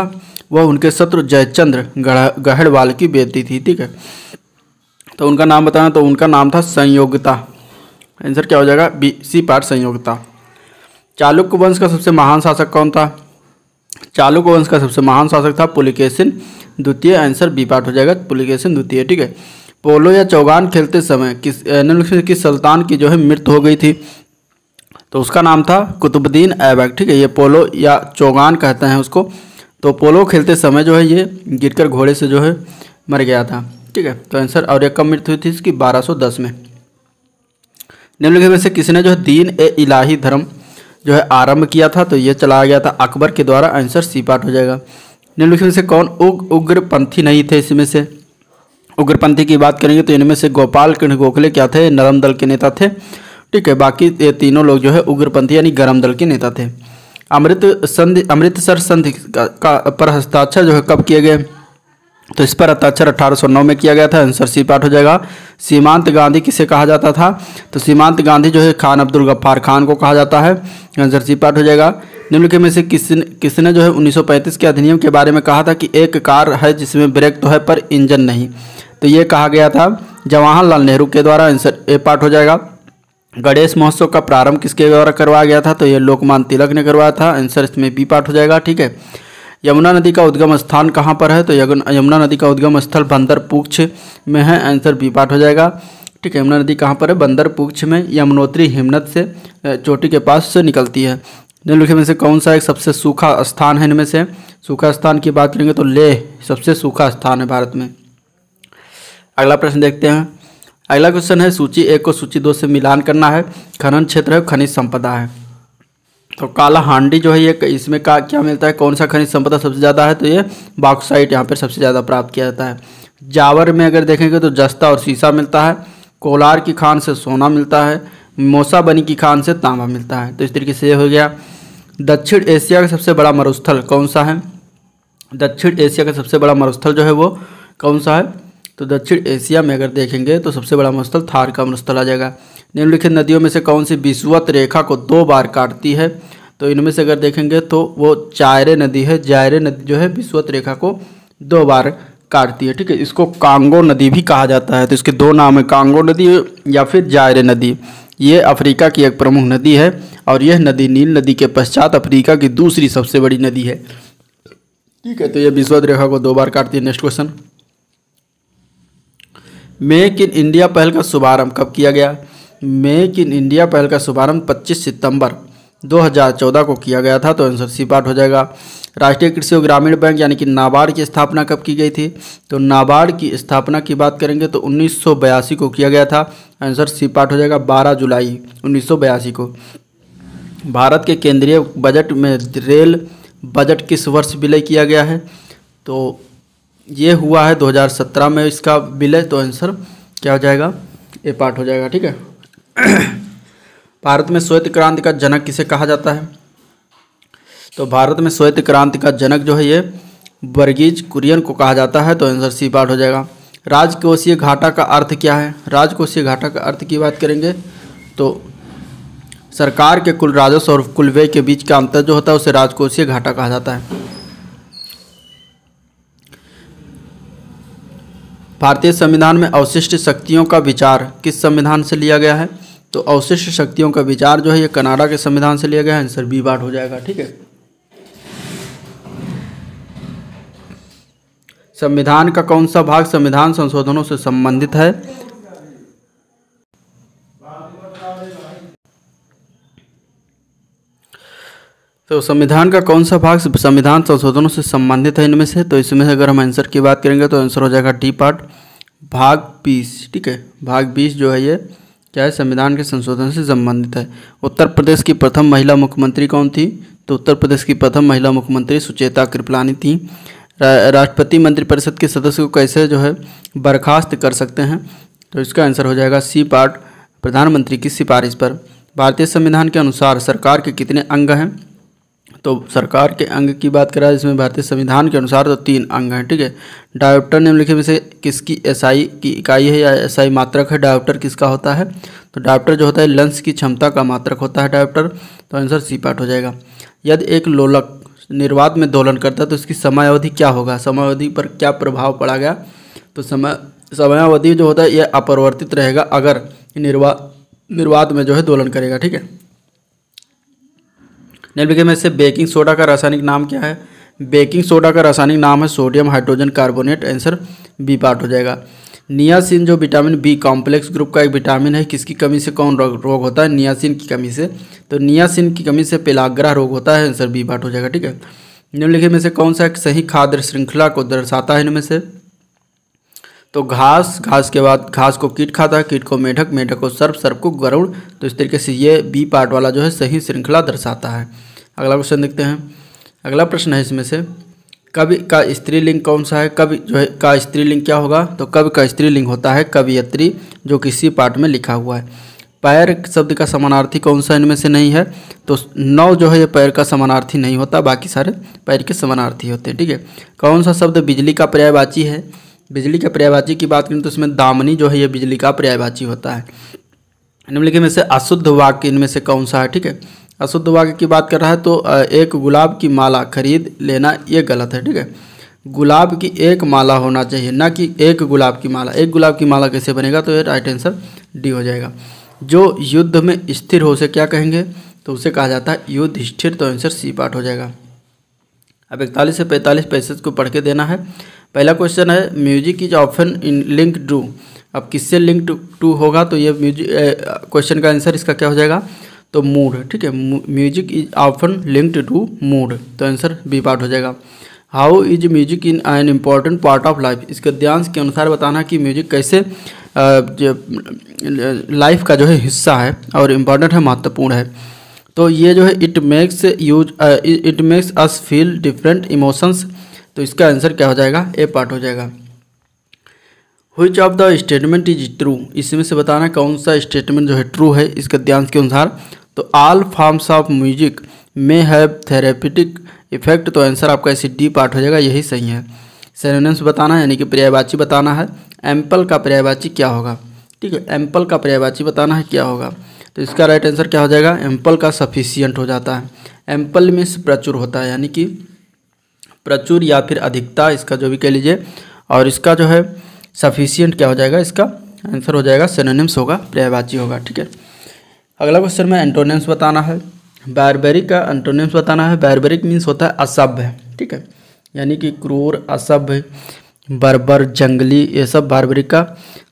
वह उनके शत्रु जयचंद्र गहड़वाल की बेटी थी। ठीक है, तो उनका नाम बताना, तो उनका नाम था संयोगिता, आंसर क्या हो जाएगा? B C part, Sanyogita. Chalukya वंश का सबसे महान शासक कौन था? चालुक्य वंश का सबसे महान शासक था पुलिकेशिन द्वितीय। आंसर बी पार्ट हो जाएगा, पुलिकेशिन द्वितीय। ठीक है। पोलो या चौगान खेलते समय किस सुल्तान की जो है मृत्यु हो गई थी, तो उसका नाम था कुतुबुद्दीन ऐबक। ठीक है, ये पोलो या चौगान कहते हैं उसको। तो पोलो खेलते समय जो है ये गिरकर घोड़े से जो है मर गया था। ठीक है, तो आंसर। और ये कब मृत्यु हुई थी इसकी? 1210 में। निम्नलिखित में से किसने जो है दीन ए इलाही धर्म जो है आरंभ किया था, तो ये चलाया गया था अकबर के द्वारा। आंसर सी पार्ट हो जाएगा। निम्नलिखित में से कौन उग्रपंथी नहीं थे? इसमें से उग्रपंथी की बात करेंगे तो इनमें से गोपाल कृष्ण गोखले क्या थे? नरम दल के नेता थे। ठीक है, बाकी ये तीनों लोग जो है उग्रपंथी यानी गर्म दल के नेता थे। अमृतसर संधि पर हस्ताक्षर जो है कब किए गए? तो इस पर हस्ताक्षर 1809 में किया गया था। आंसर सी पार्ट हो जाएगा। सीमांत गांधी किसे कहा जाता था? तो सीमांत गांधी जो है खान अब्दुल गफ्फार खान को कहा जाता है। आंसर सी पार्ट हो जाएगा। निम्नलिखित में से किसने जो है 1935 के अधिनियम के बारे में कहा था कि एक कार है जिसमें ब्रेक तो है पर इंजन नहीं, तो ये कहा गया था जवाहरलाल नेहरू के द्वारा। आंसर ए पार्ट हो जाएगा। गणेश महोत्सव का प्रारंभ किसके द्वारा करवाया गया था? तो ये लोकमान्य तिलक ने करवाया था। आंसर इसमें बी पार्ट हो जाएगा। ठीक है। यमुना नदी का उद्गम स्थान कहाँ पर है? तो यमुना नदी का उद्गम स्थल बंदरपुच्छ में है। आंसर बी पार्ट हो जाएगा। ठीक है, यमुना नदी कहाँ पर है? बंदरपुच्छ में। यमुनोत्री हिमनद से चोटी के पास से निकलती है। निम्नलिखित में से कौन सा एक सबसे सूखा स्थान है? इनमें से सूखा स्थान की बात करेंगे तो लेह सबसे सूखा स्थान है भारत में। अगला प्रश्न देखते हैं। अगला क्वेश्चन है सूची 1 को सूची 2 से मिलान करना है। खनन क्षेत्र है, खनिज संपदा है। तो काला हांडी जो है ये इसमें का क्या मिलता है? कौन सा खनिज संपदा सबसे ज़्यादा है? तो ये बॉक्साइट यहाँ पर सबसे ज़्यादा प्राप्त किया जाता है। जावर में अगर देखेंगे तो जस्ता और शीशा मिलता है। कोलार की खान से सोना मिलता है। मोसाबनी की खान से तांबा मिलता है। तो इस तरीके से ये हो गया। दक्षिण एशिया का सबसे बड़ा मरुस्थल कौन सा है? दक्षिण एशिया का सबसे बड़ा मरुस्थल जो है वो कौन सा है? तो दक्षिण एशिया में अगर देखेंगे तो सबसे बड़ा मरुस्थल थार का मरुस्थल आ जाएगा। निम्नलिखित नदियों में से कौन सी विषुवत रेखा को 2 बार काटती है? तो इनमें से अगर देखेंगे तो वो जायरे नदी है। जायरे नदी जो है विषुवत रेखा को 2 बार काटती है। ठीक है, इसको कांगो नदी भी कहा जाता है। तो इसके 2 नाम है, कांगो नदी या फिर जायरे नदी। ये अफ्रीका की एक प्रमुख नदी है और यह नदी नील नदी के पश्चात अफ्रीका की दूसरी सबसे बड़ी नदी है। ठीक है, तो यह विषुवत रेखा को 2 बार काटती है। Next question, make in India पहल का शुभारंभ कब किया गया? मेक इन इंडिया पहल का शुभारंभ 25 सितंबर 2014 को किया गया था। तो आंसर सी पार्ट हो जाएगा। राष्ट्रीय कृषि और ग्रामीण बैंक यानी कि नाबार्ड की स्थापना कब की गई थी? तो नाबार्ड की स्थापना की बात करेंगे तो 1982 को किया गया था। आंसर सी पार्ट हो जाएगा। 12 जुलाई 1982 को। भारत के केंद्रीय बजट में रेल बजट किस वर्ष विलय किया गया है? तो ये हुआ है 2017 में इसका विलय। तो आंसर क्या हो जाएगा? ए पार्ट हो जाएगा। ठीक है। भारत में श्वेत क्रांति का जनक किसे कहा जाता है? तो भारत में श्वेत क्रांति का जनक जो है ये वर्गीज कुरियन को कहा जाता है। तो आंसर सी पार्ट हो जाएगा। राजकोषीय घाटा का अर्थ क्या है? राजकोषीय घाटा का अर्थ की बात करेंगे तो सरकार के कुल राजस्व और कुल व्यय के बीच का अंतर जो होता है उसे राजकोषीय घाटा कहा जाता है। भारतीय संविधान में अवशिष्ट शक्तियों का विचार किस संविधान से लिया गया है? तो अवशिष्ट शक्तियों का विचार जो है ये कनाडा के संविधान से लिया गया है। आंसर बी पार्ट हो जाएगा। ठीक है। संविधान का कौन सा भाग संविधान संशोधनों से संबंधित है? तो संविधान का कौन सा भाग संविधान संशोधनों से संबंधित है इनमें से? तो इसमें से अगर हम आंसर की बात करेंगे तो आंसर हो जाएगा डी पार्ट, भाग 20। ठीक है, भाग 20 जो है ये क्या है? संविधान के संशोधन से संबंधित है। उत्तर प्रदेश की प्रथम महिला मुख्यमंत्री कौन थी? तो उत्तर प्रदेश की प्रथम महिला मुख्यमंत्री सुचेता कृपलानी थी। राष्ट्रपति मंत्रिपरिषद के सदस्य को कैसे जो है बर्खास्त कर सकते हैं? तो इसका आंसर हो जाएगा सी पार्ट, प्रधानमंत्री की सिफारिश पर। भारतीय संविधान के अनुसार सरकार के कितने अंग हैं? तो सरकार के अंग की बात करा जिसमें भारतीय संविधान के अनुसार तो 3 अंग हैं। ठीक है। डायोप्टर निम्नलिखित में से किसकी एसआई की इकाई है या एसआई मात्रक है? डायोप्टर किसका होता है? तो डायोप्टर जो होता है लेंस की क्षमता का मात्रक होता है डायोप्टर। तो आंसर सी पार्ट हो जाएगा। यदि एक लोलक निर्वात में दोलन करता है तो इसकी समयावधि क्या होगा? समयावधि पर क्या प्रभाव पड़ा गया? तो समयावधि जो होता है यह अपरिवर्तित रहेगा अगर निर्वात में जो है दोलन करेगा। ठीक है। निम्नलिखित में से बेकिंग सोडा का रासायनिक नाम क्या है? बेकिंग सोडा का रासायनिक नाम है sodium hydrogen carbonate. Answer B part हो जाएगा। नियासिन जो विटामिन बी कॉम्प्लेक्स ग्रुप का एक विटामिन है, किसकी कमी से कौन रोग होता है? नियासिन की कमी से। तो नियासिन की कमी से पेलाग्रा रोग होता है। आंसर बी पार्ट हो जाएगा। ठीक है, निम्नलिखित में से कौन सा एक सही खाद्य श्रृंखला को दर्शाता है? इनमें से तो घास, घास के बाद घास को कीट खाता है, कीट को मेढक, मेढक को सर्प, सर्प को गरुड़। तो इस तरीके से ये बी पार्ट वाला जो है सही श्रृंखला दर्शाता है। अगला क्वेश्चन देखते हैं। अगला प्रश्न है इसमें से कवि का स्त्रीलिंग कौन सा है? कवि जो है का स्त्रीलिंग क्या होगा? तो कवि का स्त्रीलिंग होता है कवियत्री, जो किसी पार्ट में लिखा हुआ है। पैर शब्द का समानार्थी कौन सा इनमें से नहीं है? तो नौ जो है ये पैर का समानार्थी नहीं होता, बाकी सारे पैर के समानार्थी होते हैं। ठीक है, कौन सा शब्द बिजली का पर्यायवाची है? बिजली के पर्यायवाची की बात करें तो इसमें दामनी जो है ये बिजली का पर्यायवाची होता है। निम्नलिखित में से अशुद्ध वाक्य इनमें से कौन सा है? ठीक है, अशुद्ध वाक्य की बात कर रहा है तो एक गुलाब की माला खरीद लेना, ये गलत है। ठीक है, गुलाब की एक माला होना चाहिए, ना कि एक गुलाब की माला। एक गुलाब की माला कैसे बनेगा? तो ये राइट आंसर डी हो जाएगा। जो युद्ध में स्थिर हो उसे क्या कहेंगे? तो उसे कहा जाता है युद्ध स्थिर। तो आंसर सी पार्ट हो जाएगा। अब 41 से 45 पैसेज को पढ़ के देना है। पहला क्वेश्चन है music is often in link to. अब किससे लिंक टू होगा? तो ये म्यूजिक क्वेश्चन का आंसर इसका क्या हो जाएगा? तो मूड। ठीक है, music is often linked to mood. तो आंसर बी पार्ट हो जाएगा। How is music in an important part of life. इसके ध्यान के अनुसार बताना कि म्यूजिक कैसे लाइफ का जो है हिस्सा है और इम्पॉर्टेंट है, महत्वपूर्ण है। तो ये जो है it makes us feel different emotions. तो इसका आंसर क्या हो जाएगा? ए पार्ट हो जाएगा। Which of the statement is true. इसमें से बताना कौन सा स्टेटमेंट जो है ट्रू है। इसके ध्यान के अनुसार तो ऑल फॉर्म्स ऑफ म्यूजिक में हैव थेरेपिटिक इफेक्ट। तो आंसर आपका इसी डी पार्ट हो जाएगा, यही सही है। सिनोनिम्स बताना है, यानी कि पर्यायवाची बताना है। एम्पल का पर्यायवाची क्या होगा? ठीक है, एम्पल का पर्यायवाची बताना है क्या होगा। तो इसका राइट आंसर क्या हो जाएगा? एम्पल का सफिशियंट हो जाता है। एम्पल मीन्स प्रचुर होता है, यानी कि प्रचुर या फिर अधिकता, इसका जो भी कह लीजिए। और इसका जो है सफिशियंट क्या हो जाएगा? इसका आंसर हो जाएगा सिनोनिम्स होगा, पर्यायवाची होगा। ठीक है, अगला क्वेश्चन में एंटोनिम्स बताना है। बारबेरिक का एंटोनिम्स बताना है। बारबेरिक मीन्स होता है असभ्य। ठीक है, यानी कि क्रूर, असभ्य, बर्बर, जंगली, ये सब बारबेरिक का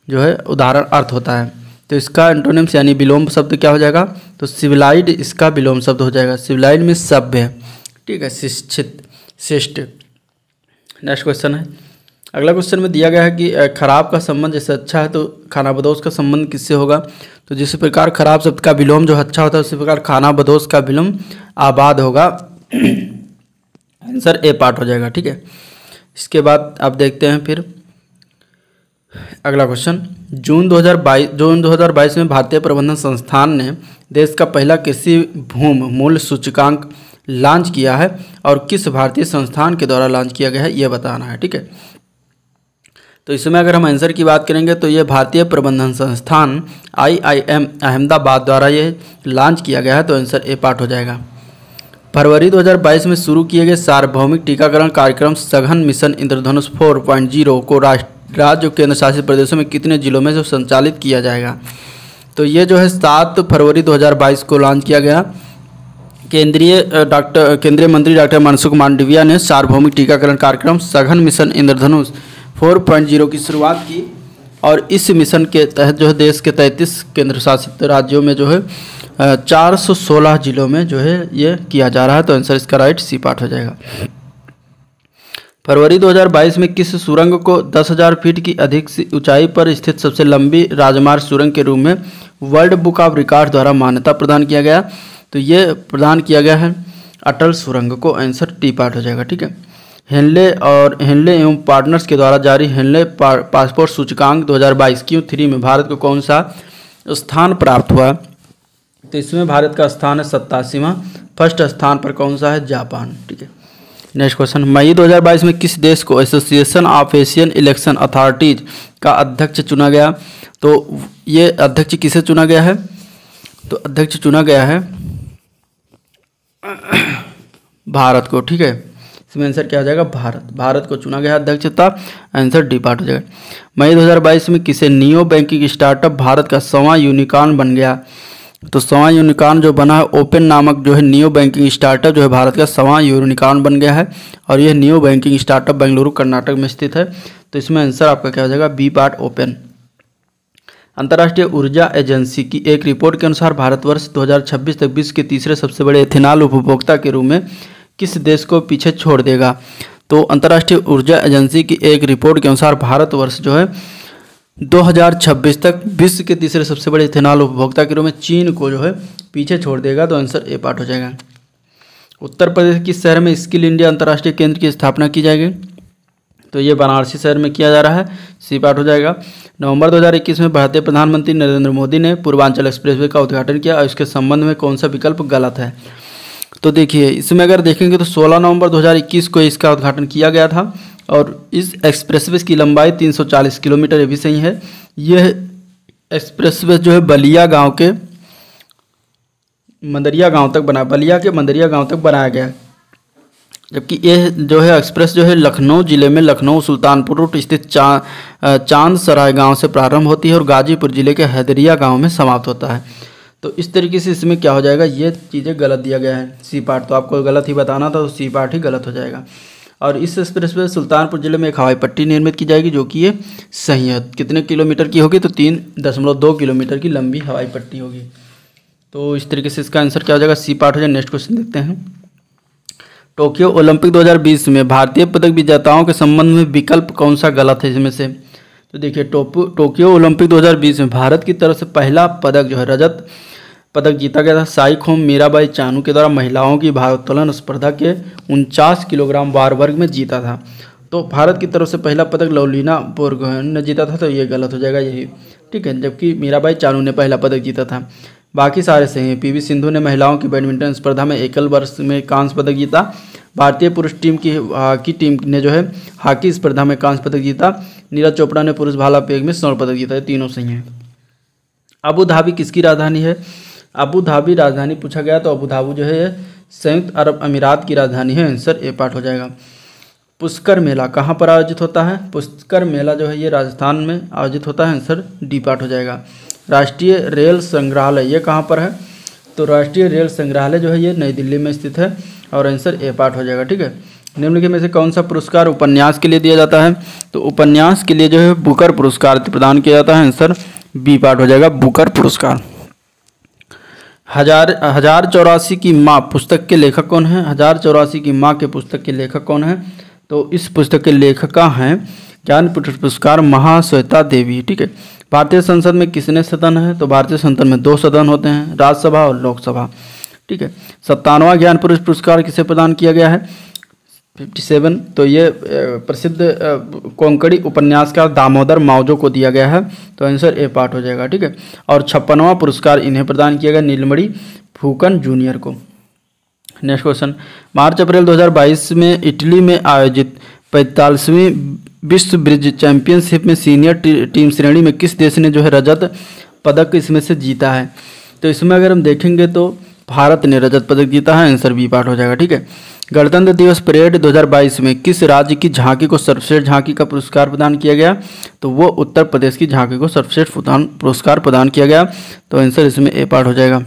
जो है उदाहरण अर्थ होता है। तो इसका एंटोनिम्स यानी विलोम शब्द क्या हो जाएगा? तो सिविलाइड इसका विलोम शब्द हो जाएगा। सिविलाइड में सभ्य। ठीक है, शिक्षित, शिष्ट। नेक्स्ट क्वेश्चन है। अगला क्वेश्चन में दिया गया है कि खराब का संबंध जैसे अच्छा है तो खानाबदोश का संबंध किससे होगा? तो जिस प्रकार खराब शब्द का विलोम जो अच्छा होता है उसी प्रकार खानाबदोश का विलोम आबाद होगा। आंसर ए पार्ट हो जाएगा। ठीक है, इसके बाद आप देखते हैं फिर अगला क्वेश्चन। जून 2022 में भारतीय प्रबंधन संस्थान ने देश का पहला कृषि भूमि मूल्य सूचकांक लॉन्च किया है और किस भारतीय संस्थान के द्वारा लॉन्च किया गया है ये बताना है। ठीक है, तो इसमें अगर हम आंसर की बात करेंगे तो ये भारतीय प्रबंधन संस्थान IIM अहमदाबाद द्वारा ये लॉन्च किया गया है। तो आंसर ए पार्ट हो जाएगा। फरवरी 2022 में शुरू किए गए सार्वभौमिक टीकाकरण कार्यक्रम सघन मिशन इंद्रधनुष 4.0 को राज्य और केंद्र शासित प्रदेशों में कितने जिलों में जो संचालित किया जाएगा? तो ये जो है 7 फरवरी 2022 को लॉन्च किया गया। केंद्रीय मंत्री डॉक्टर मनसुख मांडविया ने सार्वभौमिक टीकाकरण कार्यक्रम सघन मिशन इंद्रधनुष 4.0 की शुरुआत की और इस मिशन के तहत जो है देश के 33 केंद्र शासित राज्यों में जो है 416 जिलों में जो है ये किया जा रहा है। तो आंसर इसका राइट सी पार्ट हो जाएगा। फरवरी 2022 में किस सुरंग को 10,000 फीट की अधिक ऊंचाई पर स्थित सबसे लंबी राजमार्ग सुरंग के रूप में वर्ल्ड बुक ऑफ रिकॉर्ड द्वारा मान्यता प्रदान किया गया? तो ये प्रदान किया गया है अटल सुरंग को। आंसर टी पार्ट हो जाएगा। ठीक है, हेनले एवं पार्टनर्स के द्वारा जारी हेनले पासपोर्ट सूचकांक 2022 Q3 में भारत को कौन सा स्थान प्राप्त हुआ? तो इसमें भारत का स्थान है 87वां। फर्स्ट स्थान पर कौन सा है? जापान। ठीक है, नेक्स्ट क्वेश्चन। मई 2022 में किस देश को association of Asian election authorities का अध्यक्ष चुना गया? तो ये अध्यक्ष किसे चुना गया है? तो अध्यक्ष चुना गया है भारत को। ठीक है, इसमें आंसर क्या हो जाएगा? भारत को चुना गया अध्यक्षता। आंसर डी पार्ट हो जाएगा। मई 2022 में किसे नियो बैंकिंग स्टार्टअप भारत का 100वां यूनिकॉर्न बन गया? तो सवा यूनिकॉर्न जो बना है ओपन नामक जो है न्यू बैंकिंग स्टार्टअप जो है भारत का सवा यूनिकॉर्न बन गया है और यह new banking startup Bengaluru Karnataka में स्थित है। तो इसमें आंसर आपका क्या हो जाएगा बी पार्ट ओपन। अंतर्राष्ट्रीय ऊर्जा एजेंसी की एक रिपोर्ट के अनुसार भारतवर्ष 2026 तक विश्व के तीसरे सबसे बड़े एथेनॉल उपभोक्ता के रूप में किस देश को पीछे छोड़ देगा। तो अंतर्राष्ट्रीय ऊर्जा एजेंसी की एक रिपोर्ट के अनुसार भारतवर्ष जो है 2026 तक विश्व के तीसरे सबसे बड़े इथेनॉल उपभोक्ता के रूप में चीन को जो है पीछे छोड़ देगा। तो आंसर ए पार्ट हो जाएगा। उत्तर प्रदेश किस शहर में स्किल इंडिया अंतर्राष्ट्रीय केंद्र की स्थापना की जाएगी। तो ये बनारसी शहर में किया जा रहा है, सी पार्ट हो जाएगा। नवंबर 2021 में भारतीय प्रधानमंत्री नरेंद्र मोदी ने पूर्वांचल एक्सप्रेसवे का उद्घाटन किया और इसके संबंध में कौन सा विकल्प गलत है। तो देखिए इसमें अगर देखेंगे तो 16 नवंबर 2021 को इसका उद्घाटन किया गया था और इस एक्सप्रेसवे की लंबाई 340 किलोमीटर भी सही है। यह एक्सप्रेसवे जो है बलिया गांव के मंदरिया गांव तक बना, बलिया के मंदरिया गांव तक बनाया गया, जबकि यह जो है एक्सप्रेस जो है लखनऊ जिले में लखनऊ सुल्तानपुर रूट स्थित चांद सराय गाँव से प्रारंभ होती है और गाजीपुर जिले के हैदरिया गाँव में समाप्त होता है। तो इस तरीके से इसमें क्या हो जाएगा, ये चीज़ें गलत दिया गया है सी पार्ट। तो आपको गलत ही बताना था तो सी पार्ट ही गलत हो जाएगा। और इस एक्सप्रेसवे सुल्तानपुर जिले में एक हवाई पट्टी निर्मित की जाएगी जो कि ये सही है। कितने किलोमीटर की होगी, तो 3.2 किलोमीटर की लंबी हवाई पट्टी होगी। तो इस तरीके से इसका आंसर क्या हो जाएगा, सी पार्ट हो जाएगा। नेक्स्ट क्वेश्चन देखते हैं। टोक्यो ओलंपिक 2020 में भारतीय पदक विजेताओं के संबंध में विकल्प कौन सा गलत है इसमें से। तो देखिए टोक्यो ओलंपिक 2020 में भारत की तरफ से पहला पदक जो है रजत पदक जीता गया था साई खोम मीराबाई चानू के द्वारा महिलाओं की भारोत्तोलन स्पर्धा के 49 किलोग्राम भार वर्ग में जीता था। तो भारत की तरफ से पहला पदक लवलीना बोरगोहेन ने जीता था, तो ये गलत हो जाएगा यही, ठीक है, जबकि मीराबाई चानू ने पहला पदक जीता था। बाकी सारे सही हैं। PV सिंधु ने महिलाओं की बैडमिंटन स्पर्धा में एकल वर्ष में कांस्य पदक जीता। भारतीय पुरुष टीम की टीम ने जो है हॉकी स्पर्धा में कांस्य पदक जीता। नीरज चोपड़ा ने पुरुष भाला फेंक में स्वर्ण पदक जीता। तीनों सही हैं। अबू धाबी किसकी राजधानी है, अबू धाबी राजधानी पूछा गया, तो अबू धाबी जो है संयुक्त अरब अमीरात की राजधानी है। आंसर ए पार्ट हो जाएगा। पुष्कर मेला कहाँ पर आयोजित होता है, पुष्कर मेला जो है ये राजस्थान में आयोजित होता है। आंसर डी पार्ट हो जाएगा। राष्ट्रीय रेल संग्रहालय ये कहाँ पर है, तो राष्ट्रीय रेल संग्रहालय जो है ये नई दिल्ली में स्थित है और आंसर ए पार्ट हो जाएगा, ठीक है। निम्नलिखित में से कौन सा पुरस्कार उपन्यास के लिए दिया जाता है, तो उपन्यास के लिए जो है बुकर पुरस्कार प्रदान किया जाता है। आंसर बी पार्ट हो जाएगा, बुकर पुरस्कार। 1084 की माँ पुस्तक के लेखक कौन है, 1084 की माँ के पुस्तक के लेखक कौन है, तो इस पुस्तक के लेखिका हैं ज्ञानपीठ पुरस्कार महाश्वेता देवी, ठीक है। भारतीय संसद में कितने सदन हैं, तो भारतीय संसद में 2 सदन होते हैं, राज्यसभा और लोकसभा, ठीक है। 57वां ज्ञान पुरुष पुरस्कार किसे प्रदान किया गया है, 57, तो ये प्रसिद्ध कोंकणी उपन्यास का दामोदर मावजो को दिया गया है। तो आंसर ए पार्ट हो जाएगा, ठीक है। और 56वां पुरस्कार इन्हें प्रदान किया गया नीलमणि फूकन जूनियर को। नेक्स्ट क्वेश्चन, मार्च अप्रैल 2022 में इटली में आयोजित 45वीं विश्व ब्रिज चैंपियनशिप में सीनियर टीम श्रेणी में किस देश ने जो है रजत पदक इसमें से जीता है। तो इसमें अगर हम देखेंगे तो भारत ने रजत पदक जीता है। आंसर बी पार्ट हो जाएगा, ठीक है। गणतंत्र दिवस परेड 2022 में किस राज्य की झांकी को सर्वश्रेष्ठ झांकी का पुरस्कार प्रदान किया गया, तो वो उत्तर प्रदेश की झांकी को सर्वश्रेष्ठ पुरस्कार प्रदान किया गया। तो आंसर इसमें ए पार्ट हो जाएगा।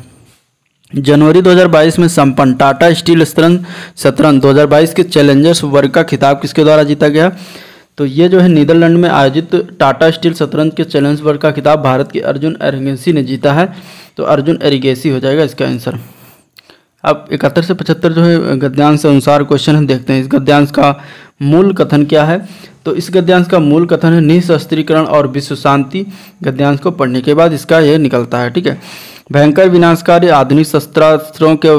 जनवरी 2022 में संपन्न टाटा स्टील शतरंज 2022 के चैलेंजर्स वर्ग का खिताब किसके द्वारा जीता गया, तो ये जो है नीदरलैंड में आयोजित टाटा स्टील शतरंज के चैलेंज वर्ग का खिताब भारत के अर्जुन एरिगेसी ने जीता है। तो अर्जुन एरिगेसी हो जाएगा इसका आंसर। अब 71 से 75 जो है गद्यांश अनुसार क्वेश्चन हम देखते हैं। इस गद्यांश का मूल कथन क्या है, तो इस गद्यांश का मूल कथन है निःशस्त्रीकरण और विश्व शांति। गद्यांश को पढ़ने के बाद इसका यह निकलता है, ठीक है। भयंकर विनाशकारी आधुनिक शस्त्रास्त्रों के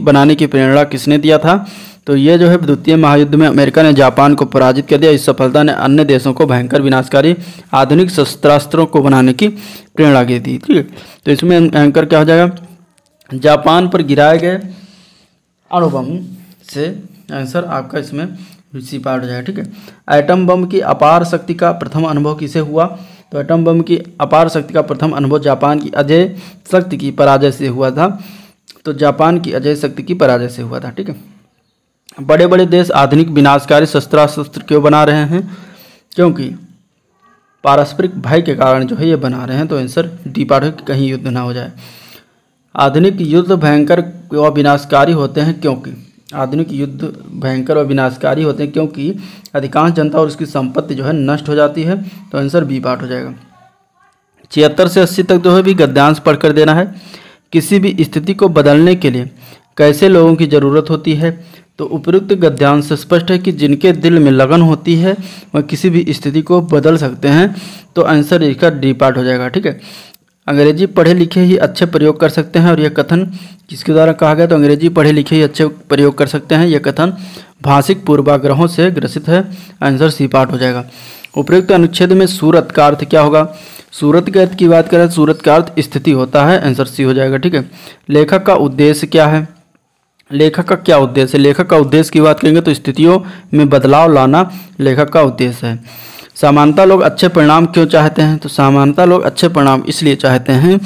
बनाने की प्रेरणा किसने दिया था, तो ये जो है द्वितीय महायुद्ध में अमेरिका ने जापान को पराजित कर दिया। इस सफलता ने अन्य देशों को भयंकर विनाशकारी आधुनिक शस्त्रास्त्रों को बनाने की प्रेरणा दे दी, ठीक है। तो इसमें एंकर क्या हो जाएगा, जापान पर गिराए गए अणुबम से। आंसर आपका इसमें सी पार्ट हो जाएगा, ठीक है। एटम बम की अपार शक्ति का प्रथम अनुभव किसे हुआ, तो एटम बम की अपार शक्ति का प्रथम अनुभव जापान की अजय शक्ति की पराजय से हुआ था। तो जापान की अजय शक्ति की पराजय से हुआ था, ठीक है। बड़े बड़े देश आधुनिक विनाशकारी शस्त्रास्त्र क्यों बना रहे हैं, क्योंकि पारस्परिक भय के कारण जो है ये बना रहे हैं। तो आंसर डी पार्ट है, कहीं युद्ध ना हो जाए। आधुनिक युद्ध भयंकर व विनाशकारी होते हैं क्योंकि अधिकांश जनता और उसकी संपत्ति जो है नष्ट हो जाती है। तो आंसर बी पार्ट हो जाएगा। 76 से 80 तक जो है भी गद्यांश पढ़ कर देना है। किसी भी स्थिति को बदलने के लिए कैसे लोगों की ज़रूरत होती है? तो उपयुक्त गद्यांश से स्पष्ट है कि जिनके दिल में लगन होती है वह किसी भी स्थिति को बदल सकते हैं। तो आंसर इसका डी पार्ट हो जाएगा। ठीक है, अंग्रेजी पढ़े लिखे ही अच्छे प्रयोग कर सकते हैं। और यह कथन किसके द्वारा कहा गया? तो अंग्रेजी पढ़े लिखे ही अच्छे प्रयोग कर सकते हैं। यह कथन भाषिक पूर्वाग्रहों से ग्रसित है। आंसर सी पार्ट हो जाएगा। उपयुक्त अनुच्छेद में सूरत का अर्थ क्या होगा? सूरत के अर्थ की बात करें, सूरत का अर्थ स्थिति होता है। आंसर सी हो जाएगा। ठीक है, लेखक का उद्देश्य क्या है? लेखक का क्या उद्देश्य है? लेखक का उद्देश्य की बात करेंगे तो स्थितियों में बदलाव लाना लेखक का उद्देश्य है। सामान्यतः लोग अच्छे परिणाम क्यों चाहते हैं? तो सामान्यतः लोग अच्छे परिणाम इसलिए चाहते हैं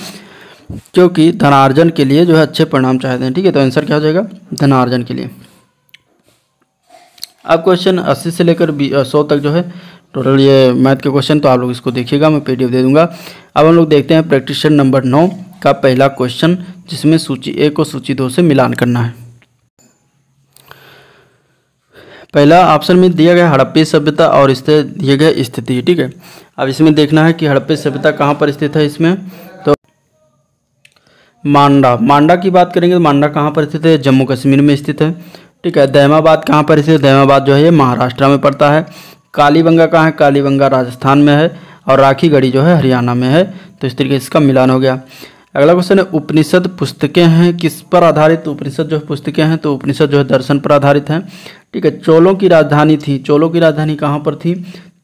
क्योंकि धनार्जन के लिए जो है अच्छे परिणाम चाहते हैं। ठीक है, तो आंसर क्या हो जाएगा? धनार्जन के लिए। अब क्वेश्चन 80 से लेकर 100 तक जो है टोटल ये मैथ के क्वेश्चन, तो आप लोग इसको देखिएगा, मैं PDF दे दूंगा। अब हम लोग देखते हैं प्रैक्टिशन नंबर 9 का पहला क्वेश्चन, जिसमें सूची A को सूची 2 से मिलान करना है। पहला ऑप्शन में दिया गया हड़प्पी सभ्यता और इससे दिए गए स्थिति। ठीक है, अब इसमें देखना है कि हड़प्पी सभ्यता कहाँ पर स्थित है। इसमें तो मांडा की बात करेंगे तो मांडा कहाँ पर स्थित है? जम्मू कश्मीर में स्थित है। ठीक है, दैमाबाद कहाँ पर स्थित है? दैमाबाद जो है ये महाराष्ट्र में पड़ता है। कालीबंगा कहाँ है? कालीबंगा राजस्थान में है। और राखीगढ़ी जो है हरियाणा में है। तो इस तरीके से इसका मिलान हो गया। अगला क्वेश्चन है उपनिषद पुस्तकें हैं किस पर आधारित? उपनिषद जो है पुस्तकें हैं तो उपनिषद जो है दर्शन पर आधारित हैं। ठीक है, चोलों की राजधानी थी, चोलों की राजधानी कहाँ पर थी?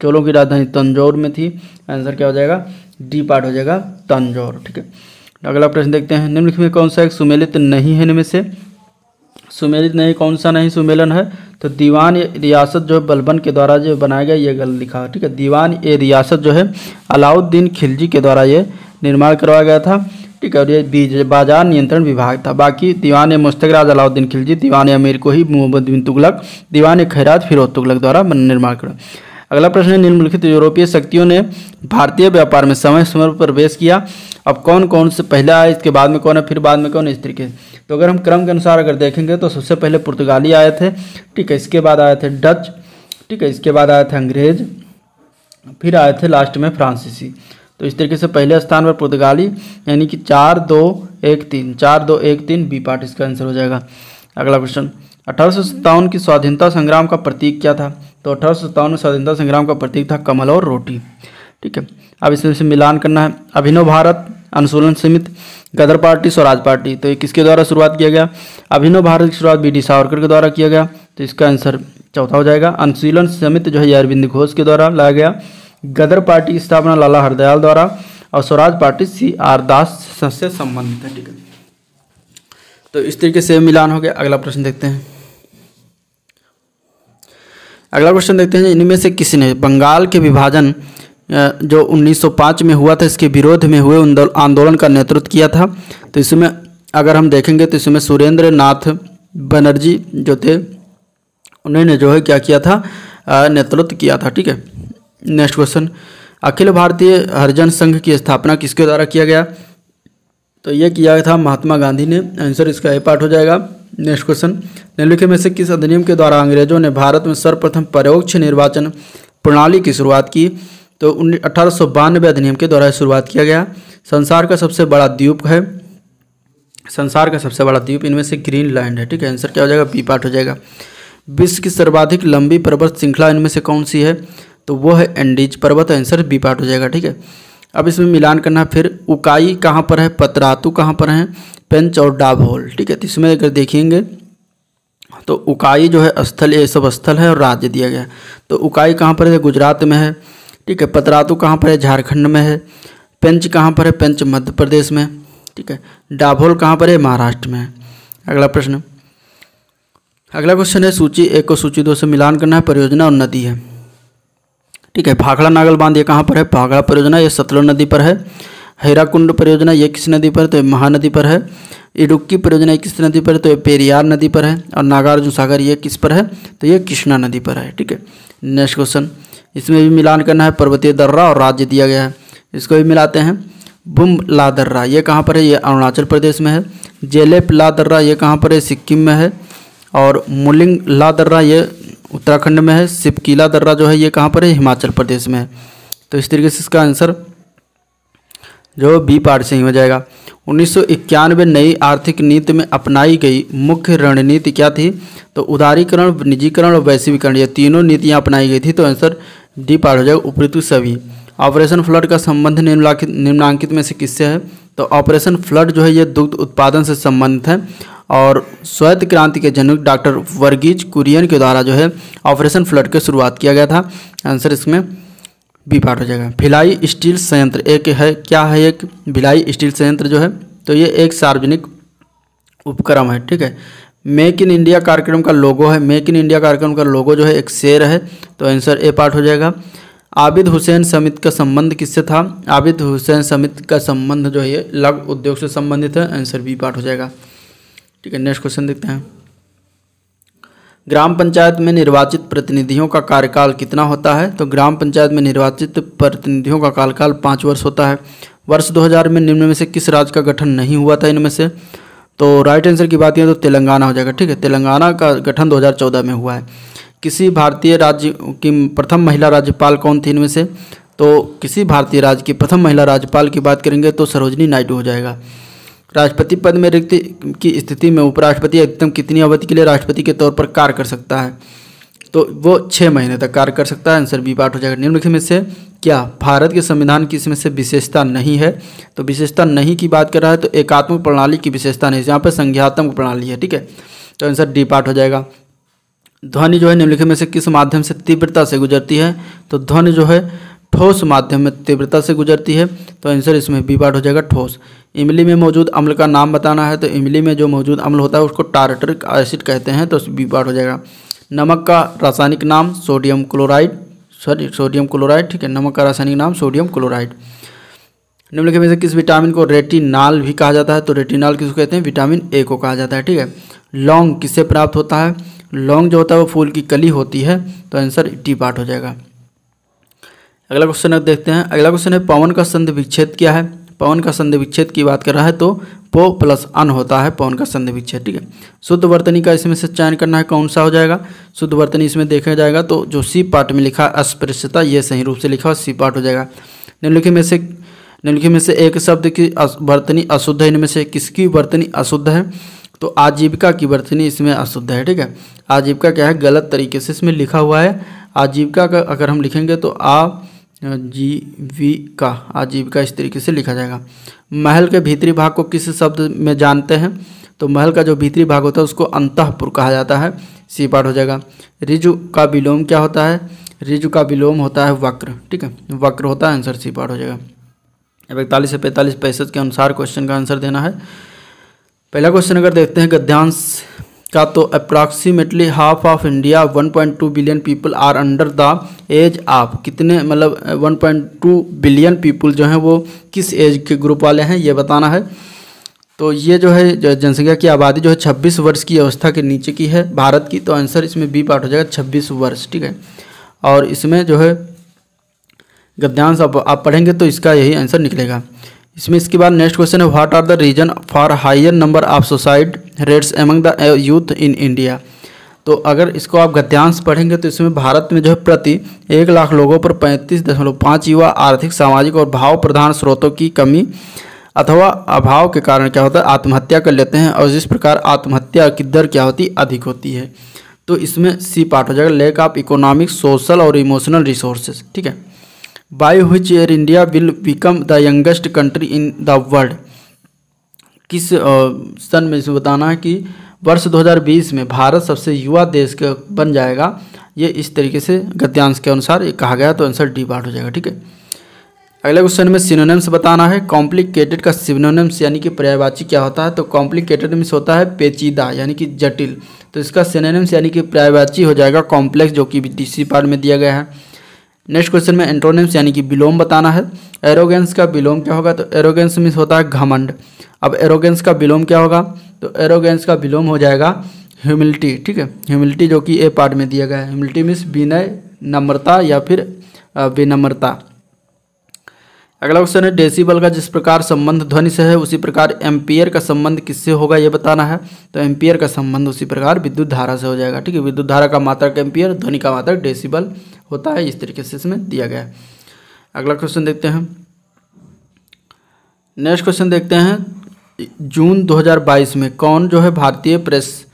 चोलों की राजधानी तंजौर में थी। आंसर क्या हो जाएगा? डी पार्ट हो जाएगा, तंजौर। ठीक है, अगला प्रश्न देखते हैं, निम्नलिखित में कौन सा एक सुमेलित नहीं है? इनमें से सुमेलित नहीं, कौन सा नहीं सुमेलन है? तो दीवान रियासत जो है बलबन के द्वारा जो बनाया गया, ये गलत लिखा। ठीक है, दीवान ए रियासत जो है अलाउद्दीन खिलजी के द्वारा ये निर्माण करवाया गया था। ठीक है, और ये बाजार नियंत्रण विभाग था। बाकी दीवान ए मुस्तकराज अलाउद्दीन खिलजी, दीवान ए अमीर को ही मोहम्मद बिन तुगलक, दीवान ए खैरात फिरोज तुगलक द्वारा निर्माण करा। अगला प्रश्न है, निम्नलिखित यूरोपीय शक्तियों ने भारतीय व्यापार में समय समय पर प्रवेश किया। अब कौन कौन से? पहला है, इसके बाद में कौन है, फिर बाद में कौन है, इस तरीके से। तो अगर हम क्रम के अनुसार अगर देखेंगे तो सबसे पहले पुर्तगाली आए थे। ठीक है, इसके बाद आए थे डच। ठीक है, इसके बाद आए थे अंग्रेज, फिर आए थे लास्ट में फ्रांसीसी। तो इस तरीके से पहले स्थान पर पुर्तगाली, यानी कि 4-2-1-3, 4-2-1-3 बी पार्ट इसका आंसर हो जाएगा। अगला क्वेश्चन, 1857 की स्वाधीनता संग्राम का प्रतीक क्या था? तो 1857 में स्वाधीनता संग्राम का प्रतीक था कमल और रोटी। ठीक है, अब इसमें से मिलान करना है। अभिनव भारत आंदोलन समिति, गदर पार्टी, स्वराज पार्टी, तो ये किसके द्वारा शुरुआत किया गया? अभिनव भारत की शुरुआत V.D. सावरकर के द्वारा किया गया। तो इसका आंसर चौथा हो जाएगा। अनुशीलन समिति जो है अरविंद घोष के द्वारा लाया गया। गदर पार्टी की स्थापना लाला हरदयाल द्वारा, और स्वराज पार्टी C.R. दास से संबंधित है। ठीक है, तो इस तरीके से मिलान हो गया। अगला प्रश्न देखते हैं। अगला क्वेश्चन देखते हैं, इनमें से किसने बंगाल के विभाजन जो 1905 में हुआ था इसके विरोध में हुए आंदोलन का नेतृत्व किया था? तो इसमें अगर हम देखेंगे तो इसमें सुरेंद्र नाथ बनर्जी जो थे, उन्होंने जो है क्या किया था? नेतृत्व किया था। ठीक है, नेक्स्ट क्वेश्चन, अखिल भारतीय हरिजन संघ की स्थापना किसके द्वारा किया गया? तो यह किया था महात्मा गांधी ने। आंसर इसका ए पार्ट हो जाएगा। नेक्स्ट क्वेश्चन, निम्नलिखित में से किस अधिनियम के द्वारा अंग्रेजों ने भारत में सर्वप्रथम परोक्ष निर्वाचन प्रणाली की शुरुआत की? तो 1892 अधिनियम के द्वारा शुरुआत किया गया। संसार का सबसे बड़ा द्वीप है, संसार का सबसे बड़ा द्वीप इनमें से ग्रीनलैंड है। ठीक है, आंसर क्या हो जाएगा? बी पार्ट हो जाएगा। विश्व की सर्वाधिक लंबी पर्वत श्रृंखला इनमें से कौन सी है? तो वो है एंडीज पर्वत। आंसर बी पार्ट हो जाएगा। ठीक है, अब इसमें मिलान करना है। फिर उकाई कहाँ पर है, पतरातू कहाँ पर है, पेंच और डाबोल। ठीक है, तो इसमें अगर देखेंगे तो उकाई जो है स्थल, ये सब स्थल है और राज्य दिया गया। तो उकाई कहाँ पर है? गुजरात में है। ठीक है, पतरातू कहाँ पर है? झारखंड में है। पेंच कहाँ पर है? पेंच मध्य प्रदेश में। ठीक है, डाबोल कहाँ पर है? महाराष्ट्र में है। अगला प्रश्न, अगला क्वेश्चन है, सूची 1 को सूची 2 से मिलान करना है। परियोजना और नदी है। ठीक है, भाखड़ा नागल बांध ये कहाँ पर है? भाखड़ा परियोजना ये सतलुज नदी पर है। हैराकुंड परियोजना ये किस नदी पर? तो महानदी पर है। इडुक्की परियोजना ये किस नदी पर? तो ये पेरियार नदी पर है। और नागार्जुन सागर ये किस पर है? तो ये कृष्णा नदी पर है। ठीक है, नेक्स्ट क्वेश्चन, इसमें भी मिलान करना है। पर्वतीय दर्रा और राज्य दिया गया है, इसको भी मिलाते हैं। बुम ला दर्रा ये कहाँ पर है, ये अरुणाचल प्रदेश में है। जेलेप ला दर्रा ये कहाँ पर है, सिक्किम में है। और मुलिंग ला दर्रा ये उत्तराखंड में है। सिपकीला दर्रा जो है ये कहाँ पर है, हिमाचल प्रदेश में है। तो इस तरीके से इसका आंसर जो बी पार्ट से ही हो जाएगा। 1991 नई आर्थिक नीति में अपनाई गई मुख्य रणनीति क्या थी, तो उदारीकरण, निजीकरण और वैश्वीकरण, ये तीनों नीतियाँ अपनाई गई थी। तो आंसर डी पार्ट हो जाएगा, उपरोक्त सभी। ऑपरेशन फ्लड का संबंध निम्नांकित में से किससे है, तो ऑपरेशन फ्लड जो है ये दुग्ध उत्पादन से संबंधित है। और श्वेत क्रांति के जनक डॉक्टर वर्गीज कुरियन के द्वारा जो है ऑपरेशन फ्लड की शुरुआत किया गया था। आंसर इसमें बी पार्ट हो जाएगा। भिलाई स्टील संयंत्र एक है, क्या है, एक भिलाई स्टील संयंत्र जो है, तो ये एक सार्वजनिक उपक्रम है, ठीक है। मेक इन इंडिया कार्यक्रम का लोगो है, मेक इन इंडिया कार्यक्रम का लोगो जो है एक शेर है। तो आंसर ए पार्ट हो जाएगा। आबिद हुसैन समिति का संबंध किससे था, आबिद हुसैन समिति का संबंध जो है ये लघु उद्योग से संबंधित है। आंसर बी पार्ट हो जाएगा, ठीक है। नेक्स्ट क्वेश्चन देखते हैं। ग्राम पंचायत में निर्वाचित प्रतिनिधियों का कार्यकाल कितना होता है, तो ग्राम पंचायत में निर्वाचित प्रतिनिधियों का कार्यकाल 5 वर्ष होता है। वर्ष 2000 में निम्न में से किस राज्य का गठन नहीं हुआ था इनमें से, तो राइट आंसर की बात करें तो तेलंगाना हो जाएगा, ठीक है। तेलंगाना का गठन 2014 में हुआ है। किसी भारतीय राज्य की प्रथम महिला राज्यपाल कौन थी इनमें से, तो किसी भारतीय राज्य की प्रथम महिला राज्यपाल की बात करेंगे तो सरोजिनी नायडू हो जाएगा। राष्ट्रपति पद में रिक्त की स्थिति में उपराष्ट्रपति अधिकतम कितनी अवधि के लिए राष्ट्रपति के तौर पर कार्य कर सकता है, तो वो 6 महीने तक कार्य कर सकता है। आंसर बी पार्ट हो जाएगा। निम्नलिखित में से क्या भारत के संविधान की इसमें से विशेषता नहीं है, तो विशेषता नहीं की बात कर रहा है तो एकात्मक प्रणाली की विशेषता नहीं, यहाँ पर संज्ञात्मक प्रणाली है, ठीक है। तो आंसर डी पार्ट हो जाएगा। ध्वनि जो है निम्नलिखित में से किस माध्यम से तीव्रता से गुजरती है, तो ध्वनि जो है ठोस माध्यम में तीव्रता से गुजरती है। तो आंसर इसमें बी पार्ट हो जाएगा, ठोस। इमली में मौजूद अम्ल का नाम बताना है, तो इमली में जो मौजूद अम्ल होता है उसको टार्टरिक एसिड कहते हैं, तो बी पार्ट हो जाएगा। नमक का रासायनिक नाम सोडियम क्लोराइड, ठीक है। नमक का रासायनिक नाम सोडियम क्लोराइड। निम्नलिखित में से किस विटामिन को रेटिनाल भी कहा जाता है, तो रेटिनाल किसको कहते हैं, विटामिन ए को कहा जाता है, ठीक है। लौंग किससे प्राप्त होता है, लौंग जो होता है वो फूल की कली होती है। तो आंसर डी पार्ट हो जाएगा। अगला क्वेश्चन अब देखते हैं। अगला क्वेश्चन है पवन का संधि विच्छेद क्या है, पवन का संधि विच्छेद की बात कर रहा है तो पो प्लस अन होता है पवन का संधि विच्छेद, ठीक है। शुद्ध वर्तनी का इसमें से चयन करना है, कौन सा हो जाएगा शुद्ध वर्तनी इसमें देखा जाएगा, तो जो सी पार्ट में लिखा अस्पृश्यता ये सही रूप से लिखा और सी पार्ट हो जाएगा। निम्नलिखित में से एक शब्द की वर्तनी अशुद्ध है, इनमें से किसकी वर्तनी अशुद्ध है, तो आजीविका की वर्तनी इसमें अशुद्ध है, ठीक है। आजीविका क्या है, गलत तरीके से इसमें लिखा हुआ है। आजीविका का अगर हम लिखेंगे तो आजीविका इस तरीके से लिखा जाएगा। महल के भीतरी भाग को किस शब्द में जानते हैं, तो महल का जो भीतरी भाग होता है उसको अंतःपुर कहा जाता है, सी पार्ट हो जाएगा। ऋजु का विलोम क्या होता है, ऋजु का विलोम होता है वक्र, ठीक है, वक्र होता है। आंसर सी पार्ट हो जाएगा। अब 41 से 45 के अनुसार क्वेश्चन का आंसर देना है। पहला क्वेश्चन अगर देखते हैं गद्यांश का, तो approximately half of India 1.2 billion people are under the age of, कितने मतलब 1.2 बिलियन पीपल जो हैं वो किस एज के ग्रुप वाले हैं ये बताना है। तो ये जो है जनसंख्या की आबादी जो है 26 वर्ष की अवस्था के नीचे की है भारत की। तो आंसर इसमें बी पार्ट हो जाएगा, 26 वर्ष, ठीक है। और इसमें जो है गद्यांश आप पढ़ेंगे तो इसका यही आंसर निकलेगा। इसमें इसके बाद नेक्स्ट क्वेश्चन है what are the reason for higher number of suicide rates among the youth in India. तो अगर इसको आप गद्यांश पढ़ेंगे तो इसमें भारत में जो है प्रति 1 लाख लोगों पर 35.5 युवा आर्थिक, सामाजिक और भाव प्रधान स्रोतों की कमी अथवा अभाव के कारण क्या होता है, आत्महत्या कर लेते हैं। और जिस प्रकार आत्महत्या की दर क्या होती है, अधिक होती है। तो इसमें सी पार्ट हो जाएगा, लैक ऑफ इकोनॉमिक, सोशल और इमोशनल रिसोर्सेज, ठीक है। By which air India will become the youngest country in the world, किस सन में इसमें बताना है कि वर्ष 2020 में भारत सबसे युवा देश का बन जाएगा। ये इस तरीके से गद्यांश के अनुसार ये कहा गया। तो आंसर डी पार्ट हो जाएगा, ठीक है। अगले क्वेश्चन में सिनोनिम्स बताना है। कॉम्प्लिकेटेड का सिनोनिम्स यानी कि पर्यायवाची क्या होता है, तो कॉम्प्लिकेटेड मीन्स होता है पेचीदा यानी कि जटिल। तो इसका सिनोनिम्स यानी कि पर्यायवाची हो जाएगा कॉम्प्लेक्स, जो कि डी पार्ट में दिया गया है। नेक्स्ट क्वेश्चन में एंटोनिम्स यानी कि विलोम बताना है। एरोगेंस का विलोम क्या होगा, तो एरोगेंस मीन्स होता है घमंड। अब एरोगेंस का विलोम क्या होगा, तो एरोगेंस का विलोम हो जाएगा ह्यूमिलिटी, ठीक है। ह्यूमिलिटी जो कि ए पार्ट में दिया गया है। ह्यूमिलिटी मीन्स विनय, नम्रता या फिर विनम्रता। अगला क्वेश्चन है डेसिबल का जिस प्रकार संबंध ध्वनि से है उसी प्रकार एम्पियर का संबंध किससे होगा ये बताना है। तो एम्पियर का संबंध उसी प्रकार विद्युत धारा से हो जाएगा। ठीक है, विद्युत धारा का मात्रक एम्पियर, ध्वनि का मात्रक डेसिबल होता है। इस तरीके से इसमें दिया गया है। अगला क्वेश्चन देखते हैं, नेक्स्ट क्वेश्चन देखते हैं जून 2022 में कौन जो है भारतीय प्रेस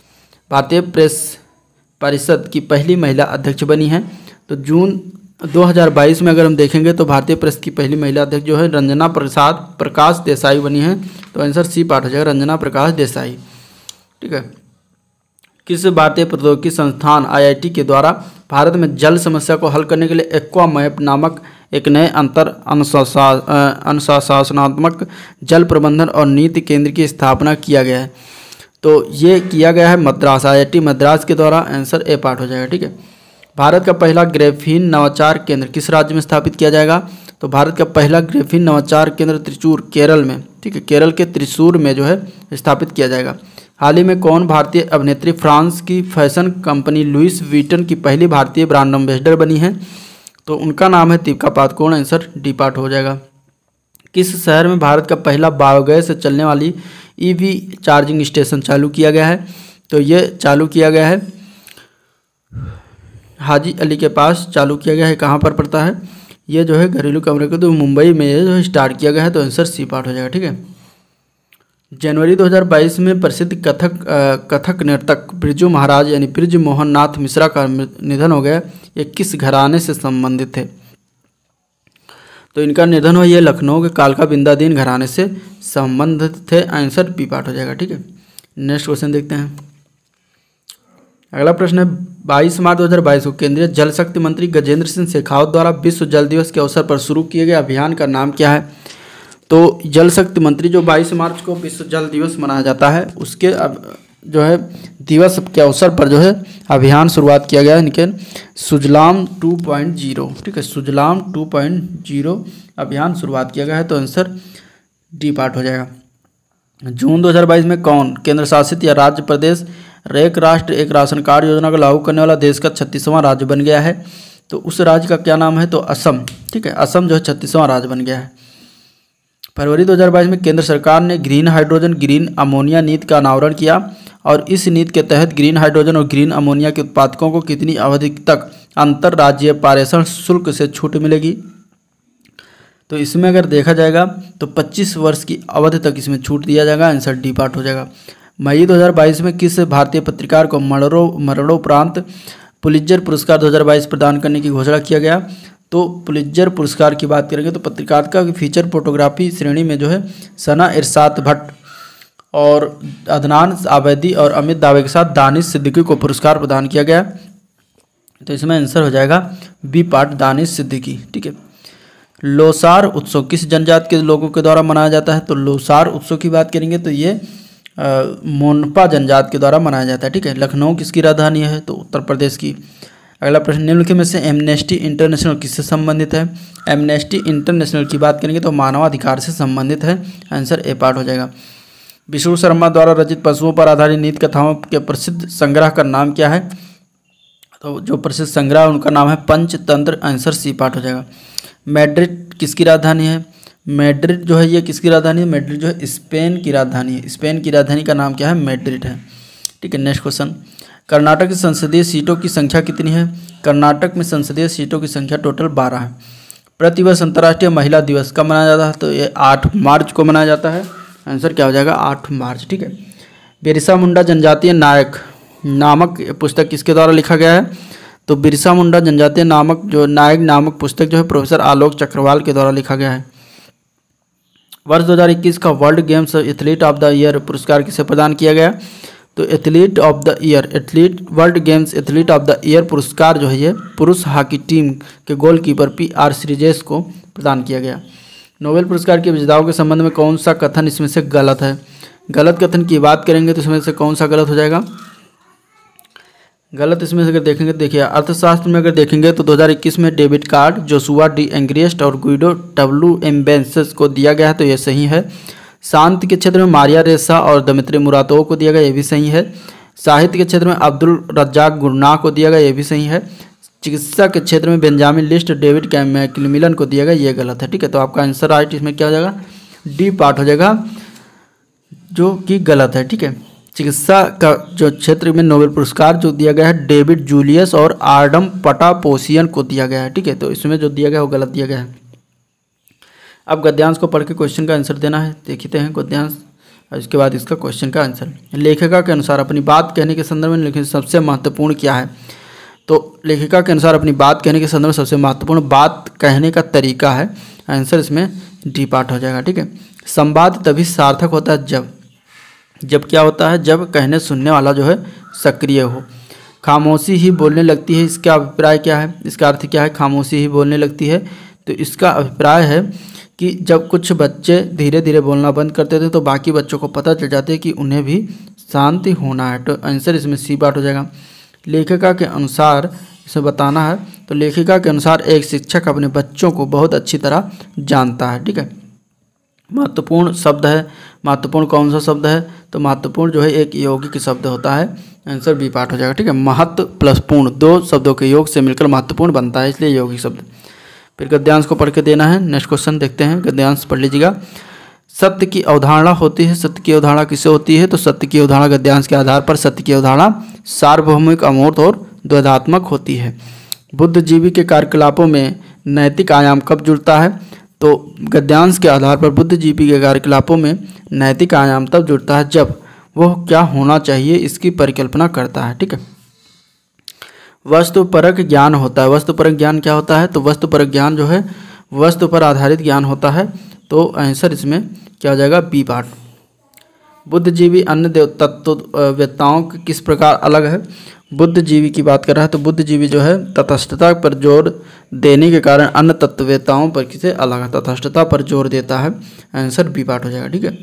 परिषद की पहली महिला अध्यक्ष बनी है। तो जून 2022 में अगर हम देखेंगे तो भारतीय प्रेस की पहली महिला अध्यक्ष जो है रंजना प्रकाश देसाई बनी है। तो आंसर सी पार्ट हो जाएगा, रंजना प्रकाश देसाई। ठीक है, किस भारतीय प्रौद्योगिकी संस्थान आईआईटी के द्वारा भारत में जल समस्या को हल करने के लिए एक्वा मैप नामक एक नए अंतर अनुशासनात्मक जल प्रबंधन और नीति केंद्र की स्थापना किया गया है। तो ये किया गया है मद्रास, आईआईटी मद्रास के द्वारा। आंसर ए पार्ट हो जाएगा। ठीक है, भारत का पहला ग्रेफीन नवाचार केंद्र किस राज्य में स्थापित किया जाएगा। तो भारत का पहला ग्रेफीन नवाचार केंद्र त्रिचूर, केरल में। ठीक है, केरल के त्रिशूर में जो है स्थापित किया जाएगा। हाल ही में कौन भारतीय अभिनेत्री फ्रांस की फैशन कंपनी लुइस विटन की पहली भारतीय ब्रांड एम्बेसडर बनी है। तो उनका नाम है Deepika Padukone. Answer D part हो जाएगा। किस शहर में भारत का पहला बायोगैस से चलने वाली ईवी चार्जिंग स्टेशन चालू किया गया है। तो ये चालू किया गया है हाजी अली के पास, चालू किया गया है। कहाँ पर पड़ता है ये जो है घरेलू कमरे को, तो मुंबई में ये जो है स्टार्ट किया गया है। तो आंसर सी पार्ट हो जाएगा। ठीक है, जनवरी 2022 में प्रसिद्ध कथक नर्तक बिरजू महाराज यानी बृज मोहन नाथ मिश्रा का निधन हो गया। ये किस घराने से संबंधित थे। तो इनका निधन हुआ, ये लखनऊ के कालका बिंदादीन घराने से संबंधित थे। आंसर बी पार्ट हो जाएगा। ठीक है, नेक्स्ट क्वेश्चन देखते हैं। अगला प्रश्न है 22 मार्च 2022 को केंद्रीय जल शक्ति मंत्री गजेंद्र सिंह शेखावत द्वारा विश्व जल दिवस के अवसर पर शुरू किए गए अभियान का नाम क्या है। तो जल शक्ति मंत्री जो 22 मार्च को विश्व जल दिवस मनाया जाता है उसके जो है दिवस के अवसर पर जो है अभियान शुरुआत किया गया है इनके सुजलाम 2.0। ठीक है, सुजलाम 2.0 अभियान शुरुआत किया गया है। तो आंसर डी पार्ट हो जाएगा। जून 2022 में कौन केंद्र शासित या राज्य प्रदेश एक राष्ट्र एक राशन कार्ड योजना को लागू करने वाला देश का 36वां राज्य बन गया है। तो उस राज्य का क्या नाम है। तो असम। ठीक है, असम जो है 36वां राज्य बन गया है। फरवरी 2022 में केंद्र सरकार ने ग्रीन हाइड्रोजन ग्रीन अमोनिया नीति का अनावरण किया और इस नीति के तहत ग्रीन हाइड्रोजन और ग्रीन अमोनिया के उत्पादकों को कितनी अवधि तक अंतर्राज्यीय पारेषण शुल्क से छूट मिलेगी। तो इसमें अगर देखा जाएगा तो 25 वर्ष की अवधि तक इसमें छूट दिया जाएगा। आंसर डी पार्ट हो जाएगा। मई 2022 में किस भारतीय पत्रकार को मरणोपरांत पुलित्जर पुरस्कार 2022 प्रदान करने की घोषणा किया गया। तो पुलित्जर पुरस्कार की बात करेंगे तो पत्रकारिता की फीचर फोटोग्राफी श्रेणी में जो है सना इरशाद भट्ट और अदनान आबैदी और अमित दावे के साथ दानिश सिद्दीकी को पुरस्कार प्रदान किया गया। तो इसमें आंसर हो जाएगा बी पार्ट, दानिश सिद्दीकी। ठीक है, लोसार उत्सव किस जनजाति के लोगों के द्वारा मनाया जाता है। तो लोसार उत्सव की बात करेंगे तो ये मोनपा जनजाति के द्वारा मनाया जाता है। ठीक है, लखनऊ किसकी राजधानी है। तो उत्तर प्रदेश की। अगला प्रश्न निम्नलिखित में से एमनेस्टी इंटरनेशनल किससे संबंधित है। एमनेस्टी इंटरनेशनल की बात करेंगे तो मानवाधिकार से संबंधित है। आंसर ए पार्ट हो जाएगा। विष्णु शर्मा द्वारा रचित पशुओं पर आधारित नीति कथाओं के प्रसिद्ध संग्रह का नाम क्या है। तो जो प्रसिद्ध संग्रह उनका नाम है पंचतंत्र। आंसर सी पार्ट हो जाएगा। मैड्रिड किसकी राजधानी है। मैड्रिड जो है ये किसकी राजधानी है। मैड्रिड जो है स्पेन की राजधानी है। स्पेन की राजधानी का नाम क्या है, मैड्रिड है। ठीक है, नेक्स्ट क्वेश्चन कर्नाटक की संसदीय सीटों की संख्या कितनी है। कर्नाटक में संसदीय सीटों की संख्या टोटल 12 है। प्रतिवर्ष अंतर्राष्ट्रीय महिला दिवस कब मनाया जाता है। तो ये 8 मार्च को मनाया जाता है। आंसर क्या हो जाएगा, 8 मार्च। ठीक है, बिरसा मुंडा जनजातीय नायक नामक पुस्तक किसके द्वारा लिखा गया है। तो बिरसा मुंडा जनजातीय नामक जो नायक नामक पुस्तक जो है प्रोफेसर आलोक चक्रवाल के द्वारा लिखा गया है। वर्ष 2021 का world games athlete of the year पुरस्कार किसे प्रदान किया गया। तो athlete of the year athlete world games athlete of the year पुरस्कार जो है ये पुरुष हॉकी टीम के गोलकीपर PR श्रीजेश को प्रदान किया गया। नोबेल पुरस्कार के विजेताओं के संबंध में कौन सा कथन इसमें से गलत है। गलत कथन की बात करेंगे तो इसमें से कौन सा गलत हो जाएगा। गलत इसमें से अगर देखेंगे तो देखिए अर्थशास्त्र में अगर देखेंगे तो 2021 में डेबिट कार्ड जोशुआ डी एंग्रियस्ट और गुइडो W एम्बेंसेस को दिया गया है। तो ये सही है। शांति के क्षेत्र में मारिया रेसा और दमित्री मुरातोव को दिया गया, ये भी सही है। साहित्य के क्षेत्र में अब्दुल रज्जाक गुरनाह को दिया गया, ये भी सही है। चिकित्सा के क्षेत्र में बेंजामिन लिस्ट डेविड मैकिमिलन को दिया गया, ये गलत है। ठीक है, तो आपका आंसर राइट इसमें क्या हो जाएगा, डी पार्ट हो जाएगा जो कि गलत है। ठीक है, चिकित्सा का जो क्षेत्र में नोबेल पुरस्कार जो दिया गया है डेविड जूलियस और आर्डम पटापोसियन को दिया गया है। ठीक है, तो इसमें जो दिया गया वो गलत दिया गया है। अब गद्यांश को पढ़ के क्वेश्चन का आंसर देना है, देखते हैं गद्यांश और इसके बाद इसका क्वेश्चन का आंसर। लेखिका के अनुसार अपनी बात कहने के संदर्भ में लेकिन सबसे महत्वपूर्ण क्या है, तो लेखिका के अनुसार अपनी बात कहने के संदर्भ में सबसे महत्वपूर्ण बात कहने का तरीका है, आंसर इसमें डी पार्ट हो जाएगा। ठीक है, संवाद तभी सार्थक होता है जब क्या होता है, जब कहने सुनने वाला जो है सक्रिय हो। खामोशी ही बोलने लगती है, इसका अभिप्राय क्या है, इसका अर्थ क्या है, खामोशी ही बोलने लगती है, तो इसका अभिप्राय है कि जब कुछ बच्चे धीरे धीरे बोलना बंद करते थे तो बाकी बच्चों को पता चल जाता है कि उन्हें भी शांति होना है, तो आंसर इसमें सी पार्ट हो जाएगा। लेखिका के अनुसार इसे बताना है, तो लेखिका के अनुसार एक शिक्षक अपने बच्चों को बहुत अच्छी तरह जानता है। ठीक है, महत्वपूर्ण शब्द है, महत्वपूर्ण कौन सा शब्द है, तो महत्वपूर्ण जो है एक यौगिक शब्द होता है, आंसर बी पार्ट हो जाएगा। ठीक है, महत्व प्लस पूर्ण, दो शब्दों के योग से मिलकर महत्वपूर्ण बनता है, इसलिए यौगिक शब्द। फिर गद्यांश को पढ़ के देना है। नेक्स्ट क्वेश्चन देखते हैं, गद्यांश पढ़ लीजिएगा। सत्य की अवधारणा होती है, सत्य की अवधारणा किसे होती है, तो सत्य की अवधारणा गद्यांश के आधार पर सत्य की अवधारणा सार्वभौमिक, अमूर्त और द्वैधात्मक होती है। बुद्धिजीवी के कार्यकलापों में नैतिक आयाम कब जुड़ता है, तो गद्यांश के आधार पर बुद्धिजीवी के कार्यकलापों में नैतिक आयाम तब जुड़ता है जब वह क्या होना चाहिए इसकी परिकल्पना करता है। ठीक है, वस्तुपरक ज्ञान होता है, वस्तुपरक ज्ञान क्या होता है, तो वस्तुपरक ज्ञान जो है वस्तु पर आधारित ज्ञान होता है, तो आंसर इसमें क्या हो जाएगा, बी पार्ट। बुद्धिजीवी अन्य तत्ववेत्ताओं के किस प्रकार अलग है, बुद्धिजीवी की बात कर रहा है, तो बुद्धिजीवी जो है तटस्थता पर जोर देने के कारण अन्य तत्ववेत्ताओं पर किसे अलग है, तटस्थता पर जोर देता है, आंसर बी पार्ट हो जाएगा। ठीक है,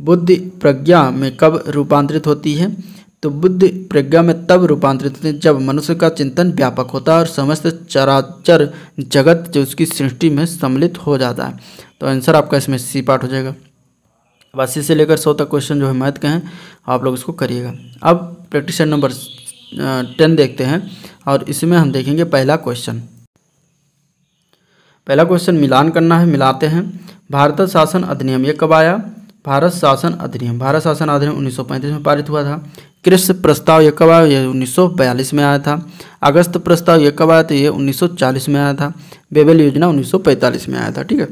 बुद्धि प्रज्ञा में कब रूपांतरित होती है, तो बुद्धि प्रज्ञा में तब रूपांतरित होते हैं जब मनुष्य का चिंतन व्यापक होता है और समस्त चराचर जगत जो उसकी सृष्टि में सम्मिलित हो जाता है, तो आंसर आपका इसमें सी पार्ट हो जाएगा। 80 से लेकर 100 तक क्वेश्चन जो है मैथ के हैं, आप लोग इसको करिएगा। अब प्रैक्टिस नंबर 10 देखते हैं और इसमें हम देखेंगे पहला क्वेश्चन। पहला क्वेश्चन मिलान करना है, मिलाते हैं। भारत शासन अधिनियम ये कब आया, भारत शासन अधिनियम, भारत शासन अधिनियम 1935 में पारित हुआ था। कृष्ण प्रस्ताव यह कब आया, यह 1942 में आया था। अगस्त प्रस्ताव यह कब आया, तो यह 1940 में आया था। बेबेल योजना 1945 में आया था। ठीक है,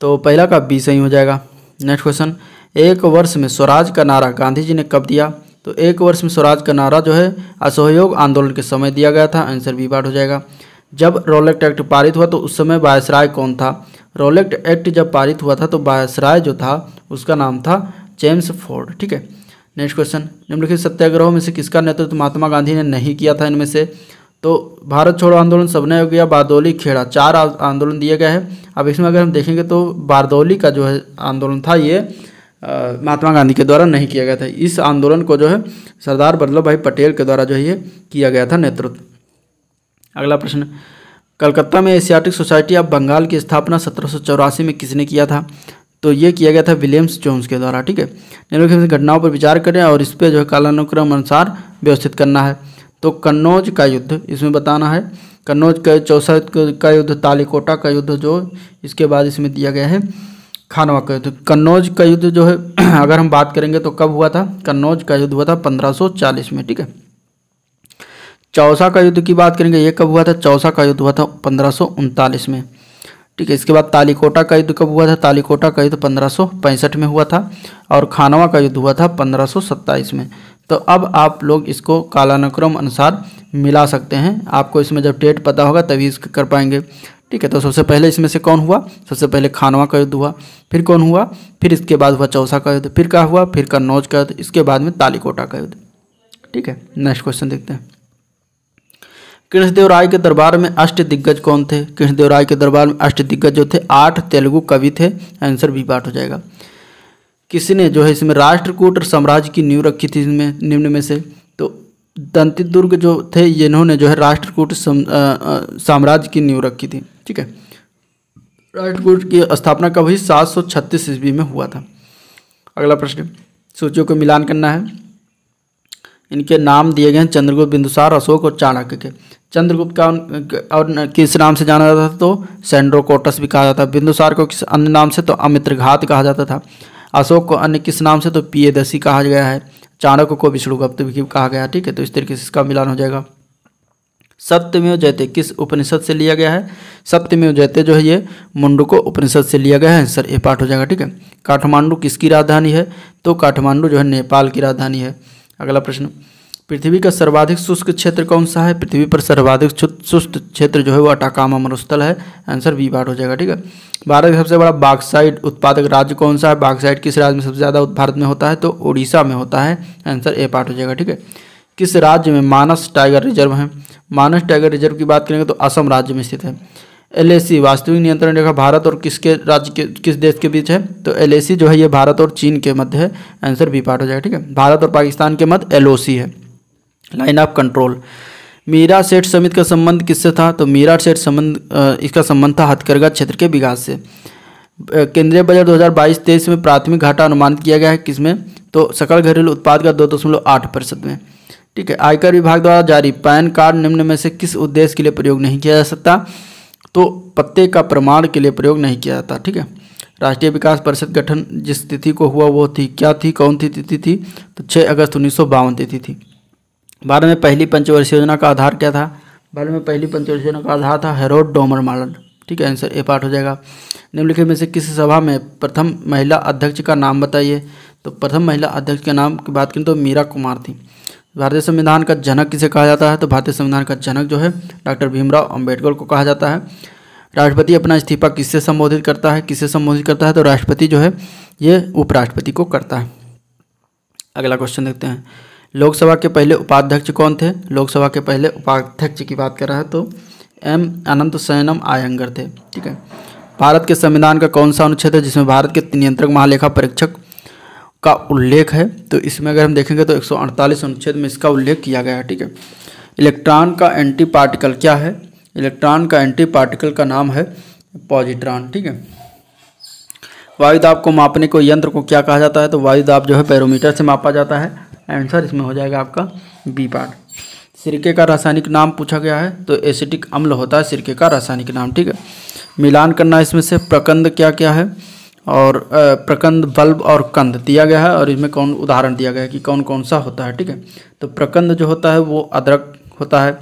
तो पहला का बी सही हो जाएगा। नेक्स्ट क्वेश्चन, एक वर्ष में स्वराज का नारा गांधी जी ने कब दिया, तो एक वर्ष में स्वराज का नारा जो है असहयोग आंदोलन के समय दिया गया था, आंसर बी पार्ट हो जाएगा। जब रॉलेट एक्ट पारित हुआ तो उस समय वायसराय कौन था, रॉलेट एक्ट जब पारित हुआ था तो वायसराय जो था उसका नाम था जेम्स फोर्ड। ठीक है, नेक्स्ट क्वेश्चन, निम्नलिखित सत्याग्रहों में से किसका नेतृत्व तो महात्मा गांधी ने नहीं किया था, इनमें से, तो भारत छोड़ो आंदोलन, सबने हो गया, बारदौली खेड़ा, चार आंदोलन दिया गया है। अब इसमें अगर हम देखेंगे तो बारदौली का जो है आंदोलन था ये महात्मा गांधी के द्वारा नहीं किया गया था, इस आंदोलन को जो है सरदार वल्लभ भाई पटेल के द्वारा जो है ये किया गया था नेतृत्व। अगला प्रश्न, कलकत्ता में एशियाटिक सोसाइटी ऑफ बंगाल की स्थापना 1784 में किसने किया था, तो ये किया गया था विलियम्स जोन्स के द्वारा। ठीक है, निम्नलिखित घटनाओं पर विचार करें और इस पर जो है कालानुक्रम अनुसार व्यवस्थित करना है, तो कन्नौज का युद्ध इसमें बताना है, कन्नौज का, चौसा का युद्ध, तालिकोटा का युद्ध, जो इसके बाद इसमें दिया गया है खानवा का युद्ध। कन्नौज का युद्ध जो है अगर हम बात करेंगे तो कब हुआ था, कन्नौज का युद्ध हुआ था 1540 में। ठीक है, चौसा का युद्ध की बात करेंगे ये कब हुआ था, चौसा का युद्ध हुआ था 1539 में। ठीक है, इसके बाद तालिकोटा का युद्ध कब हुआ था, तालिकोटा का युद्ध 1565 में हुआ था और खानवा का युद्ध हुआ था 1527 में। तो अब आप लोग इसको कालानुक्रम अनुसार मिला सकते हैं, आपको इसमें जब डेट पता होगा तभी इसको कर पाएंगे। ठीक है, तो सबसे पहले इसमें से कौन हुआ, सबसे पहले खानवा का युद्ध हुआ, फिर कौन हुआ, फिर इसके बाद हुआ चौसा का युद्ध, फिर क्या हुआ, फिर कन्नौज का युद्ध, इसके बाद में तालिकोटा का युद्ध। ठीक है, नेक्स्ट क्वेश्चन देखते हैं। कृष्णदेव राय के दरबार में अष्ट दिग्गज कौन थे, कृष्णदेव राय के दरबार में अष्ट दिग्गज जो थे 8 तेलुगु कवि थे, आंसर बी पार्ट हो जाएगा। किसने जो है इसमें राष्ट्रकूट और साम्राज्य की नींव रखी थी, इसमें निम्न में से, तो दंती दुर्ग जो थे इन्होंने जो है राष्ट्रकूट साम्राज्य की नींव रखी थी। ठीक है, राष्ट्रकूट की स्थापना कब हुई, 736 ईस्वी में हुआ था। अगला प्रश्न, सूचियों को मिलान करना है, इनके नाम दिए गए हैं चंद्रगुप्त, बिंदुसार, अशोक और चाणक्य के। चंद्रगुप्त का और किस नाम से जाना जाता था तो सेंड्रोकोटस भी कहा जाता था। बिंदुसार को किस अन्य नाम से तो अमित्रघात कहा जाता था। अशोक को अन्य किस नाम से तो पियदसी कहा गया है। चाणक्य को विष्णुगुप्त भी कहा गया, ठीक है। तो इस तरीके से इसका मिलान हो जाएगा। सत्यमेव जयते किस उपनिषद से लिया गया है? सत्यमेव जयते जो है ये मुंडको उपनिषद से लिया गया है। सर ये पाठ हो जाएगा, ठीक है। काठमांडू किसकी राजधानी है तो काठमांडू जो है नेपाल की राजधानी है। अगला प्रश्न, पृथ्वी का सर्वाधिक शुष्क क्षेत्र कौन सा है? पृथ्वी पर सर्वाधिक शुष्क क्षेत्र जो है वो अटाकामा मरुस्थल है। आंसर बी पार्ट हो जाएगा, ठीक है। भारत का सबसे बड़ा बॉक्साइट उत्पादक राज्य कौन सा है? बॉक्साइट किस राज्य में सबसे ज़्यादा भारत में होता है तो उड़ीसा में होता है। आंसर ए पार्ट हो जाएगा, ठीक है। किस राज्य में मानस टाइगर रिजर्व है? मानस टाइगर रिजर्व की बात करेंगे तो असम राज्य में स्थित है। LAC वास्तविक नियंत्रण रेखा भारत और किसके राज्य के किस देश के बीच है तो LAC जो है ये भारत और चीन के मध्य है। आंसर बी पार्ट हो जाएगा, ठीक है। भारत और पाकिस्तान के मध्य LOC है, line of control. Meera Seth समिति का संबंध किससे था तो मीरा सेठ संबंध इसका संबंध था हथकरघा क्षेत्र के विकास से। केंद्रीय बजट 2022-23 में प्राथमिक घाटा अनुमानित किया गया है किसमें तो सकल घरेलू उत्पाद का 2.8% में, ठीक है। आयकर विभाग द्वारा जारी पैन कार्ड निम्न में से किस उद्देश्य के लिए प्रयोग नहीं किया जा सकता तो पत्ते का प्रमाण के लिए प्रयोग नहीं किया जाता, ठीक है। राष्ट्रीय विकास परिषद गठन जिस तिथि को हुआ वो थी क्या थी कौन थी तिथि थी तो 6 अगस्त 1952 तिथि थी। भारत में पहली पंचवर्षीय योजना का आधार क्या था? भारत में पहली पंचवर्षीय योजना का आधार था हेरोड डोमर मॉडल, ठीक है। आंसर ए पार्ट हो जाएगा। निम्नलिखित में से किस सभा में प्रथम महिला अध्यक्ष का नाम बताइए तो प्रथम महिला अध्यक्ष के नाम की बात करें तो मीरा कुमार थी। भारतीय संविधान का जनक किसे कहा जाता है तो भारतीय संविधान का जनक जो है डॉक्टर भीमराव अंबेडकर को कहा जाता है। राष्ट्रपति अपना इस्तीफा किससे संबोधित करता है? किसे संबोधित करता है तो राष्ट्रपति जो है ये उपराष्ट्रपति को करता है। अगला क्वेश्चन देखते हैं, लोकसभा के पहले उपाध्यक्ष कौन थे? लोकसभा के पहले उपाध्यक्ष की बात कर रहा है तो M अनंत सैनम आयंगर थे, ठीक है। भारत के संविधान का कौन सा अनुच्छेद है जिसमें भारत के नियंत्रक महालेखा परीक्षक का उल्लेख है तो इसमें अगर हम देखेंगे तो 148 अनुच्छेद में इसका उल्लेख किया गया है, ठीक है। इलेक्ट्रॉन का एंटी पार्टिकल क्या है? इलेक्ट्रॉन का एंटी पार्टिकल का नाम है पॉजिट्रॉन, ठीक है। वायुदाब को मापने को यंत्र को क्या कहा जाता है तो वायुदाब जो है बैरोमीटर से मापा जाता है। आंसर इसमें हो जाएगा आपका बी पार्ट। सिरके का रासायनिक नाम पूछा गया है तो एसिटिक अम्ल होता है सिरके का रासायनिक नाम, ठीक है। मिलान करना इसमें से प्रकंद क्या क्या है और प्रकंद, बल्ब और कंद दिया गया है और इसमें कौन उदाहरण दिया गया है कि कौन कौन सा होता है, ठीक है। तो प्रकंद जो होता है वो अदरक होता है,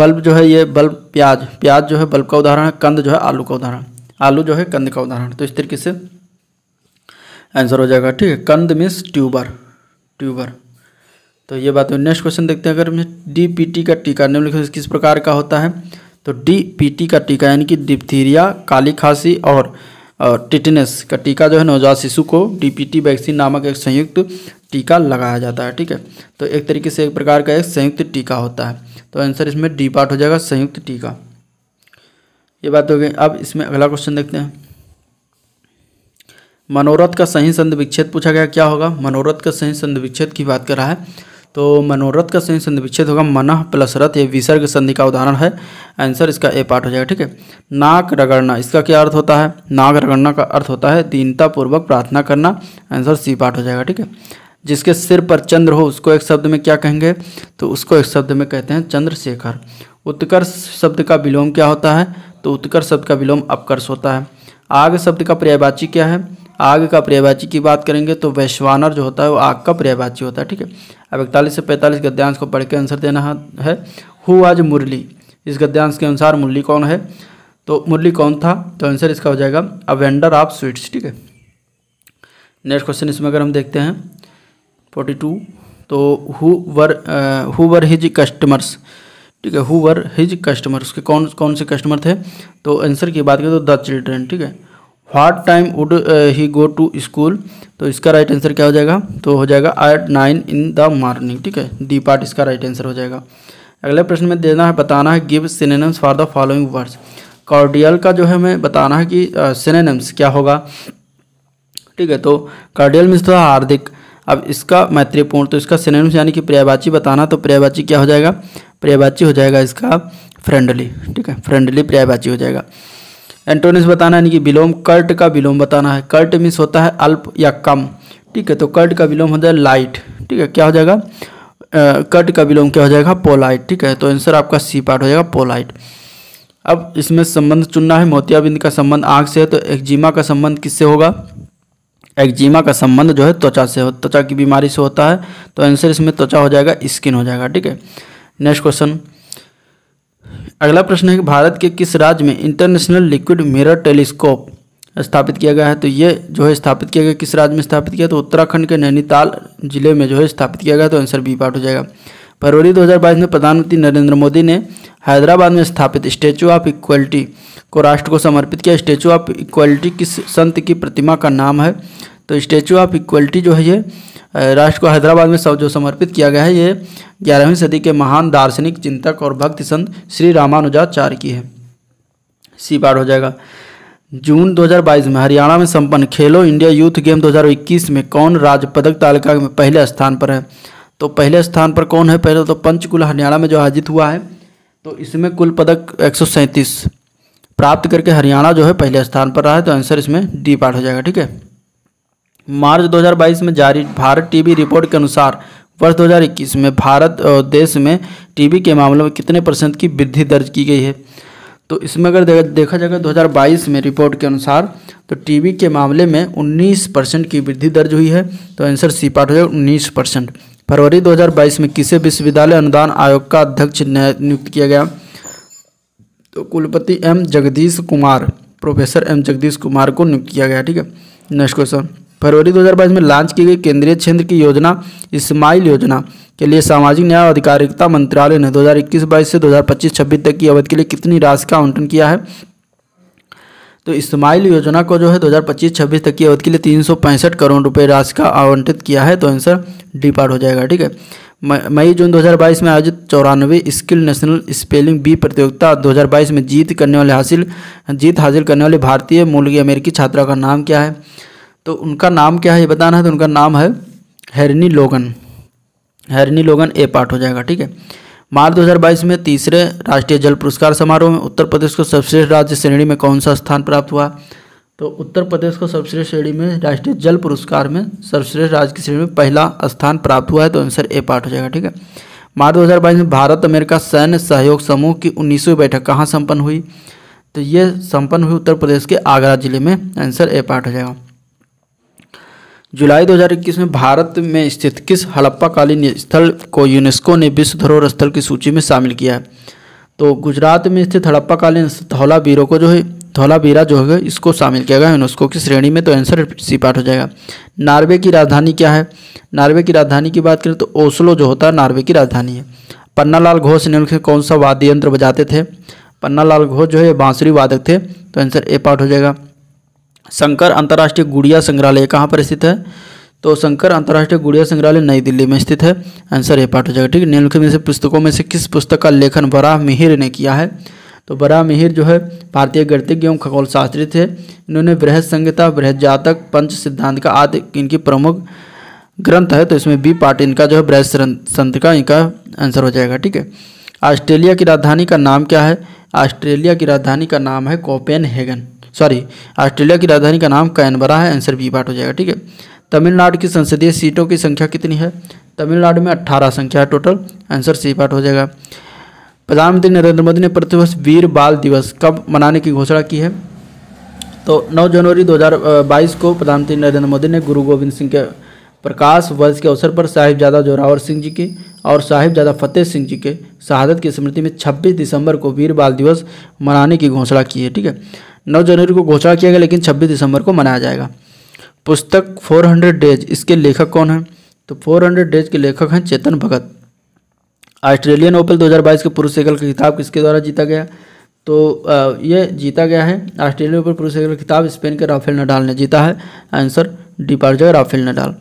बल्ब जो है ये बल्ब प्याज जो है बल्ब का उदाहरण है, कंद जो है आलू का उदाहरण, आलू जो है कंद का उदाहरण। तो इस तरीके से आंसर हो जाएगा, ठीक है। कंद मीन्स ट्यूबर। तो ये बात है। नेक्स्ट क्वेश्चन देखते हैं, अगर DPT का टीका निम्नलिखित किस प्रकार का होता है तो DPT का टीका यानी कि डिप्थीरिया, काली खांसी और टिटनेस का टीका जो है नवजात शिशु को DPT वैक्सीन नामक एक संयुक्त टीका लगाया जाता है, ठीक है। तो एक तरीके से एक प्रकार का एक संयुक्त टीका होता है। तो आंसर इसमें डी पार्ट हो जाएगा, संयुक्त टीका। ये बात हो गई। अब इसमें अगला क्वेश्चन देखते हैं, मनोरथ का सही संधि विच्छेद पूछा गया क्या होगा? मनोरथ का सही संधि विच्छेद की बात कर रहा है तो मनोरथ का सही संधि विच्छेद होगा मनः प्लस रथ, ये विसर्ग संधि का उदाहरण है। आंसर इसका ए पार्ट हो जाएगा, ठीक है। नाक रगड़ना इसका क्या अर्थ होता है? नाक रगड़ना का अर्थ होता है दीनतापूर्वक प्रार्थना करना। आंसर सी पार्ट हो जाएगा, ठीक है। जिसके सिर पर चंद्र हो उसको एक शब्द में क्या कहेंगे तो उसको एक शब्द में कहते हैं चंद्रशेखर। उत्कर्ष शब्द का विलोम क्या होता है तो उत्कर्ष शब्द का विलोम अपकर्ष होता है। आग शब्द का पर्यायवाची क्या है? आग का पर्यायवाची की बात करेंगे तो वैश्वानर जो होता है वो आग का पर्यायवाची होता है, ठीक है। अब 41 से 45 गद्यांश को पढ़ के आंसर देना है। हु आज मुरली, इस गद्यांश के अनुसार मुरली कौन है तो मुरली कौन था तो आंसर इसका हो जाएगा अ वेंडर ऑफ स्वीट्स, ठीक है। नेक्स्ट क्वेश्चन इसमें अगर हम देखते हैं 42 तो हु वर हिज कस्टमर्स, ठीक है। हु वर हिज कस्टमर्स, उसके कौन कौन से कस्टमर थे तो आंसर की बात करें तो द चिल्ड्रेन, ठीक है। What time would he go to school तो इसका राइट आंसर क्या हो जाएगा तो हो जाएगा 9 in the morning, ठीक है। डी पार्ट इसका राइट आंसर हो जाएगा। अगले प्रश्न में देना है बताना है give synonyms for the following words. Cordial का जो है हमें बताना है कि सिनोनिम्स क्या होगा, ठीक है। तो कार्डियल मीन्स था हार्दिक, अब इसका मैत्रीपूर्ण तो इसका सिनोनिम्स यानी कि पर्यायवाची बताना तो पर्यायवाची क्या हो जाएगा? पर्यायवाची हो जाएगा इसका फ्रेंडली, ठीक है। फ्रेंडली पर्यायवाची हो जाएगा। एंटोनिम्स बताना यानी कि विलोम, कर्ट का विलोम बताना है। कर्ट मीन्स होता है अल्प या कम, ठीक है। तो कर्ट का विलोम हो जाएगा लाइट, ठीक है। क्या हो जाएगा? कट का विलोम क्या हो जाएगा, पोलाइट। ठीक है, तो आंसर आपका सी पार्ट हो जाएगा पोलाइट। अब इसमें संबंध चुनना है, मोतियाबिंद का संबंध आँख से है, तो एक्जिमा का संबंध किससे होगा, एक्जिमा का संबंध जो है त्वचा से हो, त्वचा की बीमारी से होता है, तो आंसर इसमें त्वचा हो जाएगा, स्किन हो जाएगा। ठीक है, नेक्स्ट क्वेश्चन, अगला प्रश्न है कि भारत के किस राज्य में इंटरनेशनल लिक्विड मिरर टेलीस्कोप स्थापित किया गया है, तो ये जो है स्थापित किया गया किस राज्य में स्थापित किया, तो उत्तराखंड के नैनीताल जिले में जो है स्थापित किया गया, तो आंसर बी पार्ट हो जाएगा। फरवरी 2022 में प्रधानमंत्री नरेंद्र मोदी ने हैदराबाद में स्थापित स्टैच्यू ऑफ इक्वलिटी को राष्ट्र को समर्पित किया। स्टैच्यू ऑफ इक्वलिटी किस संत की प्रतिमा का नाम है, तो स्टैच्यू ऑफ इक्वलिटी जो है ये राष्ट्र को हैदराबाद में जो समर्पित किया गया है, ये 11वीं सदी के महान दार्शनिक चिंतक और भक्ति संत श्री रामानुजाचार्य की है। सी पार्ट हो जाएगा। जून 2022 में हरियाणा में संपन्न खेलो इंडिया यूथ गेम 2021 में कौन राज्य पदक तालिका में पहले स्थान पर है, तो पहले स्थान पर कौन है, पहले तो पंचकुला हरियाणा में जो आयोजित हुआ है, तो इसमें कुल पदक 137 प्राप्त करके हरियाणा जो है पहले स्थान पर रहा है, तो आंसर इसमें डी पार्ट हो जाएगा। ठीक है, मार्च 2022 में जारी भारत टीबी रिपोर्ट के अनुसार वर्ष 2021 में भारत देश में टीबी के मामलों में कितने % की वृद्धि दर्ज की गई है, तो इसमें अगर देखा जाएगा 2022 में रिपोर्ट के अनुसार तो टीबी के मामले में 19% की वृद्धि दर्ज हुई है, तो आंसर सी पार्ट हो जाएगा 19%। फरवरी 2022 में किसे विश्वविद्यालय अनुदान आयोग का अध्यक्ष नियुक्त किया गया, तो कुलपति प्रोफेसर एम जगदीश कुमार को नियुक्त किया गया। ठीक है, नेक्स्ट क्वेश्चन, फरवरी 2022 में लॉन्च की गई केंद्रीय क्षेत्र की योजना स्माइल योजना के लिए सामाजिक न्याय और अधिकारिता मंत्रालय ने 2021-22 से 2025-26 तक की अवधि के लिए कितनी राशि का आवंटन किया है, तो स्माइल योजना को जो है 2025-26 तक की अवधि के लिए 365 करोड़ रुपए राशि का आवंटित किया है, तो आंसर डी पार्ट हो जाएगा। ठीक है, मई जून 2022 में आयोजित 94 स्किल नेशनल स्पेलिंग बी प्रतियोगिता 2022 में जीत हासिल करने वाले भारतीय मूल की अमेरिकी छात्रा का नाम क्या है, तो उनका नाम क्या है ये बताना है, तो उनका नाम है हैरनी लोगन। ए पार्ट हो जाएगा। ठीक है, मार्च 2022 में तीसरे राष्ट्रीय जल पुरस्कार समारोह में उत्तर प्रदेश को सर्वश्रेष्ठ राज्य श्रेणी में कौन सा स्थान प्राप्त हुआ, तो उत्तर प्रदेश को सर्वश्रेष्ठ श्रेणी में राष्ट्रीय जल पुरस्कार में सर्वश्रेष्ठ राज्य की श्रेणी में पहला स्थान प्राप्त हुआ है, तो आंसर ए पार्ट हो जाएगा। ठीक है, मार्च 2022 में भारत अमेरिका सैन्य सहयोग समूह की 19वीं बैठक कहाँ सम्पन्न हुई, तो ये सम्पन्न हुई उत्तर प्रदेश के आगरा जिले में, आंसर ए पार्ट हो जाएगा। जुलाई 2021 में भारत में स्थित किस हड़प्पाकालीन स्थल को यूनेस्को ने विश्व धरोहर स्थल की सूची में शामिल किया है, तो गुजरात में स्थित हड़प्पाकालीन धौलावीरा को जो है इसको शामिल किया गया यूनेस्को की श्रेणी में, तो आंसर सी पार्ट हो जाएगा। नॉर्वे की राजधानी क्या है, नॉर्वे की राजधानी की बात करें तो ओस्लो जो होता है नॉर्वे की राजधानी है। पन्नालाल घोष ने उनसे कौन सा वाद्य यंत्र बजाते थे, पन्नालाल घोष जो है बांसुरी वादक थे, तो आंसर ए पार्ट हो जाएगा। शंकर अंतर्राष्ट्रीय गुड़िया संग्रहालय कहाँ पर स्थित है, तो शंकर अंतर्राष्ट्रीय गुड़िया संग्रहालय नई दिल्ली में स्थित है, आंसर ए पार्ट हो जाएगा। ठीक है, निम्नलिखित में से पुस्तकों में से किस पुस्तक का लेखन वराह मिहिर ने किया है, तो वराह मिहिर जो है भारतीय गणितज्ञ एवं खगोल शास्त्री थे। इन्होंने बृहद संहिता, बृहद जातक, पंच सिद्धांत का आदि इनकी प्रमुख ग्रंथ है, तो इसमें बी पार्ट इनका जो है बृहद संहिता इनका आंसर हो जाएगा। ठीक है, ऑस्ट्रेलिया की राजधानी का नाम क्या है, ऑस्ट्रेलिया की राजधानी का नाम है ऑस्ट्रेलिया की राजधानी का नाम कैनबरा है, आंसर बी पार्ट हो जाएगा। ठीक है, तमिलनाडु की संसदीय सीटों की संख्या कितनी है, तमिलनाडु में 18 संख्या है टोटल, आंसर सी पार्ट हो जाएगा। प्रधानमंत्री नरेंद्र मोदी ने प्रतिवर्ष वीर बाल दिवस कब मनाने की घोषणा की है, तो 9 जनवरी 2022 को प्रधानमंत्री नरेंद्र मोदी ने गुरु गोविंद सिंह के प्रकाश वर्ष के अवसर पर साहिबजादा जोरावर सिंह जी की और साहिबजादा फतेह सिंह जी के शहादत की स्मृति में 26 दिसंबर को वीर बाल दिवस मनाने की घोषणा की है। ठीक है, 9 जनवरी को घोषणा किया गया लेकिन 26 दिसंबर को मनाया जाएगा। पुस्तक 400 डेज इसके लेखक कौन हैं, तो 400 डेज के लेखक हैं चेतन भगत। ऑस्ट्रेलियन ओपन 2022 के पुरुष एकल का खिताब किसके द्वारा जीता गया, तो ये जीता गया है ऑस्ट्रेलियन ओपन पुरुष एकल खिताब स्पेन के राफेल नडाल ने जीता है, आंसर डी पार्ट हो जाएगा, राफेल नडाल।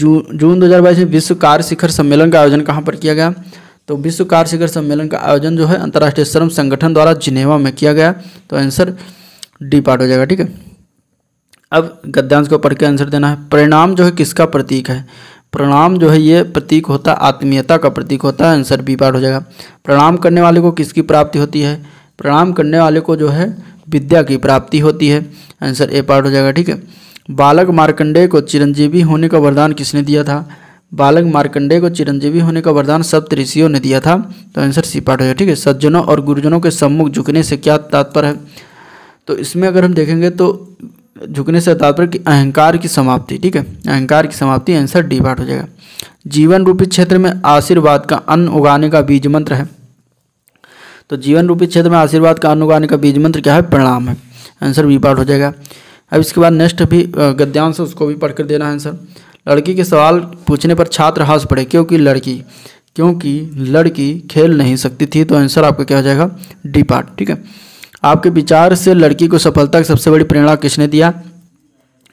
जून 2022 में विश्व कार्य शिखर सम्मेलन का आयोजन कहाँ पर किया गया, तो विश्व कार्य शिखर सम्मेलन का आयोजन जो है अंतर्राष्ट्रीय श्रम संगठन द्वारा जिनेवा में किया गया, तो आंसर डी पार्ट हो जाएगा। ठीक है, अब गद्यांश को पढ़ के आंसर देना है। परिणाम जो है किसका प्रतीक है, परिणाम जो है ये प्रतीक होता है आत्मीयता का प्रतीक होता है, आंसर बी पार्ट हो जाएगा। प्रणाम करने वाले को किसकी प्राप्ति होती है, प्रणाम करने वाले को जो है विद्या की प्राप्ति होती है, आंसर ए पार्ट हो जाएगा। ठीक है, बालक मार्कंडेय को चिरंजीवी होने का वरदान किसने दिया था, बालक मार्कंडेय को चिरंजीवी होने का वरदान सप्त ऋषियों ने दिया था। तो आंसर सी पार्ट हो जाए। ठीक है, सज्जनों और गुरुजनों के सम्मुख झुकने से क्या तात्पर्य है? तो इसमें अगर हम देखेंगे तो झुकने से तात्पर्य कि अहंकार की समाप्ति। ठीक है, अहंकार की समाप्ति, आंसर डी पार्ट हो जाएगा। जीवन रूपी क्षेत्र में आशीर्वाद का अन्न उगाने का बीज मंत्र है। तो जीवन रूपी क्षेत्र में आशीर्वाद का अन्न उगाने का बीज मंत्र क्या है? प्रणाम है, आंसर बी पार्ट हो जाएगा। अब इसके बाद नेक्स्ट भी गद्यांश है, उसको भी पढ़ कर देना है आंसर। लड़की के सवाल पूछने पर छात्र हंस पड़े क्योंकि लड़की खेल नहीं सकती थी। तो आंसर आपका क्या हो जाएगा? D part. ठीक है, आपके विचार से लड़की को सफलता की सबसे बड़ी प्रेरणा किसने दिया?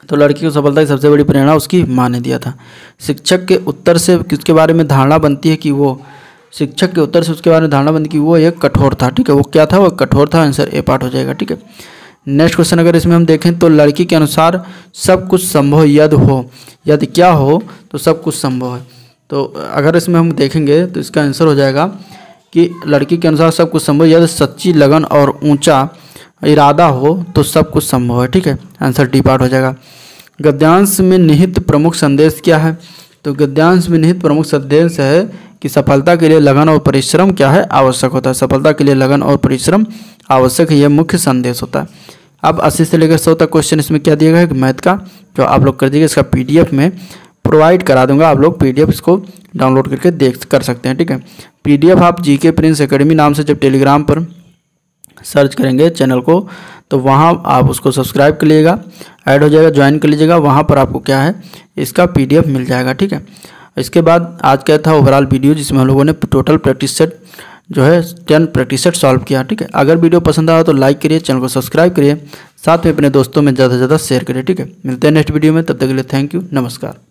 तो लड़की को सफलता की सबसे बड़ी प्रेरणा उसकी माँ ने दिया था। शिक्षक के उत्तर से किसके बारे में धारणा बनती है कि वो एक कठोर था। ठीक है, वो क्या था? वो कठोर था, आंसर ए पार्ट हो जाएगा। ठीक है, नेक्स्ट क्वेश्चन अगर इसमें हम देखें तो लड़की के अनुसार सब कुछ संभव यद हो, यदि क्या हो तो सब कुछ संभव है। तो अगर इसमें हम देखेंगे तो इसका आंसर हो जाएगा कि लड़की के अनुसार सब कुछ संभव यदि सच्ची लगन और ऊंचा इरादा हो तो सब कुछ संभव है। ठीक है, आंसर डी पार्ट हो जाएगा। गद्यांश में निहित प्रमुख संदेश क्या है? तो गद्यांश में निहित प्रमुख संदेश है कि सफलता के लिए लगन और परिश्रम क्या है? आवश्यक होता है। सफलता के लिए लगन और परिश्रम आवश्यक है, यह मुख्य संदेश होता है। अब 80 से लेकर 100 तक क्वेश्चन इसमें क्या दिया गया है? मैथ का, जो आप लोग कर दीजिए। इसका पीडीएफ में प्रोवाइड करा दूंगा, आप लोग पीडीएफ इसको डाउनलोड करके देख कर सकते हैं। ठीक है, पीडीएफ आप जीके प्रिंस एकेडमी नाम से जब टेलीग्राम पर सर्च करेंगे चैनल को तो वहाँ आप उसको सब्सक्राइब कर लीजिएगा, ऐड हो जाएगा, ज्वाइन कर लीजिएगा, वहाँ पर आपको क्या है इसका पीडीएफ मिल जाएगा। ठीक है, इसके बाद आज क्या था ओवरऑल वीडियो, जिसमें हम लोगों ने टोटल प्रैक्टिस सेट जो है 10 प्रैक्टिस सेट सॉल्व किया। ठीक है, अगर वीडियो पसंद आया तो लाइक करिए, चैनल को सब्सक्राइब करिए, साथ में अपने दोस्तों में ज़्यादा से ज़्यादा शेयर करिए। ठीक है, मिलते हैं नेक्स्ट वीडियो में, तब तक के लिए थैंक यू, नमस्कार।